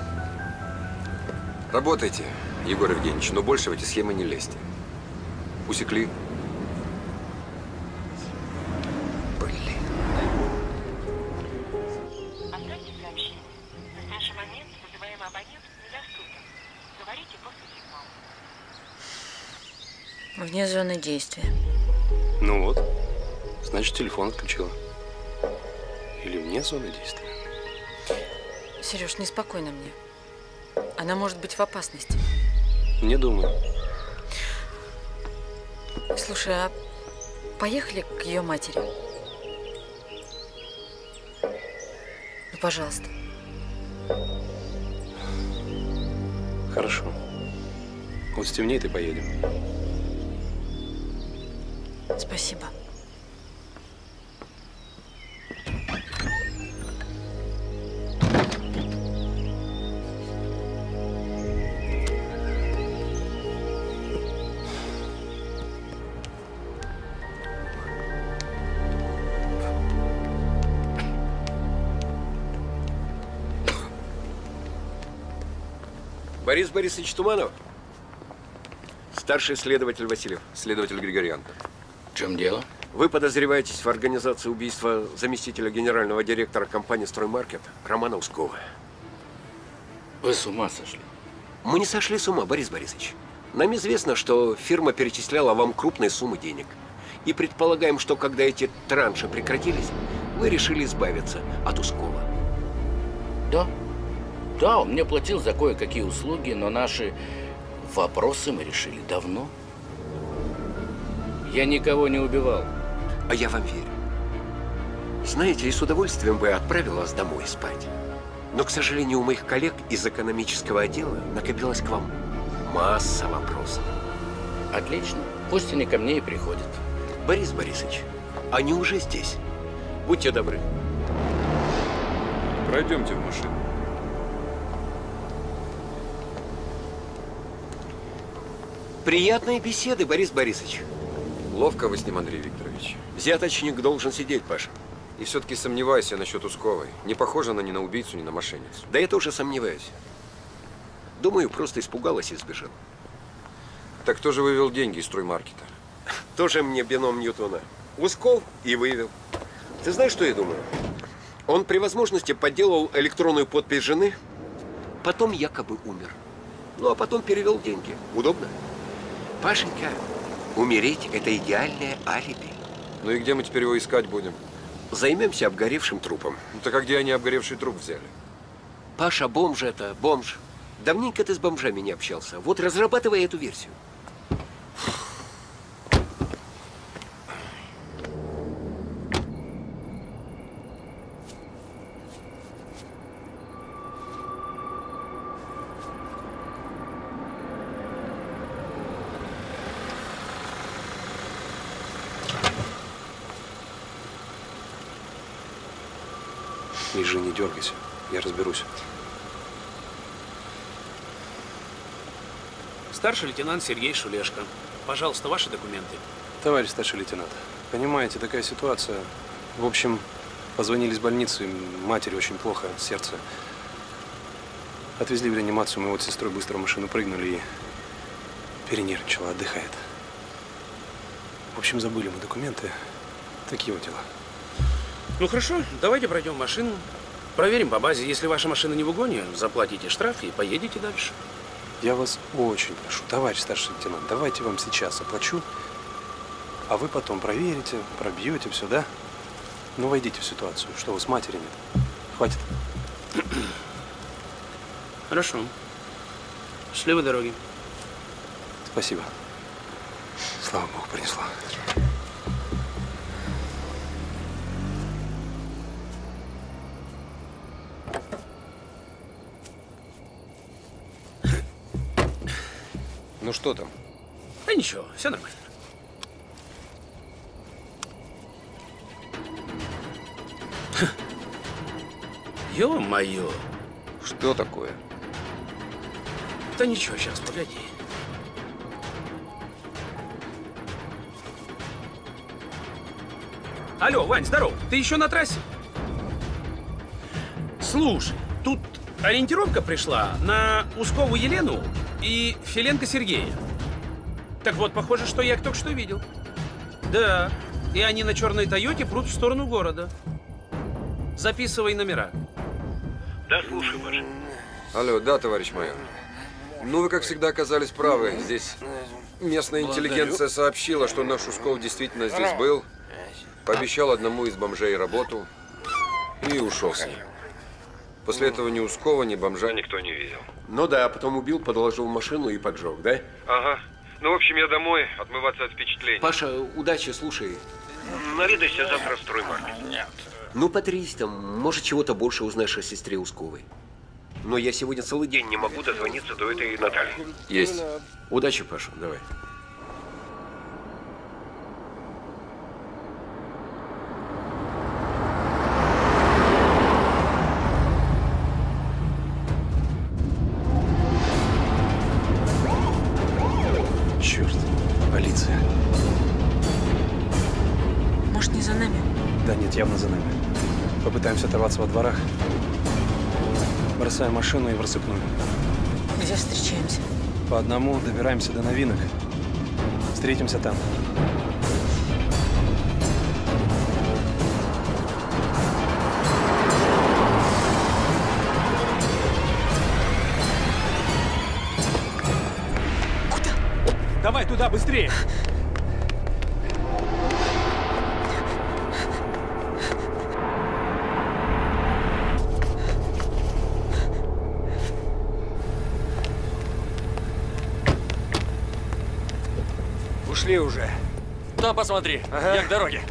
Работайте, Егор Евгеньевич, но больше в эти схемы не лезьте. Усекли. Блин. Оставьте сообщение. В настоящий момент вызываемый абонент недоступен. Говорите после сигнала. Вне зоны действия. Ну вот. Значит, телефон отключила. Или вне зоны действия. Сереж, неспокойно мне. Она может быть в опасности. Не думаю. Слушай, а поехали к ее матери? Ну, пожалуйста. Хорошо. Вот стемнеет и поедем. Спасибо. Борис Борисович Туманов? Старший следователь Васильев, следователь Григоренко. В чем дело? Вы подозреваетесь в организации убийства заместителя генерального директора компании «Строймаркет» Романа Ускова. Вы с ума сошли? Мы не сошли с ума, Борис Борисович. Нам известно, что фирма перечисляла вам крупные суммы денег. И предполагаем, что когда эти транши прекратились, вы решили избавиться от Ускова. Да? Да, он мне платил за кое-какие услуги, но наши вопросы мы решили давно. Я никого не убивал. А я вам верю. Знаете, и с удовольствием бы отправил вас домой спать. Но, к сожалению, у моих коллег из экономического отдела накопилась к вам масса вопросов. Отлично. Пусть они ко мне и приходят. Борис Борисович, они уже здесь. Будьте добры. Пройдемте в машину. Приятные беседы, Борис Борисович. Ловко вы с ним, Андрей Викторович. Взяточник должен сидеть, Паша. И все-таки сомневаюсь я насчет Усковой. Не похожа она ни на убийцу, ни на мошенницу. Да это уже сомневаюсь. Думаю, просто испугалась и сбежала. Так кто же вывел деньги из строймаркета? Тоже мне бином Ньютона. Усков и вывел. Ты знаешь, что я думаю? Он при возможности подделал электронную подпись жены, потом якобы умер. Ну, а потом перевел деньги. Удобно? Пашенька, умереть – это идеальное алиби. Ну и где мы теперь его искать будем? Займемся обгоревшим трупом. Ну так а где они обгоревший труп взяли? Паша, бомж это, бомж. Давненько ты с бомжами не общался. Вот разрабатывай эту версию. Лежи, не дергайся. Я разберусь. Старший лейтенант Сергей Шулешко. Пожалуйста, ваши документы. Товарищ старший лейтенант, понимаете, такая ситуация. В общем, позвонили из больницы, матери очень плохо, сердце. Отвезли в реанимацию, мы вот с сестрой быстро в машину прыгнули и перенервничала, отдыхает. В общем, забыли мы документы. Такие вот дела. Ну хорошо, давайте пройдем машину, проверим по базе. Если ваша машина не в угоне, заплатите штраф и поедете дальше. Я вас очень прошу, товарищ старший лейтенант, давайте вам сейчас оплачу, а вы потом проверите, пробьете все, да? Ну, войдите в ситуацию, что вы с матерью нет. Хватит. Хорошо. Счастливой дороги. Спасибо. Слава Богу, принесла. Ну что там? Да ничего, все нормально. Ё-моё! Что такое? Да ничего, сейчас, погоди. Алло, Вань, здоров! Ты еще на трассе? Слушай, тут ориентировка пришла на Ускову Елену и Филенко Сергея. Так вот, похоже, что я их только что видел. Да, и они на черной Тойоте прут в сторону города. Записывай номера. Да, слушай, Паша. Алло, да, товарищ майор. Ну, вы, как всегда, оказались правы. Здесь местная интеллигенция сообщила, что наш Усков действительно здесь был, пообещал одному из бомжей работу и ушел с ним. После этого ни Ускова, ни бомжа никто не видел. Ну да, а потом убил, подложил машину и поджег, да? Ага. Ну, в общем, я домой, отмываться от впечатлений. Паша, удачи, слушай. Наведайся завтра в строймаркет. Нет. Ну, потрись там, может, чего-то больше узнаешь о сестре Усковой. Но я сегодня целый день не могу дозвониться до этой Натальи. Есть. Удачи, Паша, давай. Во дворах, бросаем машину и в рассыпную. Где встречаемся? По одному добираемся до новинок. Встретимся там. Куда? Давай туда, быстрее! Уже. Да, посмотри, ага. Я к дороге.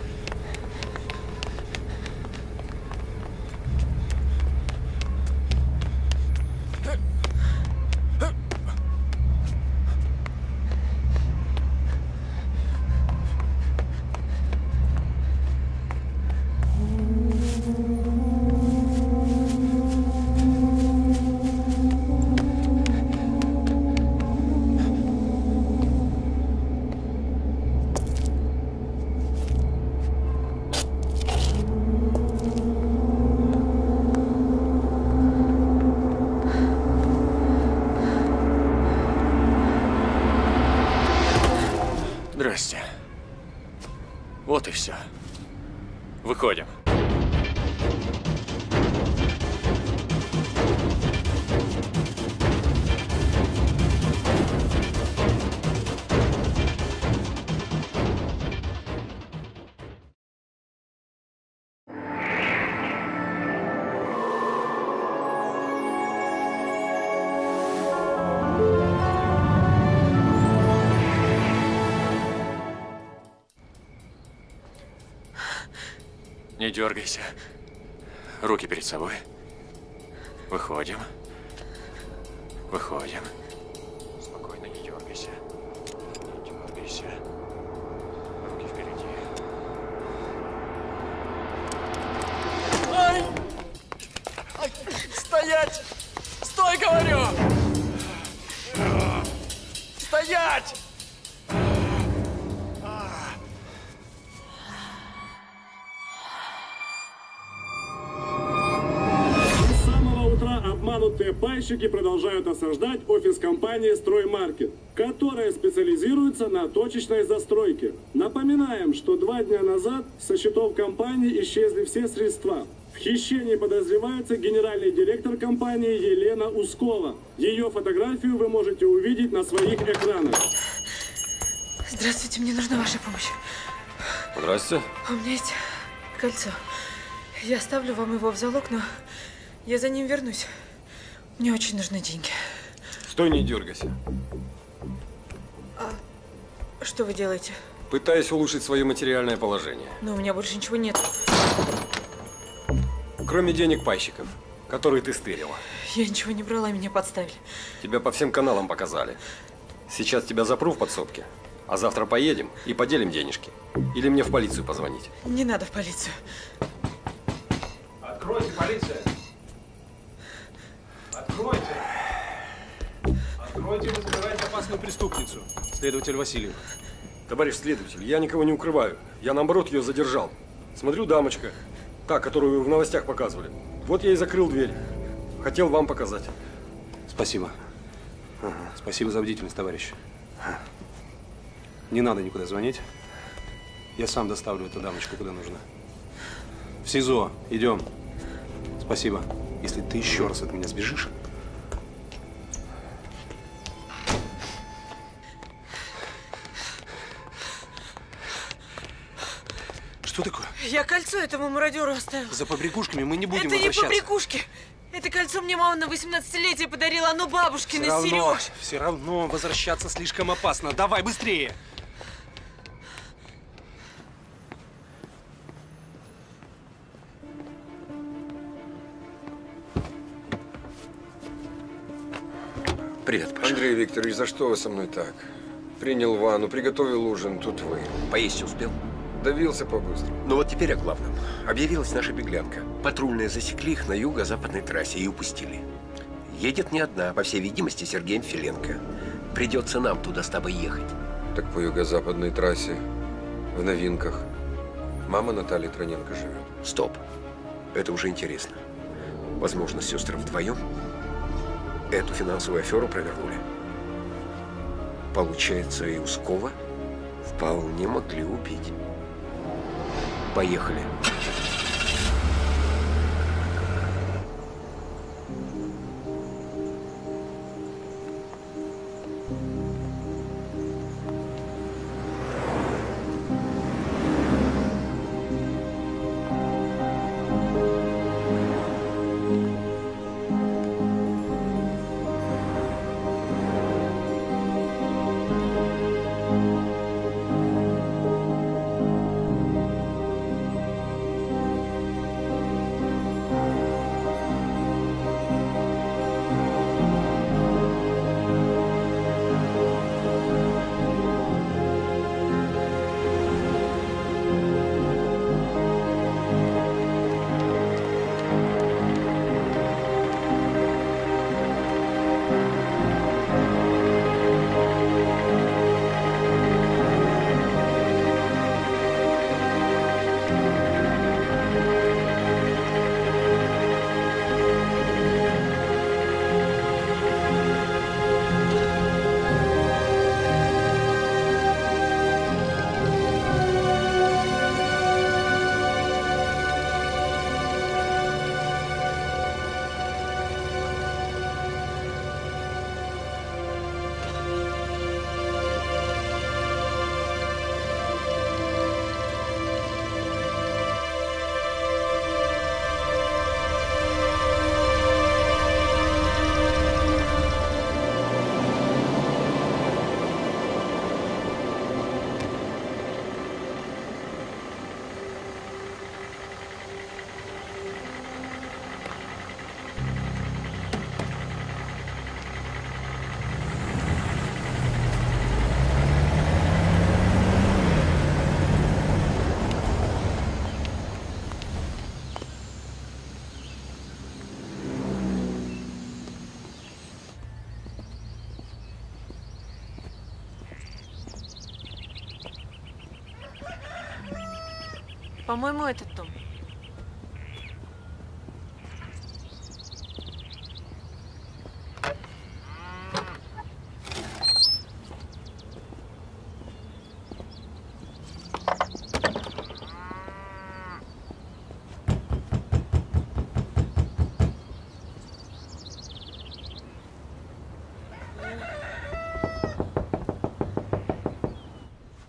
Вот и все. Выходим. Не дергайся. Руки перед собой. Выходим. Выходим. Спокойно, не дергайся. Не дергайся. Руки впереди. Ай! Ай! Стоять! Стой, говорю! Стоять! Пайщики продолжают осаждать офис компании «Строймаркет», которая специализируется на точечной застройке. Напоминаем, что два дня назад со счетов компании исчезли все средства. В хищении подозревается генеральный директор компании Елена Ускова. Ее фотографию вы можете увидеть на своих экранах. Здравствуйте, мне нужна ваша помощь. Здравствуйте. У меня есть кольцо. Я оставлю вам его в залог, но я за ним вернусь. Мне очень нужны деньги. Стой, не дергайся. А что вы делаете? Пытаюсь улучшить свое материальное положение. Но у меня больше ничего нет. Кроме денег пайщиков, которые ты стырила. Я ничего не брала, меня подставили. Тебя по всем каналам показали. Сейчас тебя запру в подсобке, а завтра поедем и поделим денежки. Или мне в полицию позвонить? Не надо в полицию. Откройте, полиция! Откройте! Откройте, вы скрываете опасную преступницу. Следователь Васильев. Товарищ следователь, я никого не укрываю. Я, наоборот, ее задержал. Смотрю, дамочка, та, которую в новостях показывали. Вот я и закрыл дверь. Хотел вам показать. Спасибо. Ага. Спасибо за бдительность, товарищ. Ага. Не надо никуда звонить. Я сам доставлю эту дамочку, куда нужно. В СИЗО. Идем. Спасибо. Если ты еще раз от меня сбежишь… Что такое? Я кольцо этому мародеру оставила. За побрякушками мы не будем возвращаться. Это не побрякушки. Это кольцо мне мама на восемнадцатилетие подарила, оно бабушкино, Сереж. Все равно возвращаться слишком опасно. Давай быстрее. Привет, Паша. Андрей Викторович, за что вы со мной так? Принял ванну, приготовил ужин, тут вы. Поесть успел? Давился по-быстрому. Ну вот теперь о главном. Объявилась наша беглянка. Патрульные засекли их на юго-западной трассе и упустили. Едет не одна, по всей видимости, Сергеем Филенко. Придется нам туда с тобой ехать. Так по юго-западной трассе, в новинках, мама Натальи Троненко живет. Стоп. Это уже интересно. Возможно, сестры вдвоем эту финансовую аферу провернули. Получается, и Ускова вполне могли убить. Поехали. По-моему, этот дом.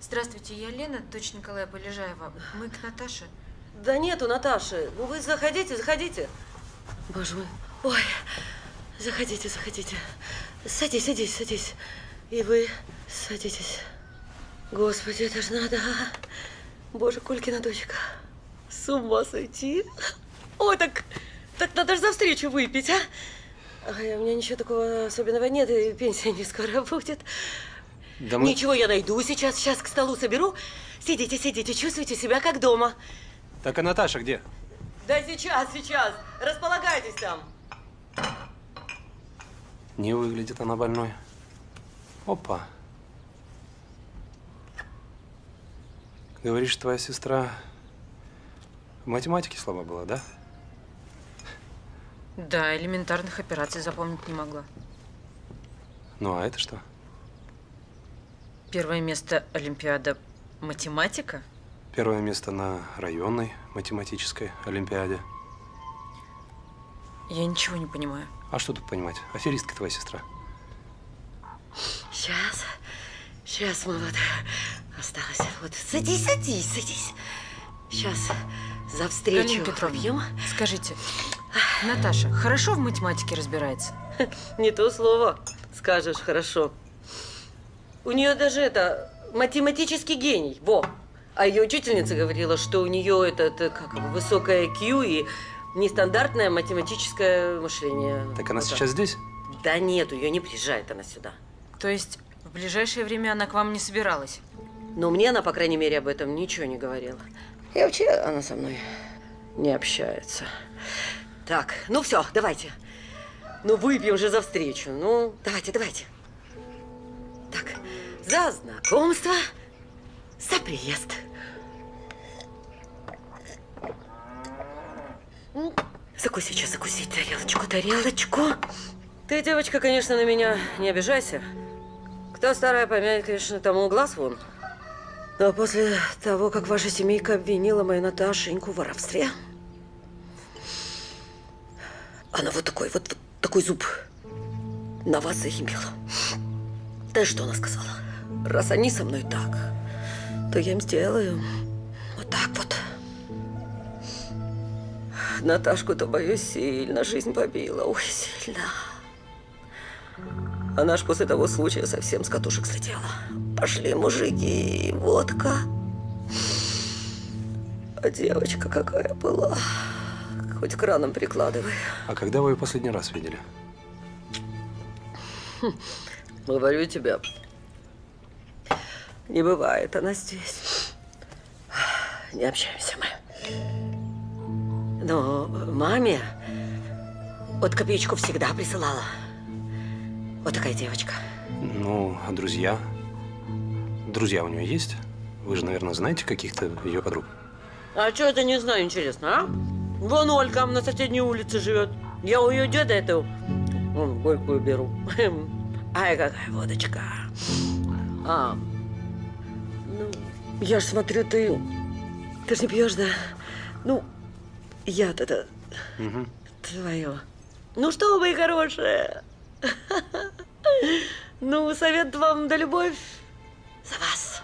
Здравствуйте, я Лена, дочь Николая Полежаева. Мы к Наташе. Да нету Наташи. Ну вы заходите, заходите. Боже мой. Ой, заходите, заходите. Садись, садись, садись. И вы садитесь. Господи, это ж надо. Боже, Колькина дочка. С ума сойти. Ой, так, так надо же за встречу выпить, а? Ой, у меня ничего такого особенного нет, и пенсия не скоро будет. Да мы... Ничего, я найду сейчас, сейчас к столу соберу. Сидите, сидите, чувствуйте себя как дома. Так, а Наташа где? Да сейчас, сейчас. Располагайтесь там. Не выглядит она больной. Опа. Говоришь, твоя сестра в математике слаба была, да? Да, элементарных операций запомнить не могла. Ну, а это что? Первое место Олимпиада математика? Первое место на районной математической олимпиаде. Я ничего не понимаю. А что тут понимать? Аферистка твоя сестра. Сейчас, сейчас, молодая. Осталось. Вот, садись, садись, садись. Сейчас за встречу. Галина Петровна, скажите, Наташа хорошо в математике разбирается? Не то слово скажешь, хорошо. У нее даже это математический гений, во. А ее учительница говорила, что у нее это, это как высокая ай кью и нестандартное математическое мышление. Так она вот сейчас так. Здесь? Да нет, ее не приезжает она сюда. То есть в ближайшее время она к вам не собиралась? Но мне она, по крайней мере, об этом ничего не говорила. И вообще она со мной не общается. Так, ну все, давайте. Ну выпьем же за встречу. Ну, давайте, давайте. Так, за знакомство, за приезд. Закуси сейчас, закусить тарелочку, тарелочку. Ты, девочка, конечно, на меня не обижайся. Кто старая помянет, конечно, тому глаз вон. Но после того, как ваша семейка обвинила мою Наташеньку в воровстве, она вот такой, вот, вот такой зуб на вас заимела. Да что она сказала? Раз они со мной так, то я им сделаю вот так вот. Наташку-то, боюсь, сильно жизнь побила. Ой, сильно. Она ж после того случая совсем с катушек слетела. Пошли мужики, водка. А девочка какая была. Хоть краном прикладывай. А когда вы ее последний раз видели? Хм. Говорю тебе, не бывает она здесь. Не общаемся мы. Но маме вот копеечку всегда присылала. Вот такая девочка. Ну, а друзья? Друзья у нее есть? Вы же, наверное, знаете каких-то ее подруг. А что это не знаю, интересно, а? Вон Олька на соседней улице живет. Я у ее деда эту горькую беру. Ай, какая водочка. А, ну, я ж смотрю, ты... Ты ж не пьешь, да? Ну, яд-то угу. Твое. Ну что, мои хорошие? Ну, совет вам да любовь за вас.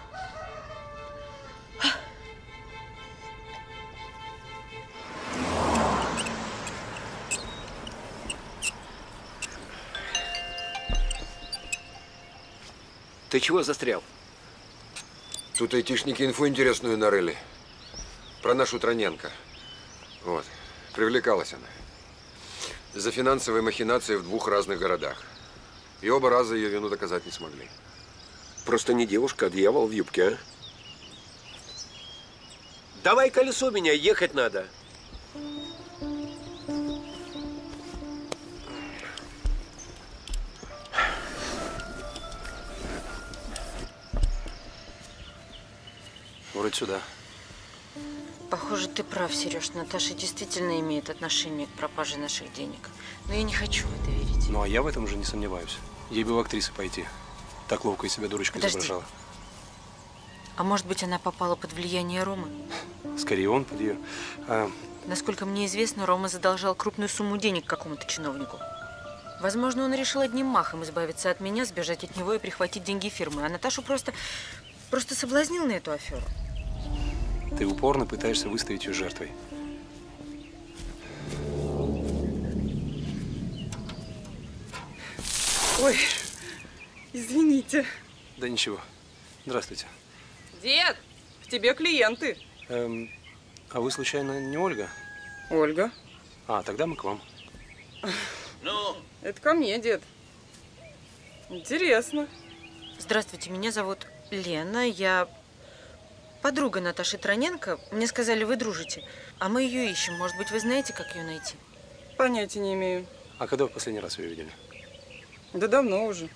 Ты чего застрял? Тут айтишники инфу интересную нарыли. Про нашу Троненко. Вот. Привлекалась она. За финансовые махинации в двух разных городах. И оба раза ее вину доказать не смогли. Просто не девушка, а дьявол в юбке, а? Давай колесо меня, ехать надо. Вроде сюда. Похоже, ты прав, Сереж. Наташа действительно имеет отношение к пропаже наших денег. Но я не хочу в это верить. Ну, а я в этом уже не сомневаюсь. Ей бы в актрисы пойти. Так ловко из себя дурочкой изображала. А может быть, она попала под влияние Ромы? Скорее, он под ее. А... Насколько мне известно, Рома задолжал крупную сумму денег какому-то чиновнику. Возможно, он решил одним махом избавиться от меня, сбежать от него и прихватить деньги фирмы. А Наташу просто, просто соблазнил на эту аферу. Ты упорно пытаешься выставить ее жертвой. Ой, извините. Да ничего. Здравствуйте. Дед, к тебе клиенты. Эм, а вы, случайно, не Ольга? Ольга. А, тогда мы к вам. Ну? Это ко мне, дед. Интересно. Здравствуйте, меня зовут Лена. Я подруга Наташи Троненко. Мне сказали, вы дружите. А мы ее ищем. Может быть, вы знаете, как ее найти? Понятия не имею. А когда в последний раз ее видели? Да давно уже.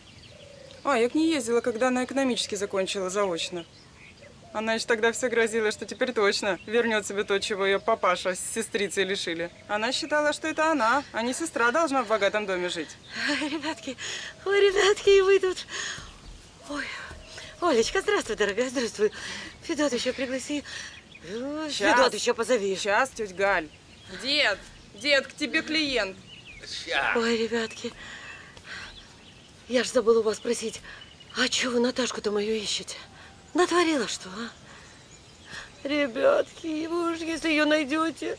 А, я к ней ездила, когда она экономически закончила заочно. Она еще тогда все грозила, что теперь точно вернет себе то, чего ее папаша с сестрицей лишили. Она считала, что это она, а не сестра должна в богатом доме жить. Ребятки, ой, ребятки, вы тут. Ой, Олечка, здравствуй, дорогая, здравствуй. Федот еще пригласи. Сейчас. Федот еще позови. Сейчас, тетя Галь. Дед, дед, к тебе клиент. Сейчас. Ой, ребятки, я же забыла у вас спросить, а чего вы Наташку-то мою ищете? Натворила что, а? Ребятки, вы уж, если ее найдете,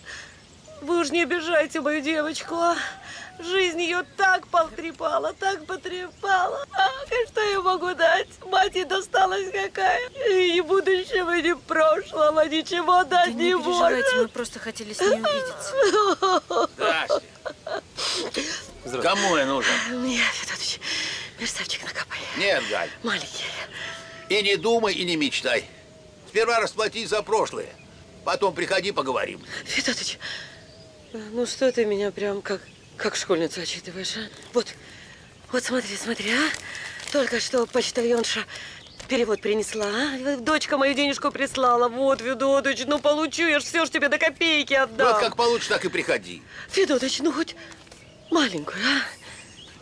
вы уж не обижайте мою девочку, а? Жизнь ее так потрепала, так потрепала. А что я могу дать? Мать ей досталась какая. Ни будущего, ни прошлого, ничего дать не может. Да не переживайте, мы просто хотели с ней увидеться. Здравствуйте. Кому я нужен? Мне, Федотович, мерзавчик накопай. Нет, Галь. Маленький. И не думай, и не мечтай. Сперва расплатись за прошлое, потом приходи, поговорим. Федотыч, ну что ты меня прям как, как школьницу отчитываешь, а? Вот, вот смотри, смотри, а? Только что почтальонша перевод принесла, а? Дочка мою денежку прислала. Вот, Федотыч, ну получу, я ж все ж тебе до копейки отдам. Вот как получишь, так и приходи. Федотыч, ну хоть маленькую, а?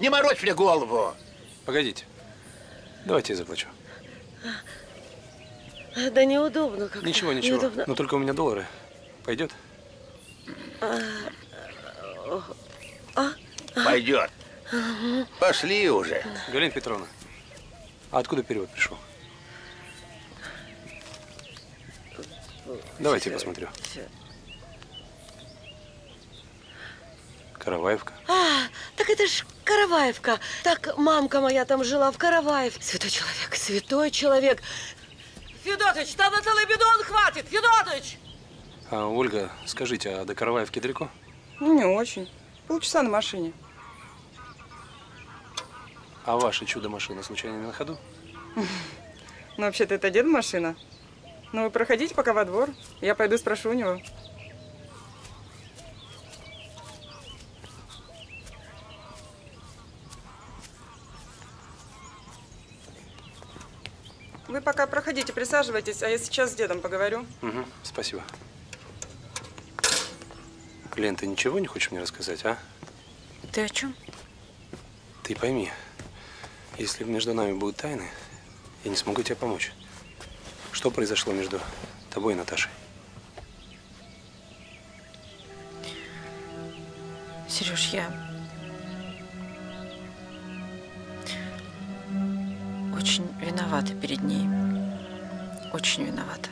Не морочь мне голову. Погодите, давайте я заплачу. Да неудобно как-то. Ничего, ничего. Неудобно. Но только у меня доллары. Пойдет? А, а, а. Пойдет. Угу. Пошли уже. Галина Петровна, а откуда перевод пришел? Давайте я посмотрю. Караваевка. А, так это ж Караваевка. Так мамка моя там жила в Караваевке. Святой человек, святой человек. Федотыч, там на целый бидон хватит, Федотыч! А, Ольга, скажите, а до Караваевки далеко? Не очень. Полчаса на машине. А ваша чудо-машина случайно не на ходу? Ну, вообще-то это дед машина. Ну, вы проходите пока во двор. Я пойду спрошу у него. Вы пока проходите, присаживайтесь, а я сейчас с дедом поговорю. Угу, спасибо. Лен, ты ничего не хочешь мне рассказать, а? Ты о чем? Ты пойми, если между нами будут тайны, я не смогу тебе помочь. Что произошло между тобой и Наташей? Сереж, я очень виновата перед ней. Очень виновата.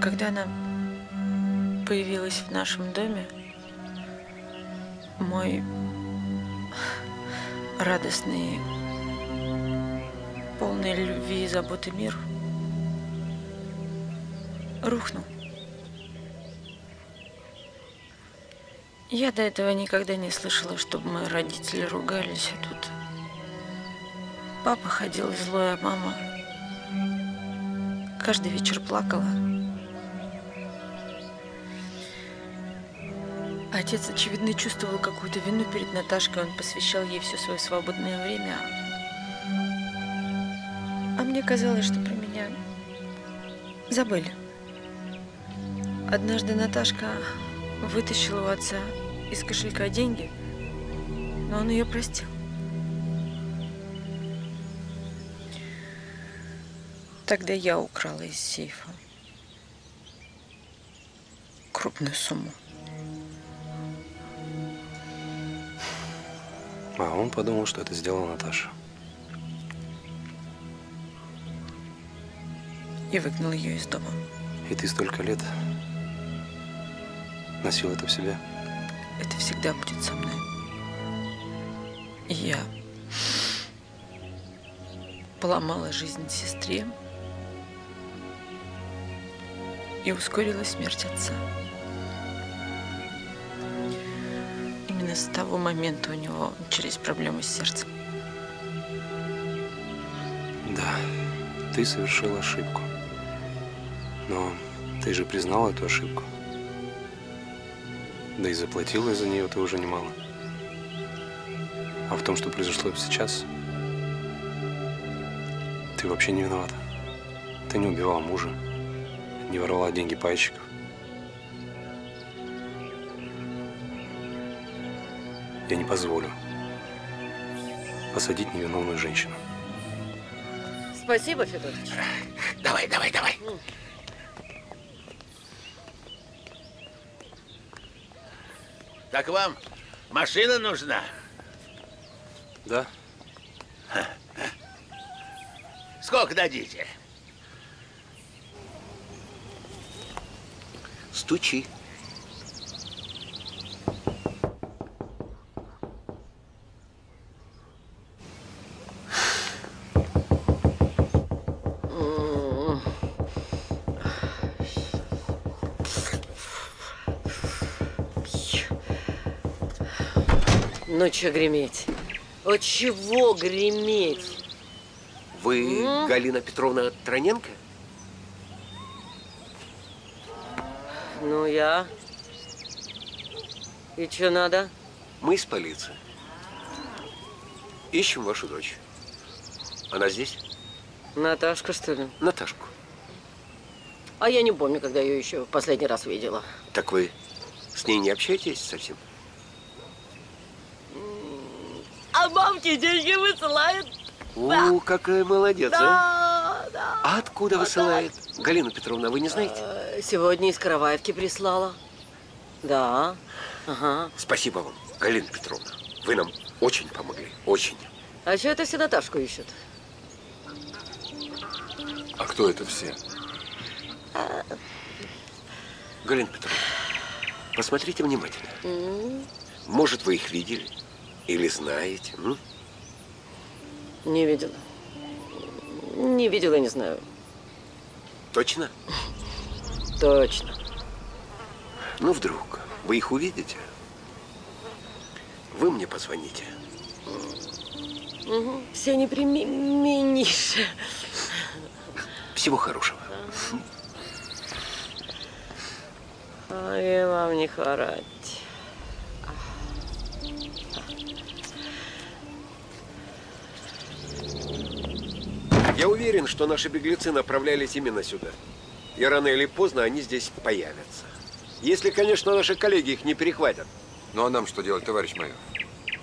Когда она появилась в нашем доме, мой радостный, полный любви и заботы мир рухнул. Я до этого никогда не слышала, чтобы мои родители ругались, а тут папа ходил злой, а мама каждый вечер плакала. А Отец, очевидно, чувствовал какую-то вину перед Наташкой. Он посвящал ей все свое свободное время. А мне казалось, что про меня забыли. Однажды Наташка вытащила у отца из кошелька деньги, но он ее простил. Тогда я украла из сейфа крупную сумму. А он подумал, что это сделала Наташа. И выгнал ее из дома. И ты столько лет носил это в себе? Это всегда будет со мной. И я поломала жизнь сестре и ускорила смерть отца. Именно с того момента у него начались проблемы с сердцем. Да, ты совершила ошибку. Но ты же признала эту ошибку. Да и заплатила за нее ты уже немало. А в том, что произошло сейчас, ты вообще не виновата. Ты не убивала мужа, не воровала деньги пайщиков. Я не позволю посадить невиновную женщину. Спасибо, Федорович. Давай, давай, давай. Так вам машина нужна? Да. Сколько дадите? Стучи. Ну, чё греметь? О, чего греметь? Вы М? Галина Петровна Троненко? Ну, я. И чё надо? Мы из полиции. Ищем вашу дочь. Она здесь? Наташка, что ли? Наташку. А я не помню, когда ее еще в последний раз видела. Так вы с ней не общаетесь совсем? А мамки деньги высылает. У, какая молодец, да, а? Да, а откуда да, высылает? Да. Галина Петровна, вы не знаете? Сегодня из Караваевки прислала. Да. Ага. Спасибо вам, Галина Петровна. Вы нам очень помогли, очень. А что это все Наташку ищут? А кто это все? А... Галина Петровна, посмотрите внимательно. Mm. Может, вы их видели? Или знаете? М? Не видела. Не видела, не знаю. Точно? Точно. Ну, вдруг вы их увидите, вы мне позвоните. Угу. Все непременнейшие. Всего хорошего. А я вам не хворать. Я уверен, что наши беглецы направлялись именно сюда. И рано или поздно они здесь появятся. Если, конечно, наши коллеги их не перехватят. Ну а нам что делать, товарищ майор?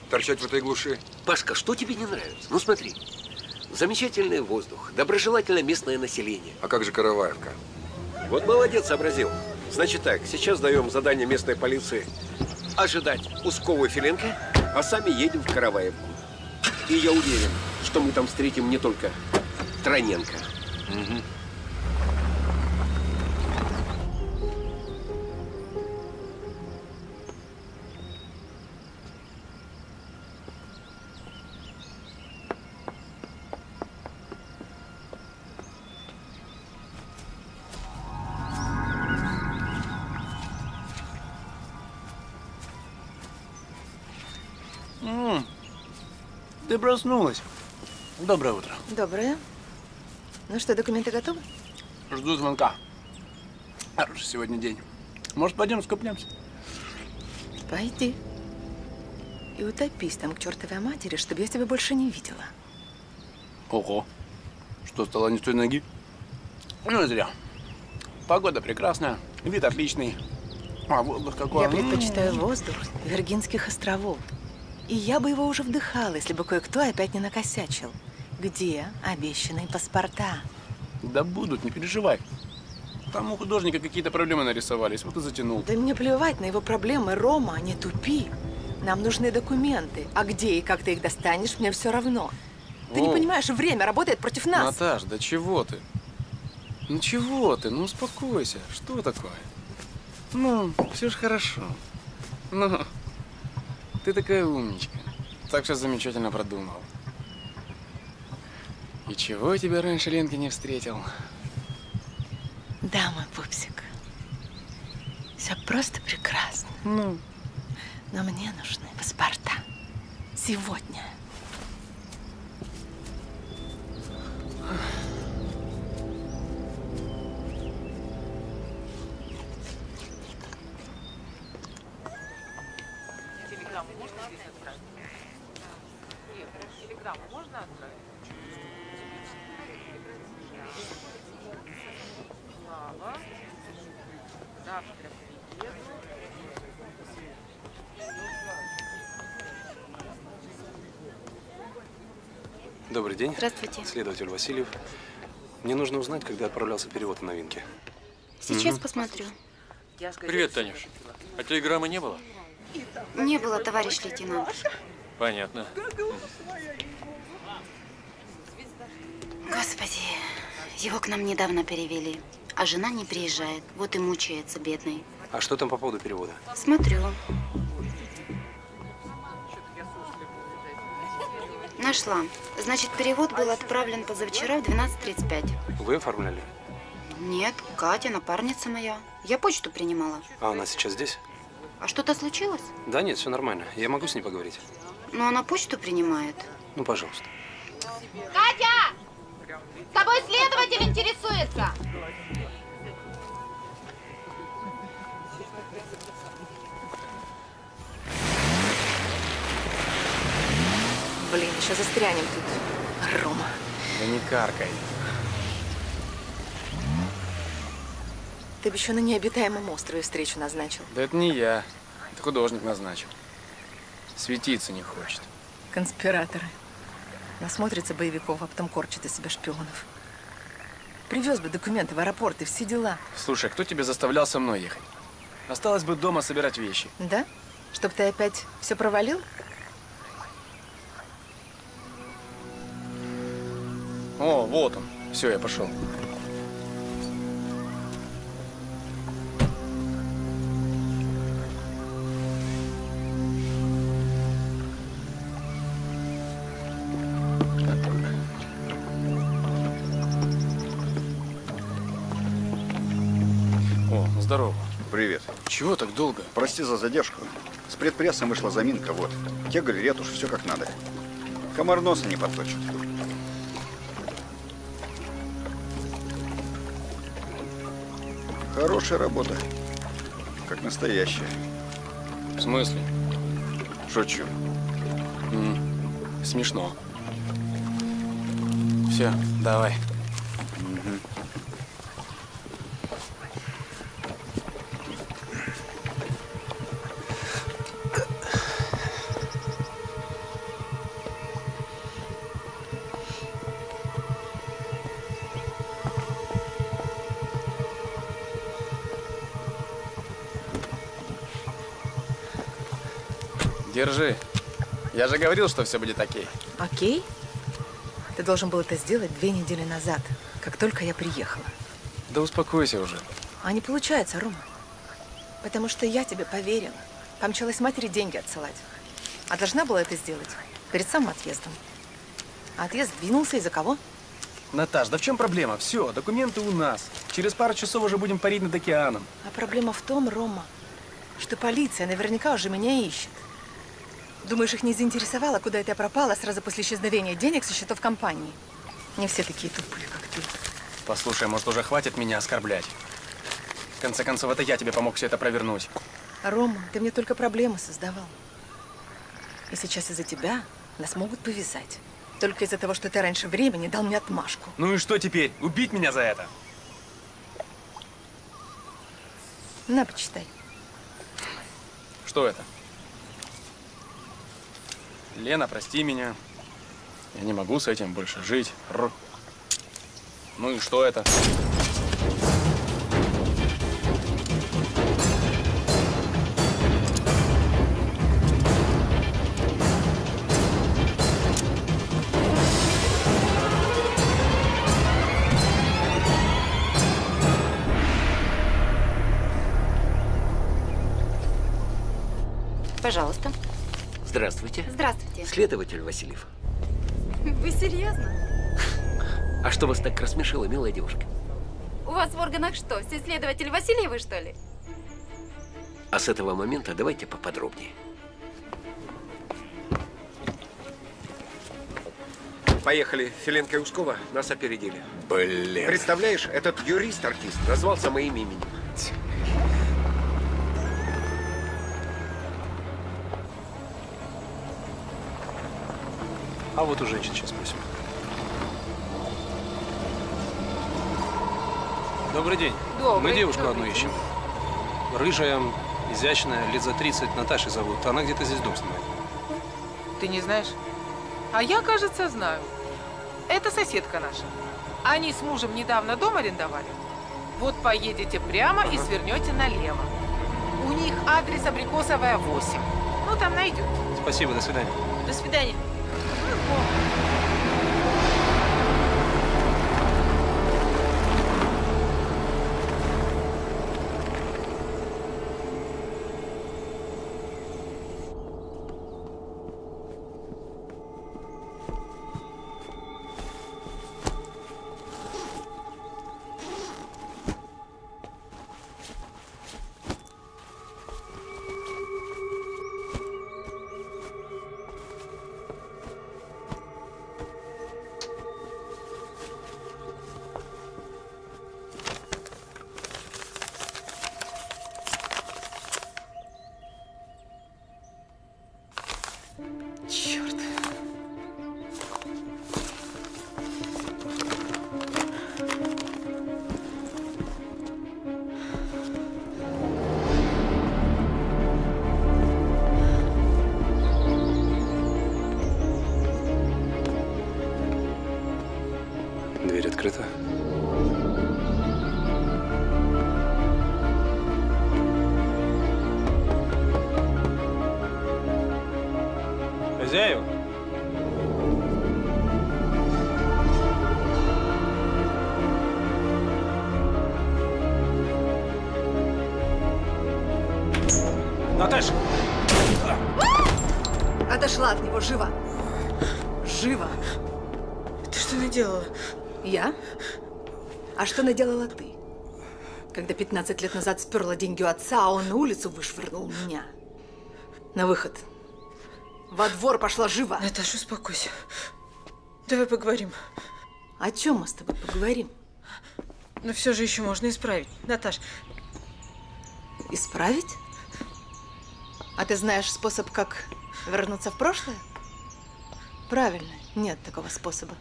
Торчать в этой глуши? Пашка, что тебе не нравится? Ну смотри, замечательный воздух, доброжелательное местное население. А как же Караваевка? Вот молодец, сообразил. Значит так, сейчас даем задание местной полиции ожидать Ускова и Филенко, а сами едем в Караваевку. И я уверен, что мы там встретим не только Троненко. Угу. М-м, ты проснулась. Доброе утро. Доброе. Ну что, документы готовы? Жду звонка. Хороший сегодня день. Может, пойдем скупнемся? Пойди и утопись там к чертовой матери, чтобы я тебя больше не видела. Ого. Что, стала не с той ноги? Ну и зря. Погода прекрасная, вид отличный. А воздух какой? Я предпочитаю воздух Виргинских островов. И я бы его уже вдыхала, если бы кое-кто опять не накосячил. Где обещанные паспорта? Да будут, не переживай. Там у художника какие-то проблемы нарисовались, вот и затянул. Да мне плевать на его проблемы, Рома, не тупи. Нам нужны документы, а где и как ты их достанешь, мне все равно. Ты О. не понимаешь, время работает против нас. Наташ, да чего ты? Ну чего ты? Ну успокойся. Что такое? Ну, все же хорошо. Ну, ты такая умничка. Так все замечательно продумал. И чего я тебя раньше, Ленка, не встретил? Да, мой пупсик. Все просто прекрасно. Ну. Но мне нужны паспорта. Сегодня. Добрый день. Здравствуйте. Следователь Васильев. Мне нужно узнать, когда отправлялся перевод в новинки. Сейчас угу. посмотрю. Привет, Танюш. А телеграммы не было? Не было, товарищ лейтенант. Понятно. Господи, его к нам недавно перевели, а жена не приезжает, вот и мучается, бедный. А что там по поводу перевода? Смотрю. Нашла. Значит, перевод был отправлен позавчера в двенадцать тридцать пять. Вы оформляли? Нет, Катя, напарница моя. Я почту принимала. А она сейчас здесь? А что-то случилось? Да нет, все нормально. Я могу с ней поговорить. Но она почту принимает. Ну, пожалуйста. Катя! С тобой следователь интересуется! Блин, еще застрянем тут. Рома. Да не каркай. Ты бы еще на необитаемом острове встречу назначил. Да это не я. Это художник назначил. Светиться не хочет. Конспираторы. Насмотрится боевиков, а потом корчит из себя шпионов. Привез бы документы в аэропорт и все дела. Слушай, кто тебя заставлял со мной ехать? Осталось бы дома собирать вещи. Да? Чтоб ты опять все провалил? О, вот он. Все, я пошел. Здорово. Привет. Чего так долго? Прости за задержку. С предпрессом вышла заминка, вот. Кеголь, ретушь, все как надо. Комар носа не подточит. Хорошая работа. Как настоящая. В смысле? Шучу. М-м, смешно. Все, давай. Держи. Я же говорил, что все будет окей. Окей? Ты должен был это сделать две недели назад, как только я приехала. Да успокойся уже. А не получается, Рома. Потому что я тебе поверила. Помчалась матери деньги отсылать. А должна была это сделать перед самым отъездом. А отъезд двинулся из-за кого? Наташ, да в чем проблема? Все, документы у нас. Через пару часов уже будем парить над океаном. А проблема в том, Рома, что полиция наверняка уже меня ищет. Думаешь, их не заинтересовало, куда это я пропала сразу после исчезновения денег со счетов компании? Не все такие тупые, как ты. Послушай, может, уже хватит меня оскорблять? В конце концов, это я тебе помог все это провернуть. Рома, ты мне только проблемы создавал. И сейчас из-за тебя нас могут повязать. Только из-за того, что ты раньше времени дал мне отмашку. Ну и что теперь? Убить меня за это? На, почитай. Что это? Лена, прости меня. Я не могу с этим больше жить. Р. Ну и что это? Пожалуйста. Здравствуйте. Здравствуйте. Следователь Васильев. Вы серьезно? А что вас так рассмешило, милая девушка? У вас в органах что, все следователь Васильевы, что ли? А с этого момента давайте поподробнее. Поехали. Филенко и Ускова нас опередили. Блин. Представляешь, этот юрист-артист назвался моим именем. А вот у женщин сейчас спросим. Добрый день. Добрый. Мы девушку Добрый одну день. ищем. Рыжая, изящная, лет за тридцать, Наташа зовут. Она где-то здесь дом снимает. Ты не знаешь? А я, кажется, знаю. Это соседка наша. Они с мужем недавно дом арендовали. Вот поедете прямо ага. и свернете налево. У них адрес Абрикосовая, восемь. Ну, там найдет. Спасибо, до свидания. До свидания. Живо. Живо. Ты что наделала? Я? А что наделала ты? Когда пятнадцать лет назад сперла деньги у отца, а он на улицу вышвырнул меня. На выход. Во двор пошла живо. Наташа, успокойся. Давай поговорим. О чем мы с тобой поговорим? Но все же еще можно исправить. Наташ. Исправить? А ты знаешь способ, как вернуться в прошлое? Правильно, нет такого способа.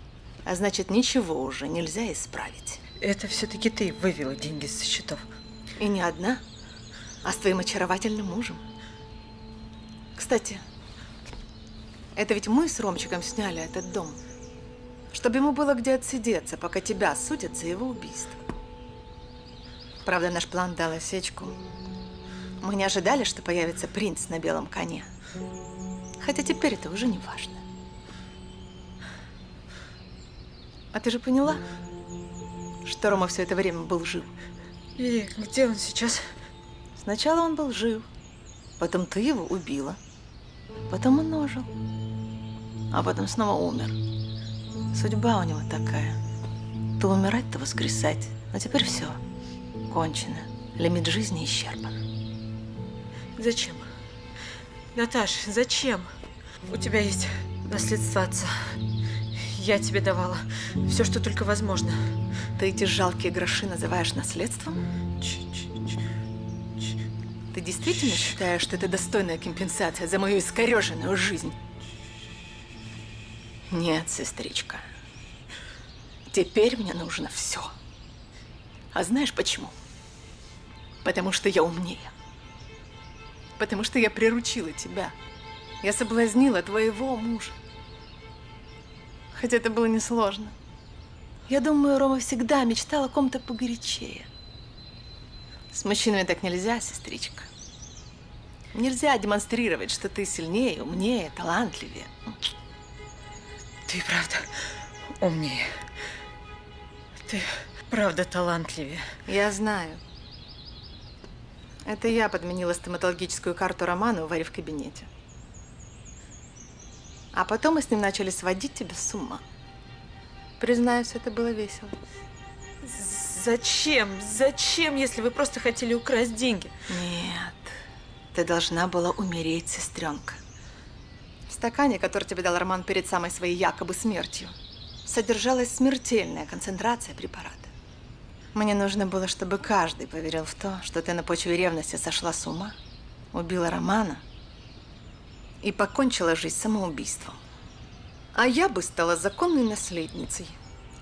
А значит, ничего уже нельзя исправить. Это все-таки ты вывела деньги со счетов. И не одна, а с твоим очаровательным мужем. Кстати, это ведь мы с Ромчиком сняли этот дом, чтобы ему было где отсидеться, пока тебя судят за его убийство. Правда, наш план дал осечку. Мы не ожидали, что появится принц на белом коне. Хотя теперь это уже не важно. А ты же поняла, что Рома все это время был жив? И где он сейчас? Сначала он был жив, потом ты его убила, потом он ожил, а потом снова умер. Судьба у него такая. То умирать, то воскресать. Но теперь все. Кончено. Лимит жизни исчерпан. Зачем? Наташ, зачем? У тебя есть наследство отца. Я тебе давала все, что только возможно. Ты эти жалкие гроши называешь наследством? Ч -ч -ч -ч. Ты действительно считаешь, что это достойная компенсация за мою искореженную жизнь? Нет, сестричка. Теперь мне нужно все. А знаешь почему? Потому что я умнее. Потому что я приручила тебя. Я соблазнила твоего мужа. Хотя это было несложно. Я думаю, Рома всегда мечтал о ком-то погорячее. С мужчинами так нельзя, сестричка. Нельзя демонстрировать, что ты сильнее, умнее, талантливее. Ты правда умнее. Ты правда талантливее. Я знаю. Это я подменила стоматологическую карту Романа, уварив в кабинете. А потом мы с ним начали сводить тебя с ума. Признаюсь, это было весело. Зачем? Зачем, если вы просто хотели украсть деньги? Нет. Ты должна была умереть, сестренка. В стакане, который тебе дал Роман перед самой своей якобы смертью, содержалась смертельная концентрация препарата. Мне нужно было, чтобы каждый поверил в то, что ты на почве ревности сошла с ума, убила Романа и покончила жизнь самоубийством. А я бы стала законной наследницей.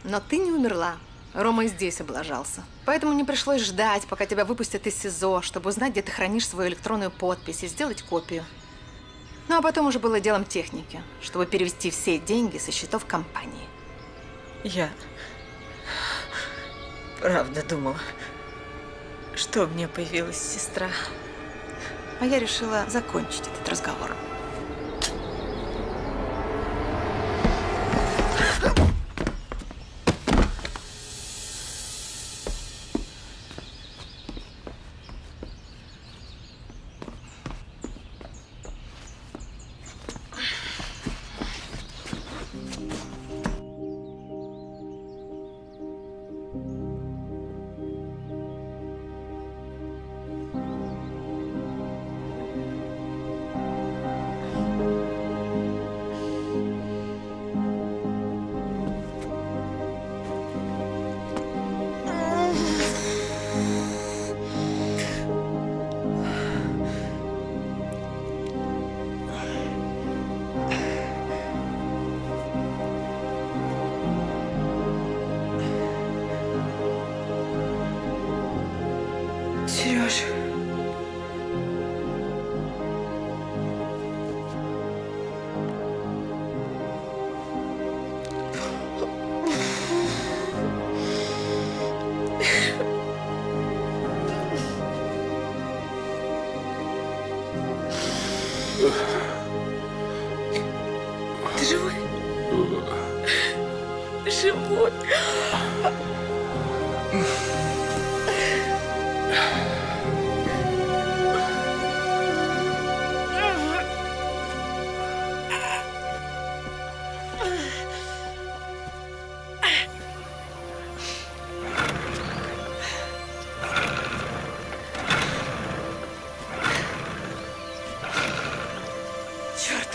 Но ты не умерла. Рома и здесь облажался. Поэтому мне пришлось ждать, пока тебя выпустят из СИЗО, чтобы узнать, где ты хранишь свою электронную подпись, и сделать копию. Ну а потом уже было делом техники, чтобы перевести все деньги со счетов компании. Я... правда думала, что у меня появилась сестра. А я решила закончить этот разговор.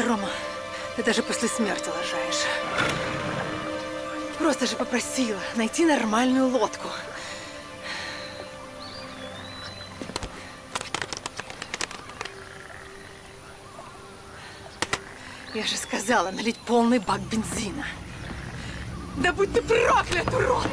Рома, ты даже после смерти лажаешь. Просто же попросила найти нормальную лодку. Я же сказала налить полный бак бензина. Да будь ты проклят, урод!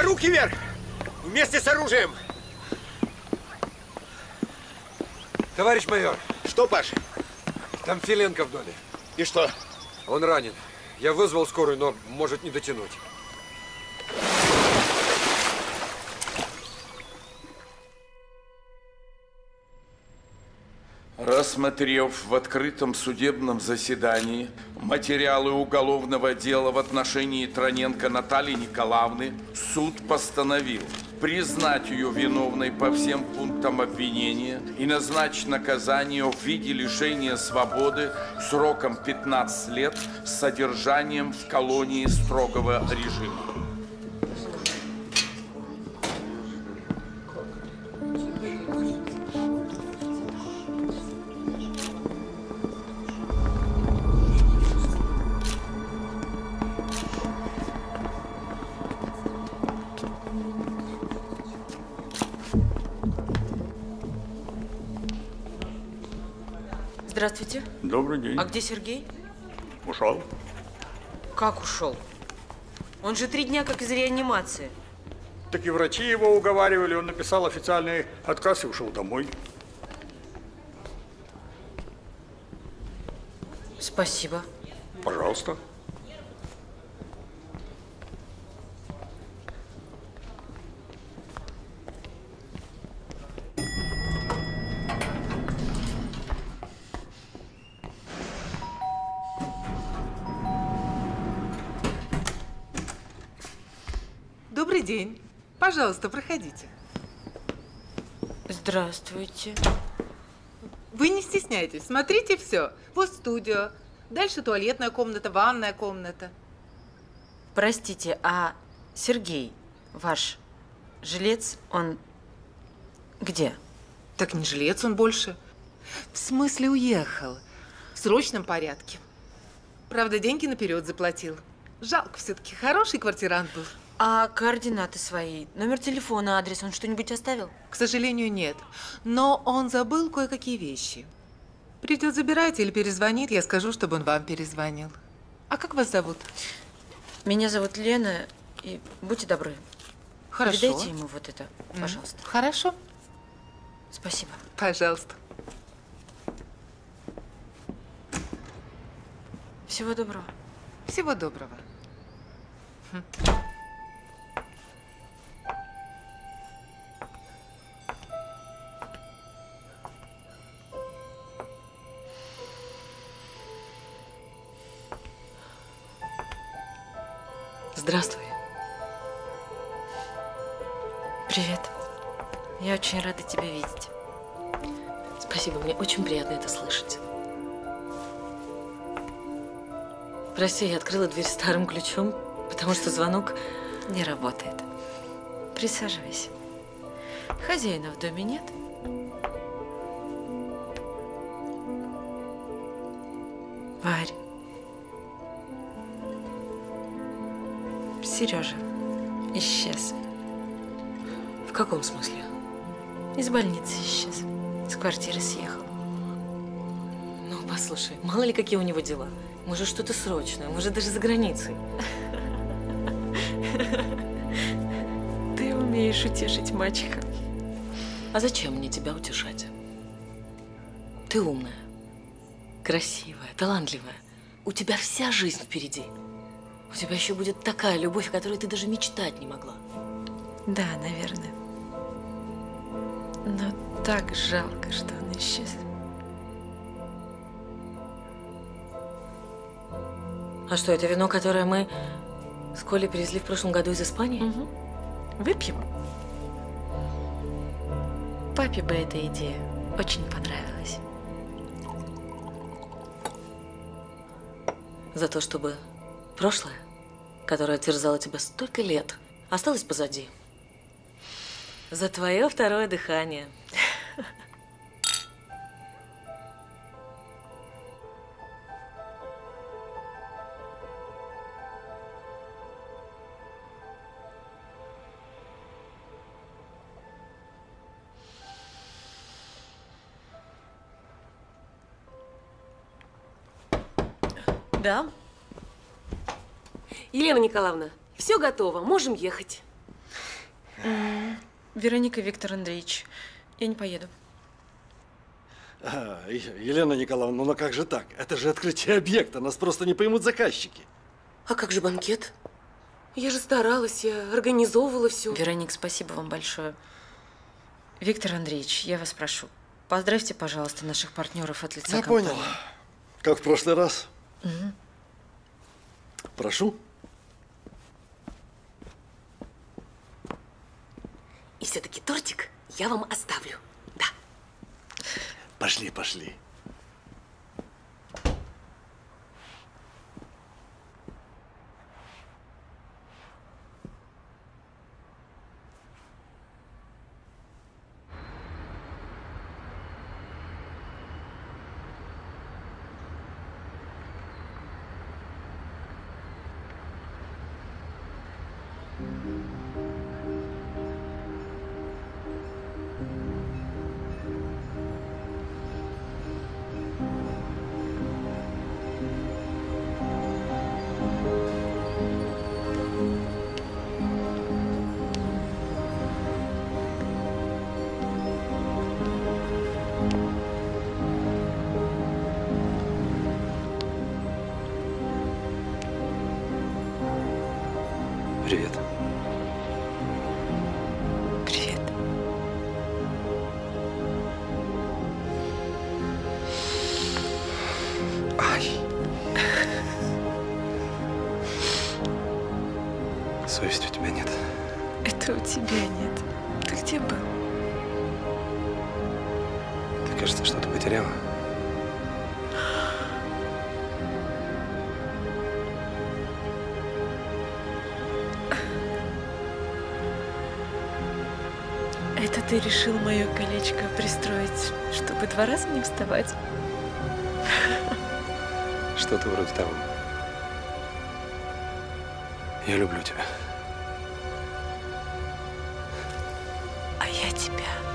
Руки вверх! Вместе с оружием! Товарищ майор! Что, Паш? Там Филенко в доме. И что? Он ранен. Я вызвал скорую, но может не дотянуть. Рассмотрев в открытом судебном заседании материалы уголовного дела в отношении Троненко Натальи Николаевны, суд постановил признать ее виновной по всем пунктам обвинения и назначить наказание в виде лишения свободы сроком пятнадцать лет с содержанием в колонии строгого режима. Здравствуйте. Добрый день. А где Сергей? Ушел. Как ушел? Он же три дня как из реанимации. Так и врачи его уговаривали, он написал официальный отказ и ушел домой. Спасибо. Пожалуйста. День. Пожалуйста, проходите. Здравствуйте. Вы не стесняйтесь, смотрите все. Вот студио, дальше туалетная комната, ванная комната. Простите, а Сергей, ваш жилец, он где? Так не жилец он больше. В смысле уехал? В срочном порядке. Правда, деньги наперед заплатил. Жалко все-таки, хороший квартирант был. А координаты свои, номер телефона, адрес, он что-нибудь оставил? К сожалению, нет. Но он забыл кое-какие вещи. Придет забирать или перезвонит, я скажу, чтобы он вам перезвонил. А как вас зовут? Меня зовут Лена, и будьте добры. Хорошо. Передайте ему вот это, пожалуйста. Mm-hmm. Хорошо. Спасибо. Пожалуйста. Всего доброго. Всего доброго. Здравствуй. Привет. Я очень рада тебя видеть. Спасибо, мне очень приятно это слышать. Прости, я открыла дверь старым ключом, потому что звонок не работает. Присаживайся. Хозяина в доме нет. Варь. Сережа исчез. В каком смысле? Из больницы исчез. С квартиры съехал. Ну, послушай, мало ли какие у него дела. Может, что-то срочное, может, даже за границей. Ты умеешь утешить мачеха. А зачем мне тебя утешать? Ты умная, красивая, талантливая. У тебя вся жизнь впереди. У тебя еще будет такая любовь, о которой ты даже мечтать не могла. Да, наверное. Но так жалко, что он исчез. А что, это вино, которое мы с Колей привезли в прошлом году из Испании? Угу. Выпьем? Папе бы эта идея очень понравилась. За то, чтобы... прошлое, которое терзало тебя столько лет, осталось позади. За твое второе дыхание. Да? Елена Николаевна, все готово, можем ехать. Вероника, Виктор Андреевич, я не поеду. А, Елена Николаевна, ну как же так? Это же открытие объекта, нас просто не поймут заказчики. А как же банкет? Я же старалась, я организовывала все. Вероника, спасибо вам большое. Виктор Андреевич, я вас прошу, Поздравьте, пожалуйста, наших партнеров от лица компании. Я понял. Как в прошлый раз. Угу. Прошу. И все-таки тортик я вам оставлю. Да. Пошли, пошли. Совести у тебя нет. Это у тебя нет. Ты где был? Ты, кажется, что-то потеряла. Это ты решил мое колечко пристроить, чтобы два раза не вставать? Что-то вроде того. Я люблю тебя. А я тебя.